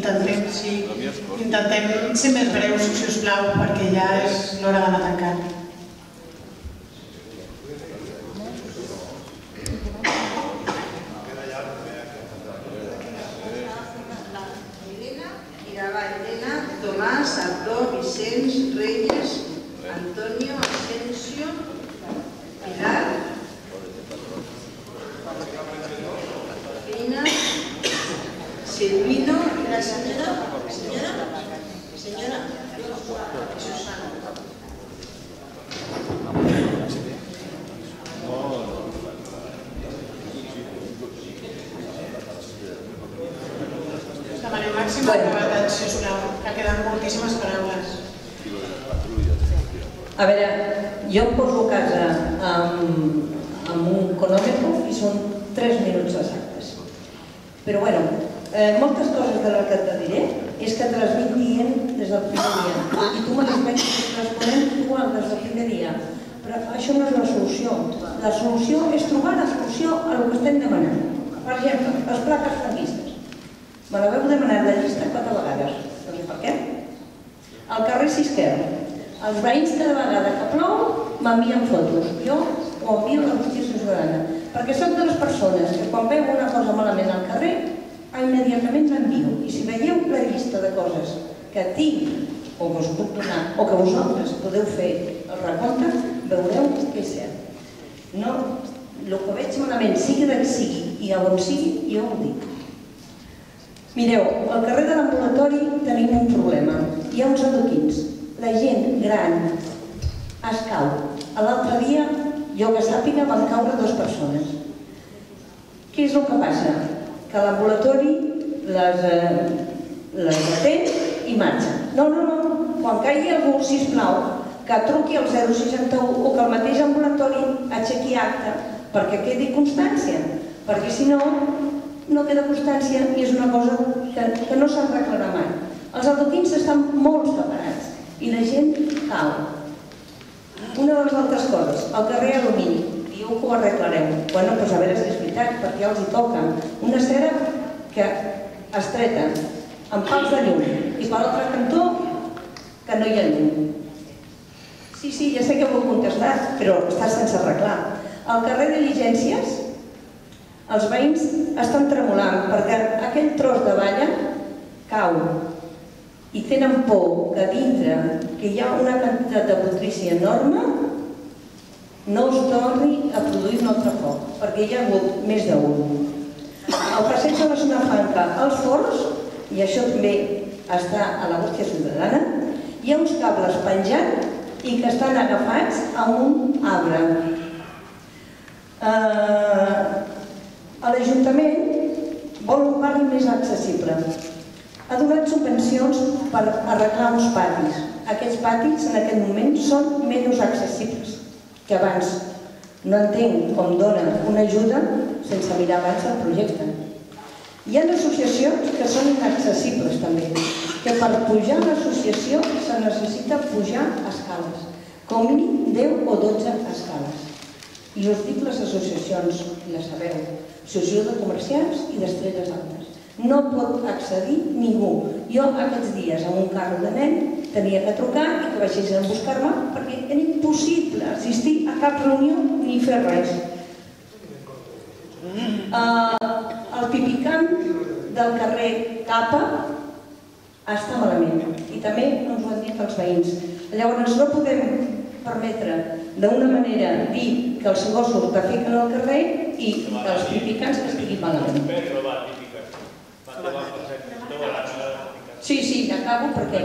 intentem ser més breus, si us plau, perquè ja és l'hora d'anar tancant. Salvador, Vicenç, Reyes, Antonio, Asensio, Pilar, Pina, Silvino, i la senyora Susana. Demanem màxima brevetat, si us plau. Ha quedat moltíssimes paraules. A veure, jo em poso a casa amb un cronòmetre i són 3 minuts exactes. Però bé, moltes coses de les que et diré és que te les vinc dient des del primer dia. I tu me les vens responent igual des del primer dia. Però això no és la solució. La solució és trobar la solució a el que estem demanant. Per exemple, les plaques franquistes. Me la veu demanar de llista 4 vegades. No sé per què. Al carrer Sisquer. Els veïns cada vegada que plou m'envien fotos. Jo ho envio a la Justícia Ciutadana. Perquè soc de les persones que quan veu una cosa malament al carrer, immediatament l'envio. I si veieu la llista de coses que tinc o que us puc donar o que vosaltres podeu fer el recompte, veureu que és cert. No, el que veig malament, sigui d'on sigui i a on sigui, jo ho dic. Mireu, al carrer de l'ambulatori tenim un problema. Hi ha uns adoquins. La gent gran es cau. L'altre dia, jo que sàpiga, van caure 2 persones. Què és el que passa? Que l'ambulatori les atén i marxa. No, no, no. Quan caigui algú, sisplau, que truqui al 061 o que el mateix ambulatori aixequi acte perquè quedi constància, perquè si no, no queda constància i és una cosa que no s'ha d'arreglar mai. Els adoquins estan molt separats i la gent cau. Una de les altres coses, el carrer Alumini, diu que ho arreglarem. Bueno, doncs a veure si és veritat, perquè ja els hi toca una cera que es treta amb pals de llum i per l'altre cantó que no hi ha llum. Sí, sí, ja sé que m'ho he contestat, però està sense arreglar. Al carrer de Diligències, els veïns estan tremolant perquè aquell tros de valla cau i tenen por que dintre, que hi ha una quantitat de putrícia enorme, no us torni a produir un altre foc, perquè hi ha hagut més d'un. El passeig de la Zona Franca als forns, i això també està a la Guàrdia Ciutadana, hi ha uns cables penjant i que estan agafats a un arbre. L'Ajuntament vol un barri més accessible. Ha donat subvencions per arreglar uns patis. Aquests patis en aquest moment són menys accessibles que abans. No entenc com donen una ajuda sense mirar abans el projecte. Hi ha associacions que són inaccessibles també, que per pujar a l'associació se necessita pujar escales, com a mínim 10 o 12 escales. I us dic les associacions, les sabeu, associació de comerciants i d'estrelles altes. No pot accedir ningú. Jo aquests dies amb un carro de nen tenia que trucar i que baixessin a buscar-me perquè era impossible assistir a cap reunió ni fer res. El pipicant del carrer Capa està malament i també ens ho han dit els veïns. Llavors no podem permetre d'una manera dir que els gossos trafiquen al carrer i que els pipicants estiguin malament. Sí, sí, acabo perquè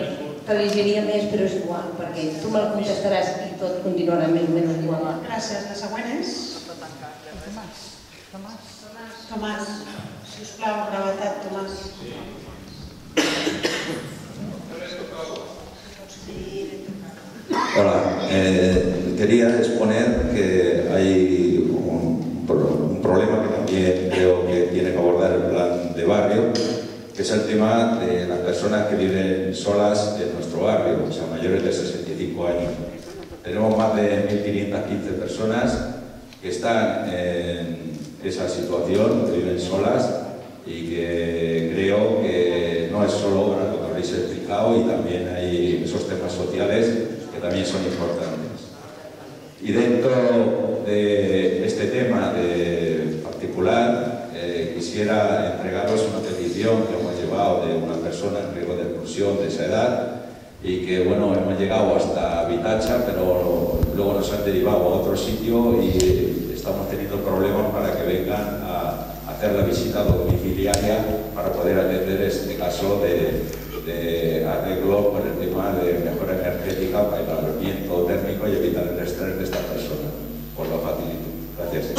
te llegiria més, però és igual, perquè tu me la contestaràs i tot continuarà més o menys igual. Gràcies. La següent és... Tomàs. Sisplau, gravetat, Tomàs. Hola, quería exponer que hay un problema que también creo que tiene que abordar el plan de barrio, que es el tema de las personas que viven solas en nuestro barrio, o sea, mayores de 65 años. Tenemos más de 1.515 personas que están en esa situación, que viven solas y que creo que no es solo ahora lo que habéis explicado, y también hay esos temas sociales que también son importantes. Y dentro de este tema de particular, quisiera entregaros una petición que hemos llevado de una persona en riesgo de exclusión de esa edad y que, bueno, hemos llegado hasta Vitacha, pero luego nos han derivado a otro sitio y estamos teniendo problemas para que vengan a hacer la visita domiciliaria para poder atender este caso de arreglo por el tema de mejora energética para el aislamiento térmico y evitar el estrés de esta persona. Por lo facilito. Gracias.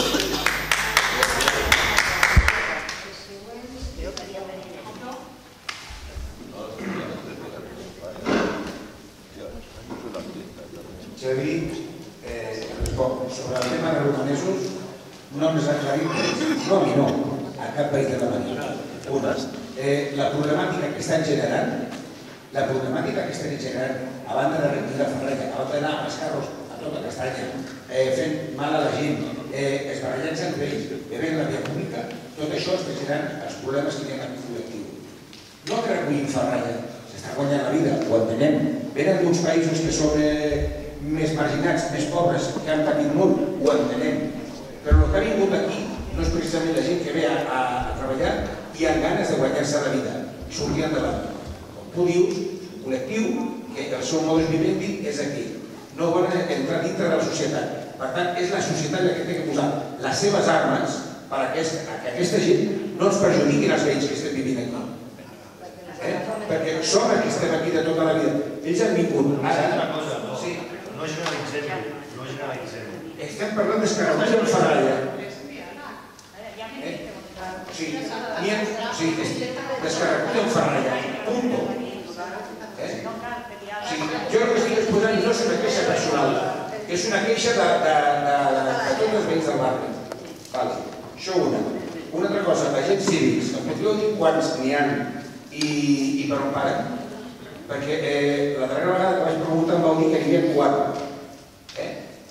Xavi, sobre el tema de los romanesos, no nos ha aclarado, no, a cap país de la manera. La problemàtica que estan generant, a banda de retirar Ferrera, a banda d'anar amb els carros a tota castanya, fent mal a la gent, es barallant-se entre ells, bevent la via pública, tot això es tenen els problemes que hi ha en el col·lectiu. No crec que fa ratlla, s'està guanyant la vida, ho entenem. Venen d'uns països que són més marginats, més pobres, que han patit molt, ho entenem. Però el que ha vingut aquí no és precisament la gent que ve a treballar i amb ganes de guanyar-se la vida, sortir endavant. Com tu dius, un col·lectiu que el seu modus vivendi és aquí. No volen entrar dintre de la societat. Per tant, és la societat la que ha de posar les seves armes perquè aquesta gent no ens perjudiqui els veïns que estem vivint aquí. Perquè som els que estem aquí de tota la vida. Ells han vingut. No generalitzem. Estem parlant d'escarabats amb feralla. Sí, descarregut en ferralla, punto. Jo el que estic exposant no és una queixa personal, és una queixa de tots els veïns del barri. Això una. Una altra cosa, agents cívics, em podríeu dir quants n'hi ha i per on paren? Perquè la darrera vegada que vaig preguntar em vau dir que n'hi havia 4.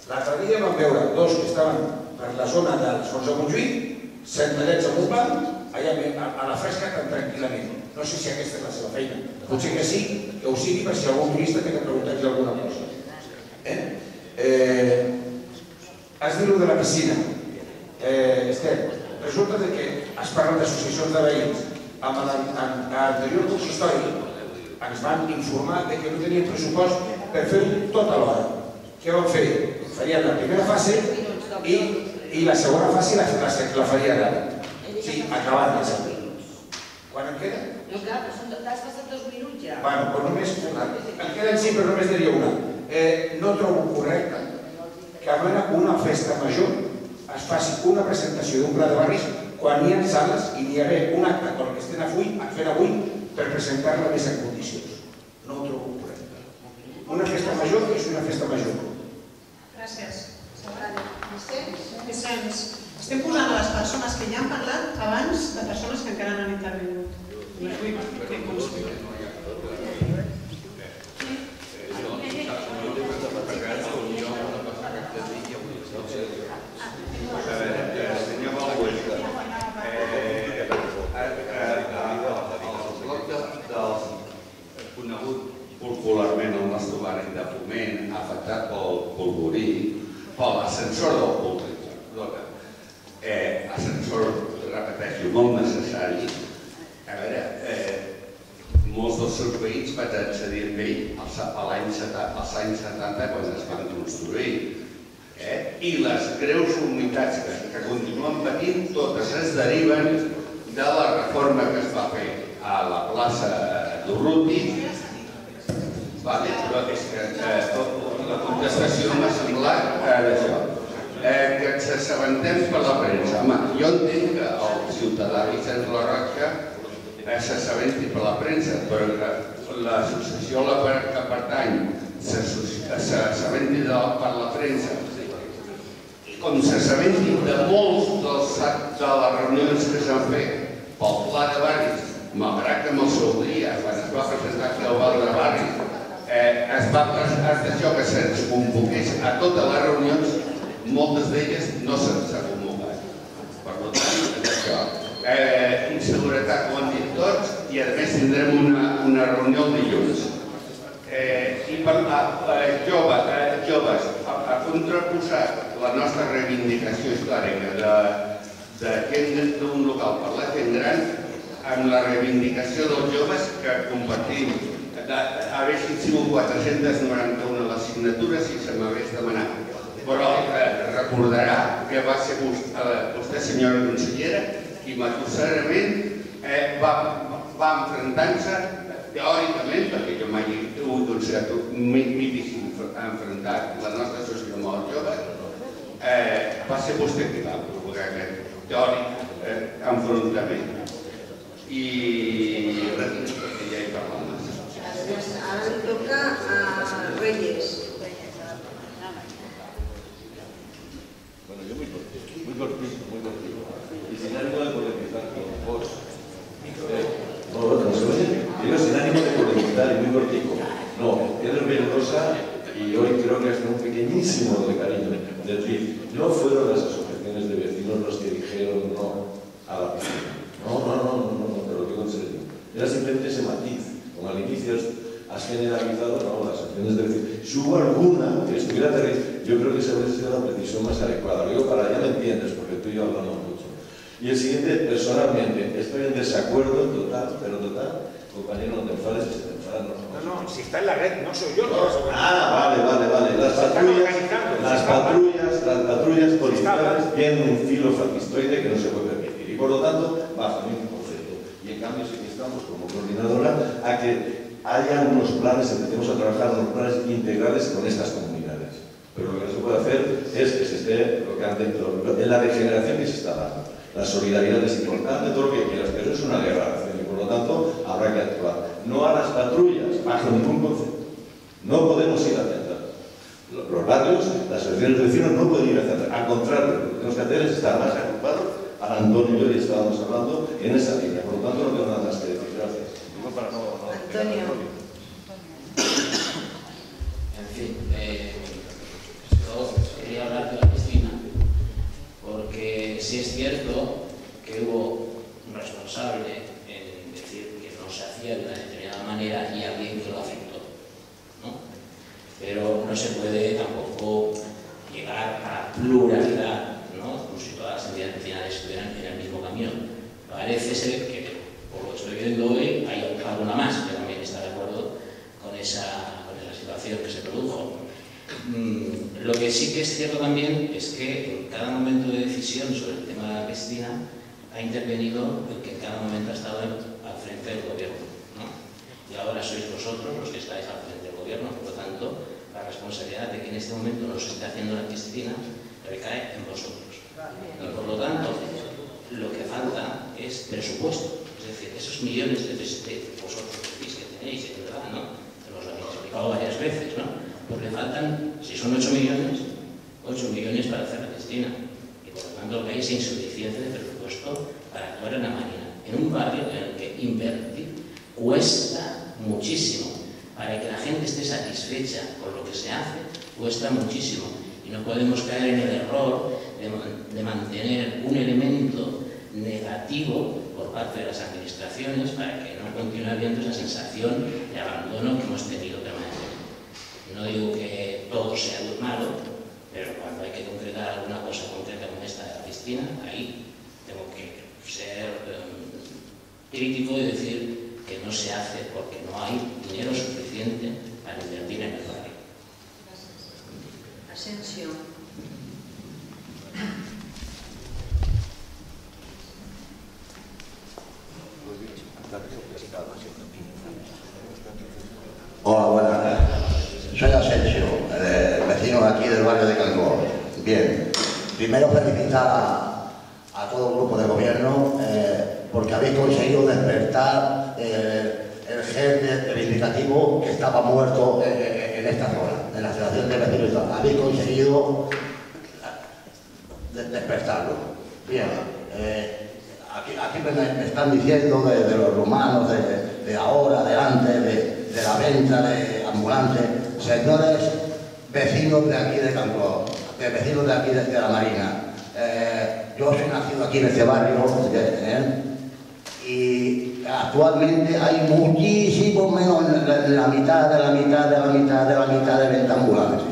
L'altre dia vam veure 2 que estaven per la zona dels Fons de Montjuïc, sentadets amb un banc, allà a la fresca tan tranquil·lament. No sé si aquesta és la seva feina. Potser que sí, que ho sigui, per si algun turista té que preguntar-li alguna cosa. Has dit-ho de la piscina. Esther, resulta que es parla d'associacions de veïns. En l'anterior consistori ens van informar que no tenien pressupost per fer-ho tot a l'hora. Què van fer? Farien la primera fase i la segona fase la faria ara. Sí, acabant-la. Quan en queda? No, clar, però t'has passat 2 minuts ja. Bueno, però només una. En queden 5, però només diria una. No trobo correcte que en una festa major es faci una presentació d'un pla de barris quan hi ha sales i n'hi haver un acte com el que estem fent avui per presentar-la més en condicions. No ho trobo correcte. Una festa major és una festa major. Gràcies. Vicenç, estem posant a les persones que ja han parlat abans de persones que encara no han intervingut. El bloc dels conegut popularment al nostre barri de Foment, afectat pel polvorí, per l'ascensor del públic. Ascensor, repeteixo, molt necessari. A veure, molts dels seus veïns van accedir amb ell als anys 70 quan es van construir. I les greus humitats que continuen patint totes es deriven de la reforma que es va fer a la plaça d'Urruti. Però és que la contestació m'ha semblat d'això, que ens assabentem per la premsa. Home, jo entenc que el ciutadà Vicenç Larroca s'assabenti per la premsa, però que l'associació a la que pertany s'assabenti per la premsa. I com s'assabenti de molts de les reunions que s'han fet pel Pla de Barris, malgrat que amb el seu dia, quan es va presentar aquí al Pla de Barris, es va d'això que se'ns convoqués a totes les reunions, moltes d'elles no se'ns ha convocat. Per tant, això, inseguretat ho han dit tots i a més tindrem una reunió el dilluns. I per joves, a contraposar la nostra reivindicació històrica d'un local per la gent gran amb la reivindicació dels joves que compartim haguessin sigut 491 les signatures si se m'hagués demanat. Però recordarà que va ser vostè, senyora consellera, qui matusserament va enfrontant-se teòricament, perquè jo mai he tingut un cert mític enfrontat la nostra societat molt jove, va ser vostè qui va provocar aquest teòric enfrontament. I ja hi parlem. Ara em toca a Reyes. Bueno, yo muy cortito. Y sin ánimo de polemizar con vos. Digo sin ánimo de polemizar y muy cortico. No, eres velosa y hoy creo que has sido un pequeñísimo con el cariño. Es decir, no fueron las asociaciones de vecinos los que dijeron no a la piscina. No, te lo digo en serio. Era simplemente ese matiz. Como al inicio has generalizado, no, las asociaciones de vecinos. Si hubo alguna que estuviera terrible, yo creo que esa hubiera sido la precisión más adecuada. Lo digo para allá, me entiendes, porque tú y yo hablamos mucho. Y el siguiente, personalmente, estoy en desacuerdo total, pero total, compañero, no te enfades, si te enfadas, no, si está en la red, no soy yo. Vale. Las patrullas policiales tienen un filo fascistoide que no se puede permitir. Y por lo tanto, bajo ningún concepto. Y en cambio, si estamos como coordinadora a que haya unos planes, empecemos a trabajar unos planes integrales con estas comunidades. Pero lo que no se puede hacer es que se esté lo que han dentro, en la degeneración que se está dando. La solidaridad es importante, todo lo que quieras, pero es una guerra, y por lo tanto habrá que actuar. No a las patrullas, bajo ningún concepto. No podemos ir a tentar. Los barrios, las asociaciones de vecinos no pueden ir a tentar. Al contrario, lo que tenemos que hacer es estar más agrupados. A Antonio y yo estábamos hablando en esa línea, por lo tanto no tengo nada más que decir. Gracias. Antonio. En fin, yo quería hablar de la piscina, porque sí es cierto que hubo un responsable en decir que no se hacía de una determinada manera y alguien que lo afectó, ¿no? Pero no se puede tampoco llegar a la pluralidad, ¿no? Como si todas las entidades nacionales estuvieran en el mismo camino. Parece ser que, por lo que estoy viendo hoy, hay alguna más que también está de acuerdo con esa situación que se produjo. Lo que sí que es cierto también es que en cada momento de decisión sobre el tema de la piscina ha intervenido el que en cada momento ha estado al frente del gobierno, ¿no? Y ahora sois vosotros los que estáis al frente del gobierno, por lo tanto, la responsabilidad de que en este momento no se esté haciendo la piscina recae en vosotros. Y por lo tanto, lo que falta es presupuesto. Es decir, esos millones de vosotros que tenéis, es verdad, ¿no? Los habéis explicado varias veces, ¿no? Porque faltan, si son 8 millones, 8 millones para hacer la piscina. Y por lo tanto hay esa insuficiencia de presupuesto para actuar en la Marina, en un barrio en el que invertir cuesta muchísimo. Para que la gente esté satisfecha con lo que se hace, cuesta muchísimo. Y no podemos caer en el error de mantener un elemento negativo por parte de las administraciones para que no continúe habiendo esa sensación de abandono que hemos tenido permanente. No digo que todo sea malo, pero cuando hay que concretar alguna cosa concreta como esta de la piscina, ahí tengo que ser crítico y decir que no se hace porque no hay dinero suficiente para invertir en el barrio. Asensio. Hola, buenas. Soy Asensio, vecino aquí del barrio de Can Clós. Bien, primero felicitar a todo el grupo de gobierno porque habéis conseguido despertar el gen reivindicativo que estaba muerto en esta zona, en la Asociación de Vecinos y tal. Habéis conseguido despertarlo. Bien. Aquí me están diciendo de los romanos, de ahora, de antes, de la venta de ambulantes. Señores vecinos de aquí de Can Clós, de vecinos de aquí de la Marina. Yo soy nacido aquí en este barrio, y actualmente hay muchísimo menos, la mitad de venta ambulantes.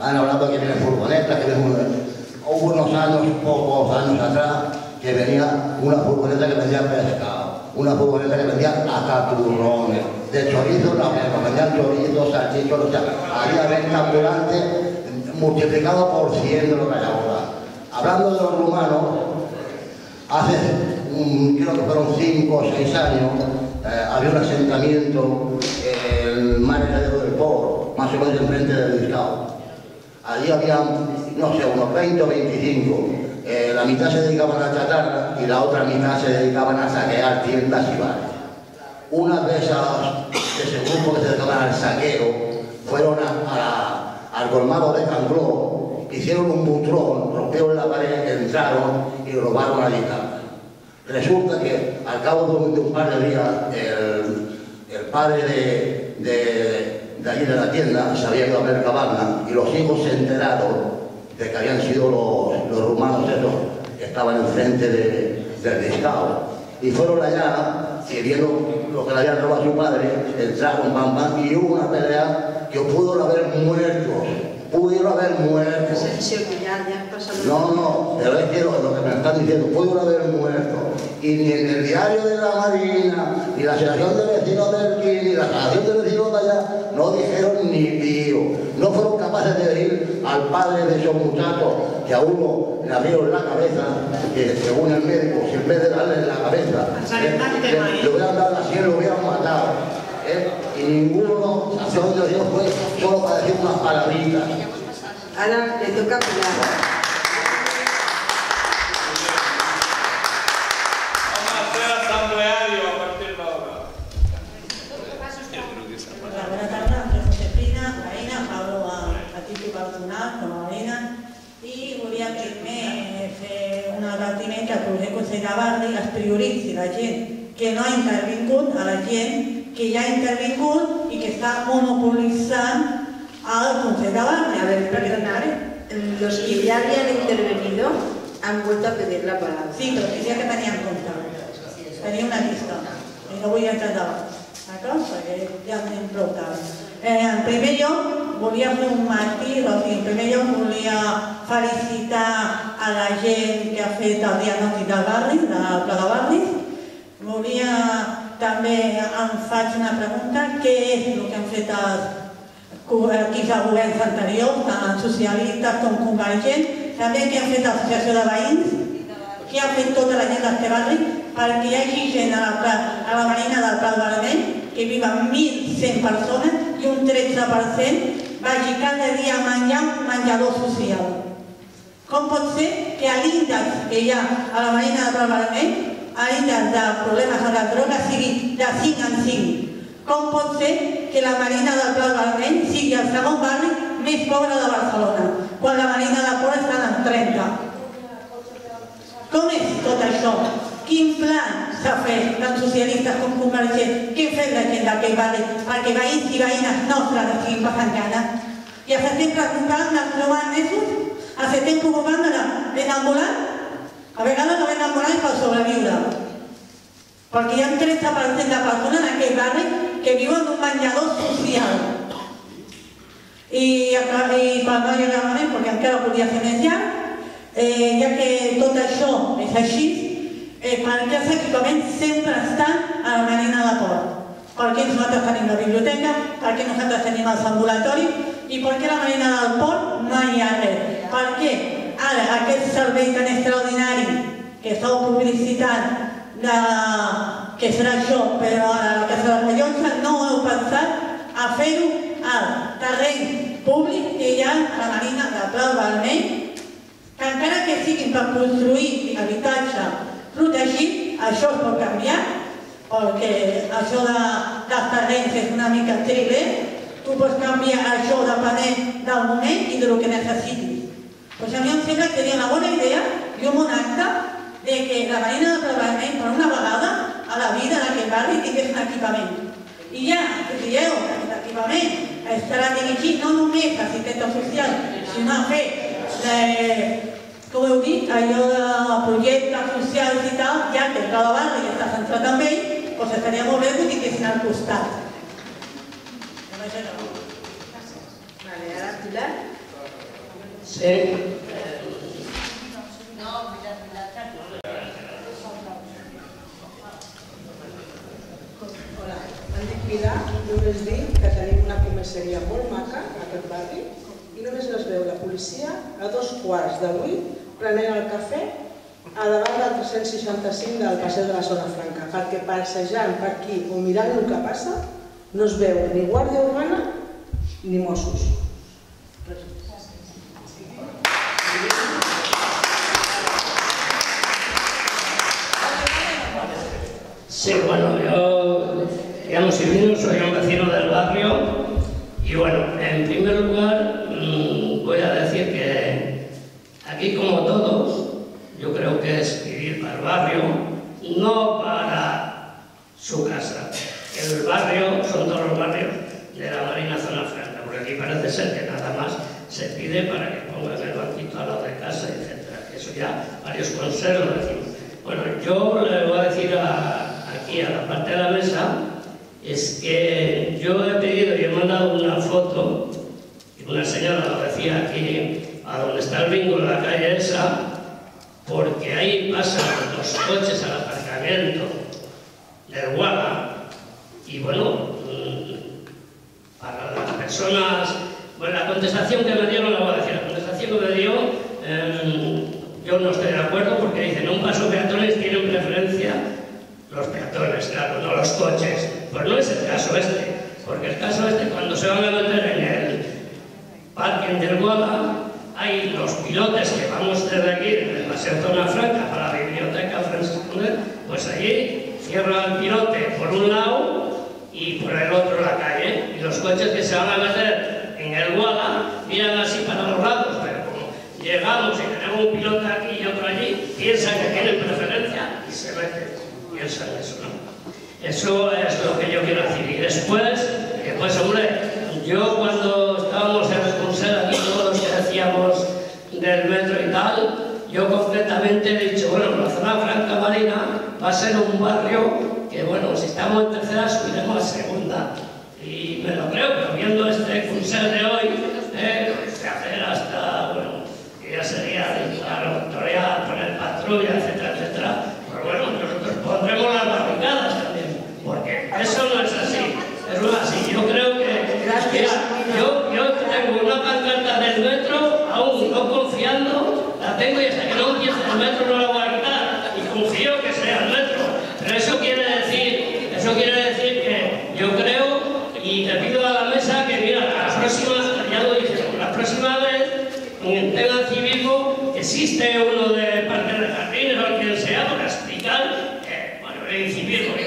Han hablado que vienen furgonetas, que vienen... Hubo unos años, pocos años atrás, que venía una furgoneta que vendía pescado, una furgoneta que vendía hasta turrones, de chorizo también, vendían chorizo, salchichos, o sea, había venta ambulante multiplicado por 100 de lo que hay ahora. Hablando de los rumanos, hace, creo que fueron 5 o 6 años, había un asentamiento, el Mercat del Port, más o menos enfrente del Discao. Allí había, no sé, unos 20 o 25. La mitad se dedicaban a chatarra y la otra mitad se dedicaban a saquear tiendas y bares. Una de esas, de ese grupo que se dedicaban al saqueo, fueron al colmado de Can Clós, hicieron un butrón, rompieron la pared, entraron y robaron la guitarra. Resulta que al cabo de un par de días, el padre de de allí de la tienda salían a ver cabana y los hijos se enteraron de que habían sido los rumanos esos que estaban enfrente del listado y fueron allá siguiendo lo que le habían robado a su padre, entraron bam bam y hubo una pelea que pudo haber muertos. Pudieron haber muerto. No, no, pero es que lo que me están diciendo, pudieron haber muerto. Y ni en el diario de la Marina, ni la asociación de vecinos del aquí, ni la asociación de vecinos de allá, no dijeron ni pío. No fueron capaces de decir al padre de esos muchachos que a uno le abrieron la cabeza, que según el médico, si en vez de darle la cabeza, lo hubieran dado así, lo hubieran matado. Y ninguno, a Dios fue solo para decir unas palabritas. Ahora le toca Pilar. Los que ya habían intervenido han vuelto a pedir la palabra. Sí, los que ya que tenían cuenta. Tenía una lista. Y no voy a entrar ¿Acaso? Porque ya me implotaba. En primer yo volía a fer un màrtir, o sigui, en primer yo volia felicitar a la gent que ha fet el diagnòstic del barri, del Pla de Barris. Volia també, em faig una pregunta, què és el que han fet els equips de governs anteriors, tant socialistes com convergents, també que han fet l'associació de veïns, que han fet tota la gent d'aquest barri, perquè hi hagi gent a la Marina del Prat Vermell, que viuen 1.100 persones i un 13% vagi cada dia a menjar un menjador social. Com pot ser que a l'índex que hi ha a la Marina del Prat Vermell, a l'índex de problemes de la droga sigui de 5 en 5? Com pot ser que la Marina del Prat Vermell sigui el segon barri més pobre de Barcelona, quan la Marina de Port està en 30? Com és tot això? Quin pla s'ha fet, tant socialistes com convergents? Què ha fet la gent d'aquest barri perquè veïns i veïnes nostres estiguin passant gana? I ens estem preocupant dels 9 mesos? Ens estem preocupant d'enambolar? A vegades no hem d'enambolar per sobreviure. Perquè hi ha un 30% de persones en aquest barri que viuen d'un banyador social. I quan no hi ha gaire, perquè encara volia fer més llarg, ja que tot això és així, perquè els equipaments sempre estan a la Marina de Port. Perquè nosaltres tenim la biblioteca, perquè nosaltres tenim els ambulatoris i perquè a la Marina del Port no hi ha res. Perquè ara aquest servei tan extraordinari que esteu publicitant que serà això, però a la Casa de la Llotja no heu pensat a fer-ho al terreny públic que hi ha a la Marina del Prat Vermell, que encara que siguin per construir habitatge protegit, això es pot canviar, perquè això dels terrenys és una mica triple, tu pots canviar això depenent del moment i del que necessitis. Doncs a mi em sembla que tenia una bona idea i un bon acte que la Marina del Prat Vermell per una vegada a la vida d'aquest barri tingués un equipament. I ja, que dieu, aquest equipament estarà dirigit no només a assistència social, sinó a fer, com heu dit, allò de projectes socials i tal, ja que cada barri està centrat en ell, doncs estaria molt bé que ho tinguessin al costat. Vale, ara Pilar. Sí. No, jo us dic que tenim una comerceria molt maca a aquest barri i només les veu la policia a 2 quarts de 8 prenent el cafè a davant del 365 del passeig de la Zona Franca, perquè passejant per aquí o mirant el que passa no es veu ni Guàrdia Urbana ni Mossos. Sí, bueno, jo... Digamos, soy un vecino del barrio y bueno, en primer lugar voy a decir que aquí como todos, yo creo que es vivir para el barrio, no para su casa. El barrio son todos los barrios de la Marina Zona para que pongas el banquito a la otra casa, etc. Eso ya varios consejos lo decimos. Bueno, yo le voy a decir aquí a la parte de la mesa, es que yo he pedido y he mandado una foto, y una señora lo decía aquí, a donde está el bingo, en la calle esa, porque ahí pasan los coches al aparcamiento del Guada, y bueno, para las personas... Bueno, la contestación que me dio no la voy a decir, la contestación que me dio, yo no estoy de acuerdo porque dicen, un paso peatones tienen preferencia los peatones, claro, no los coches. Pues no es el caso este, porque el caso este, cuando se van a meter en el parking del Guada, hay los pilotes que vamos desde aquí, desde la Zona Franca para la biblioteca Francescuna, pues allí cierra el pilote por un lado y por el otro la calle, y los coches que se van a meter en el Guada miran así para los lados, pero como llegamos y tenemos un pilote aquí y otro allí, piensan que tienen preferencia y se meten, piensan eso, ¿no? Eso es lo que yo quiero decir. Y después hombre, yo cuando estábamos en el Consell aquí todos los que hacíamos del metro y tal, yo concretamente he dicho, bueno, la Zona Franca Marina va a ser un barrio que, bueno, si estamos en tercera subiremos a segunda. Y me lo creo, pero viendo este Consell de hoy, se hace hasta, bueno, que ya sería la autoridad, poner patrulla, etcétera, etcétera. Pero bueno, nosotros pondremos las barricadas también, porque eso no es así. Es una así, yo creo que... Gracias. Yo tengo una pancarta del metro, aún no confiando, la tengo y hasta que no empiece el metro no la voy a quitar. Y confío que sea el metro. Pero eso quiere decir que yo creo, y le pido a la mesa que mira, la próxima, ya lo dije, la próxima vez, en tema civismo, existe uno de Parque de Jardines o quien sea para explicar que, bueno, el civismo, que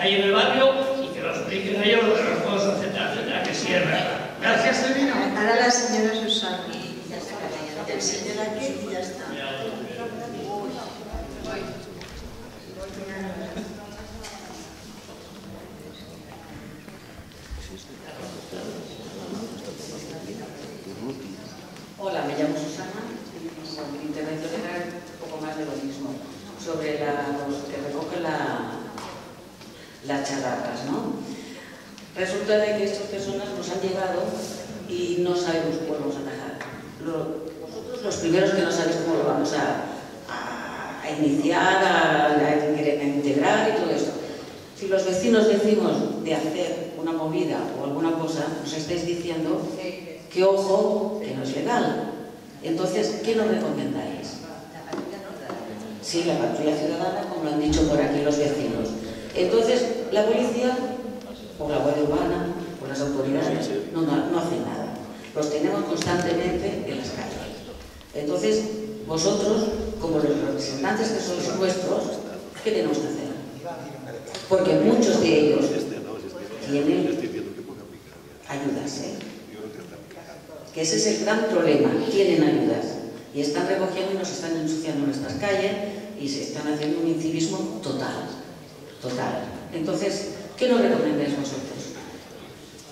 hay en el barrio y que los expliquen ellos lo de los juegos, etcétera, etcétera, que sí es verdad. Gracias, Marina. Ahora la señora Susana. Y ya está. El señor aquí y ya está. Hola, me llamo Susana y mi intervención era un poco más de lo mismo. Sobre los que recogen las chatarras, ¿no? Resulta de que estas personas nos han llegado y no sabemos cómo vamos a atajar. Vosotros los primeros que no sabéis cómo lo vamos a iniciar, a integrar y todo eso. Si los vecinos decimos de hacer una movida o alguna cosa, nos estáis diciendo que ojo, que no es legal. Entonces, ¿qué nos recomendáis? Sí, la patrulla ciudadana, como lo han dicho por aquí los vecinos. Entonces, la policía, o la Guardia Urbana, o las autoridades, no hacen nada. Los tenemos constantemente en las calles. Entonces, vosotros, como los representantes que sois vuestros, ¿qué tenemos que hacer? Porque muchos de ellos tienen ayudas, que ese es el gran problema, tienen ayudas. Y están recogiendo y nos están ensuciando nuestras calles y se están haciendo un incivismo total. Entonces, ¿qué nos recomendáis vosotros?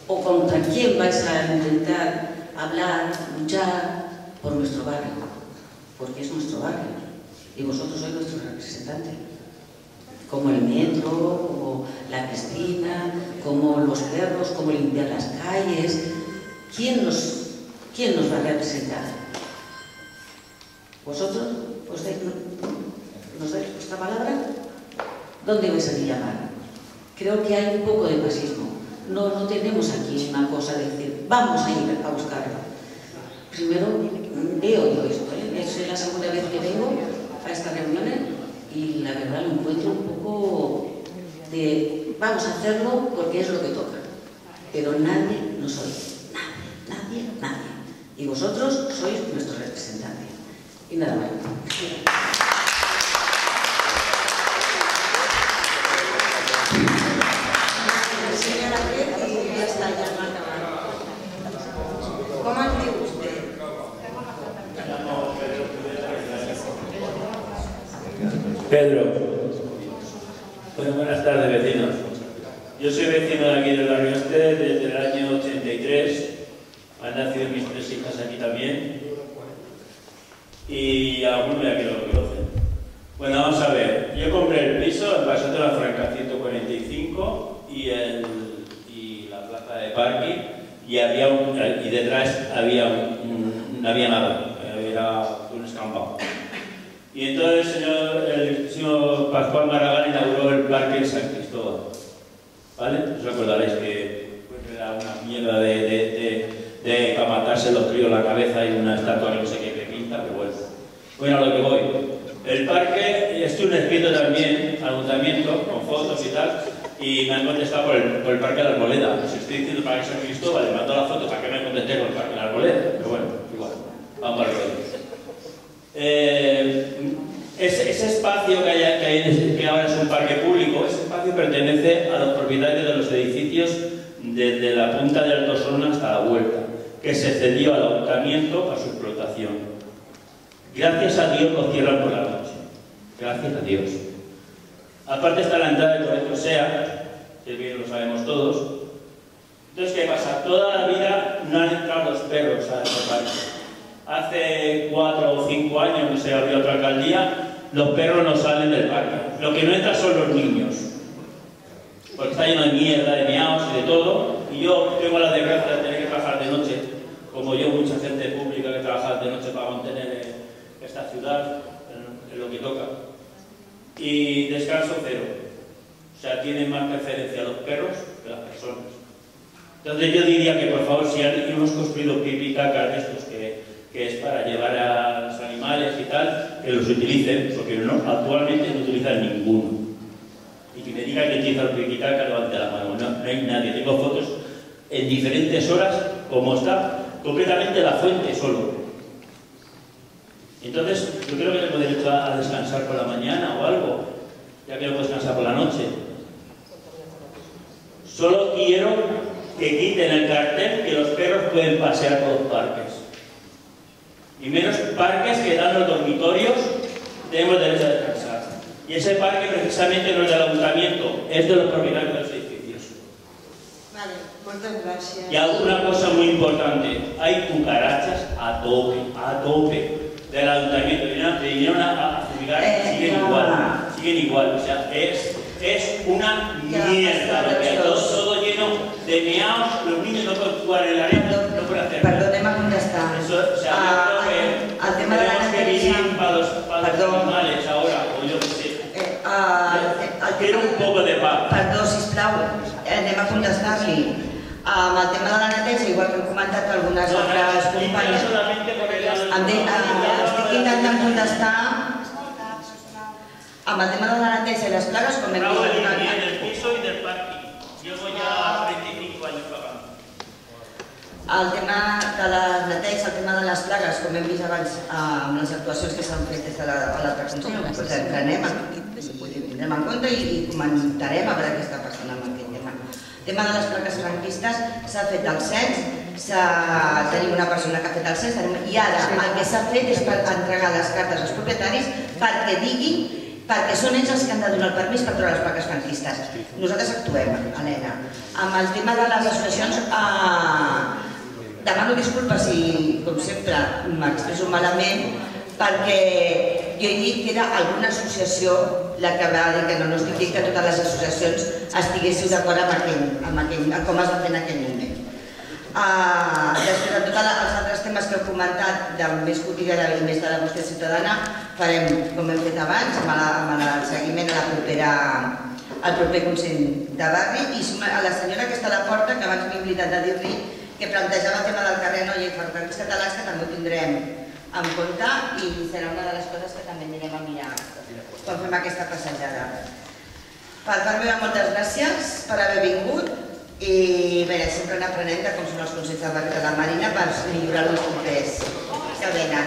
¿O contra quién vais a intentar hablar, luchar por nuestro barrio? Porque es nuestro barrio y vosotros sois nuestro representante. Como el metro, como la piscina, como los perros, como limpiar las calles. ¿Quién nos va a representar? ¿Vosotros nos dais esta palabra? ¿Dónde vais a llamar? Creo que hay un poco de pasismo. No tenemos aquí una cosa de decir, vamos a ir a buscarlo. Primero, veo yo esto, es la segunda vez que vengo a estas reuniones y la verdad lo encuentro un poco de, vamos a hacerlo porque es lo que toca. Pero nadie nos oye, nadie. Y vosotros sois nuestros representantes. Y nada más. ¿Cómo has dicho usted? Pedro. Bueno, buenas tardes, vecinos. Yo soy vecino de aquí del barrio este desde el año 83. han nacido mis tres hijas aquí también y alguno ya que lo conocen. Bueno, vamos a ver, yo compré el piso en Paseo de la Franca 145 y la plaza de parking y detrás no había nada, era un escampado. Y entonces el señor Pascual Maragall inauguró el parque en San Cristóbal, ¿vale? Os recordaréis que era una mierda de para matarse los críos la cabeza y una estatua no sé qué que pinta, pero bueno. Bueno, a lo que voy. El parque, esto un escrito también al ayuntamiento, con fotos y tal, y me han contestado por el parque de la Arboleda. Si estoy diciendo para que San Cristóbal, le mando la foto, ¿para qué me contesté con el parque de la Arboleda? Pero bueno, igual, vamos al rollo. Ese espacio que ahora es un parque público, ese espacio pertenece a los propietarios de los edificios desde la punta de Altozona hasta la Vuelta, que se cedió al ayuntamiento para su explotación. Gracias a Dios lo cierran por la noche. Gracias a Dios. Aparte está la entrada de Colegio SEA, que bien lo sabemos todos. Entonces, ¿qué pasa? Toda la vida no han entrado los perros a este parque. Hace 4 o 5 años que se abrió otra alcaldía, los perros no salen del parque. Lo que no entra son los niños. Porque está lleno de mierda, de meados y de todo. Y yo tengo la desgracia de tener que trabajar de noche, como yo, mucha gente pública que trabaja de noche para mantener esta ciudad en lo que toca. Y descanso cero. O sea, tienen más preferencia los perros que las personas. Entonces yo diría que, por favor, si hemos construido pipicacas de estos que es para llevar a los animales y tal, que los utilicen, porque no, actualmente no utilizan ninguno. Y que me diga que utiliza el piquitaca, levante la mano. No, no hay nadie. Tengo fotos en diferentes horas, como está completamente la fuente solo. Entonces, yo creo que tengo derecho a descansar por la mañana o algo, ya que no puedo descansar por la noche. Solo quiero que quiten el cartel que los perros pueden pasear por los parques. Y menos parques que dan los dormitorios, tenemos derecho a descansar. Y ese parque precisamente no es del ayuntamiento, es de los propietarios de los edificios. Vale, muchas gracias. Y alguna cosa muy importante, hay cucarachas a tope, del ayuntamiento. Vinieron a fumigar, siguen igual. O sea, es una mierda, porque todo lleno de meados, los niños no pueden jugar en la arena, no pueden hacer nada. Perdón, me contestar. Eso, o sea, al tema de la natalidad animales ahora, o jo que sé. Quiero un poco de paz. Perdó, sisplau, anem a contestar-li. Amb el tema de la neteja, igual que hem comentat algunes altres companyes, estic intentant contestar amb el tema de la neteja i les plagues, com hem dit. Del piso i del pàrquing. Jo voy a 25 anys pagant. El tema de la neteja, el tema de les plagues, com hem vist abans amb les actuacions que s'han fet des de l'altra Consell, doncs entrem en compte i comentarem a veure què està passant amb aquest tema. El tema de les plaques franquistes, s'ha fet el cens, tenim una persona que ha fet el cens, i ara el que s'ha fet és entregar les cartes als propietaris perquè diguin, perquè són ells els que han de donar el permís per trobar les plaques franquistes. Nosaltres actuem, Helena. Amb el tema de les associacions, demano disculpes si, com sempre, m'expresso malament, perquè jo he dit que era alguna associació la que va dir que no estic dient que totes les associacions estiguéssiu d'acord amb com es va fer en aquell moment. Després de tots els altres temes que heu comentat, del més quotidià i més de la vostra ciutadana, farem, com hem fet abans, amb el seguiment al proper Consell de Barri, i a la senyora que està a la porta, que abans m'he oblidat de dir-li, que plantejava el tema del carrer Noia i Ferrocarrils Catalans, que també ho tindrem en compte i serà una de les coses que també anirem a mirar quan fem aquesta passejada. Per part meva, moltes gràcies per haver vingut i bé, sempre n'aprenem de com són els Consells de Barri de la Marina per millorar-los propers que venen.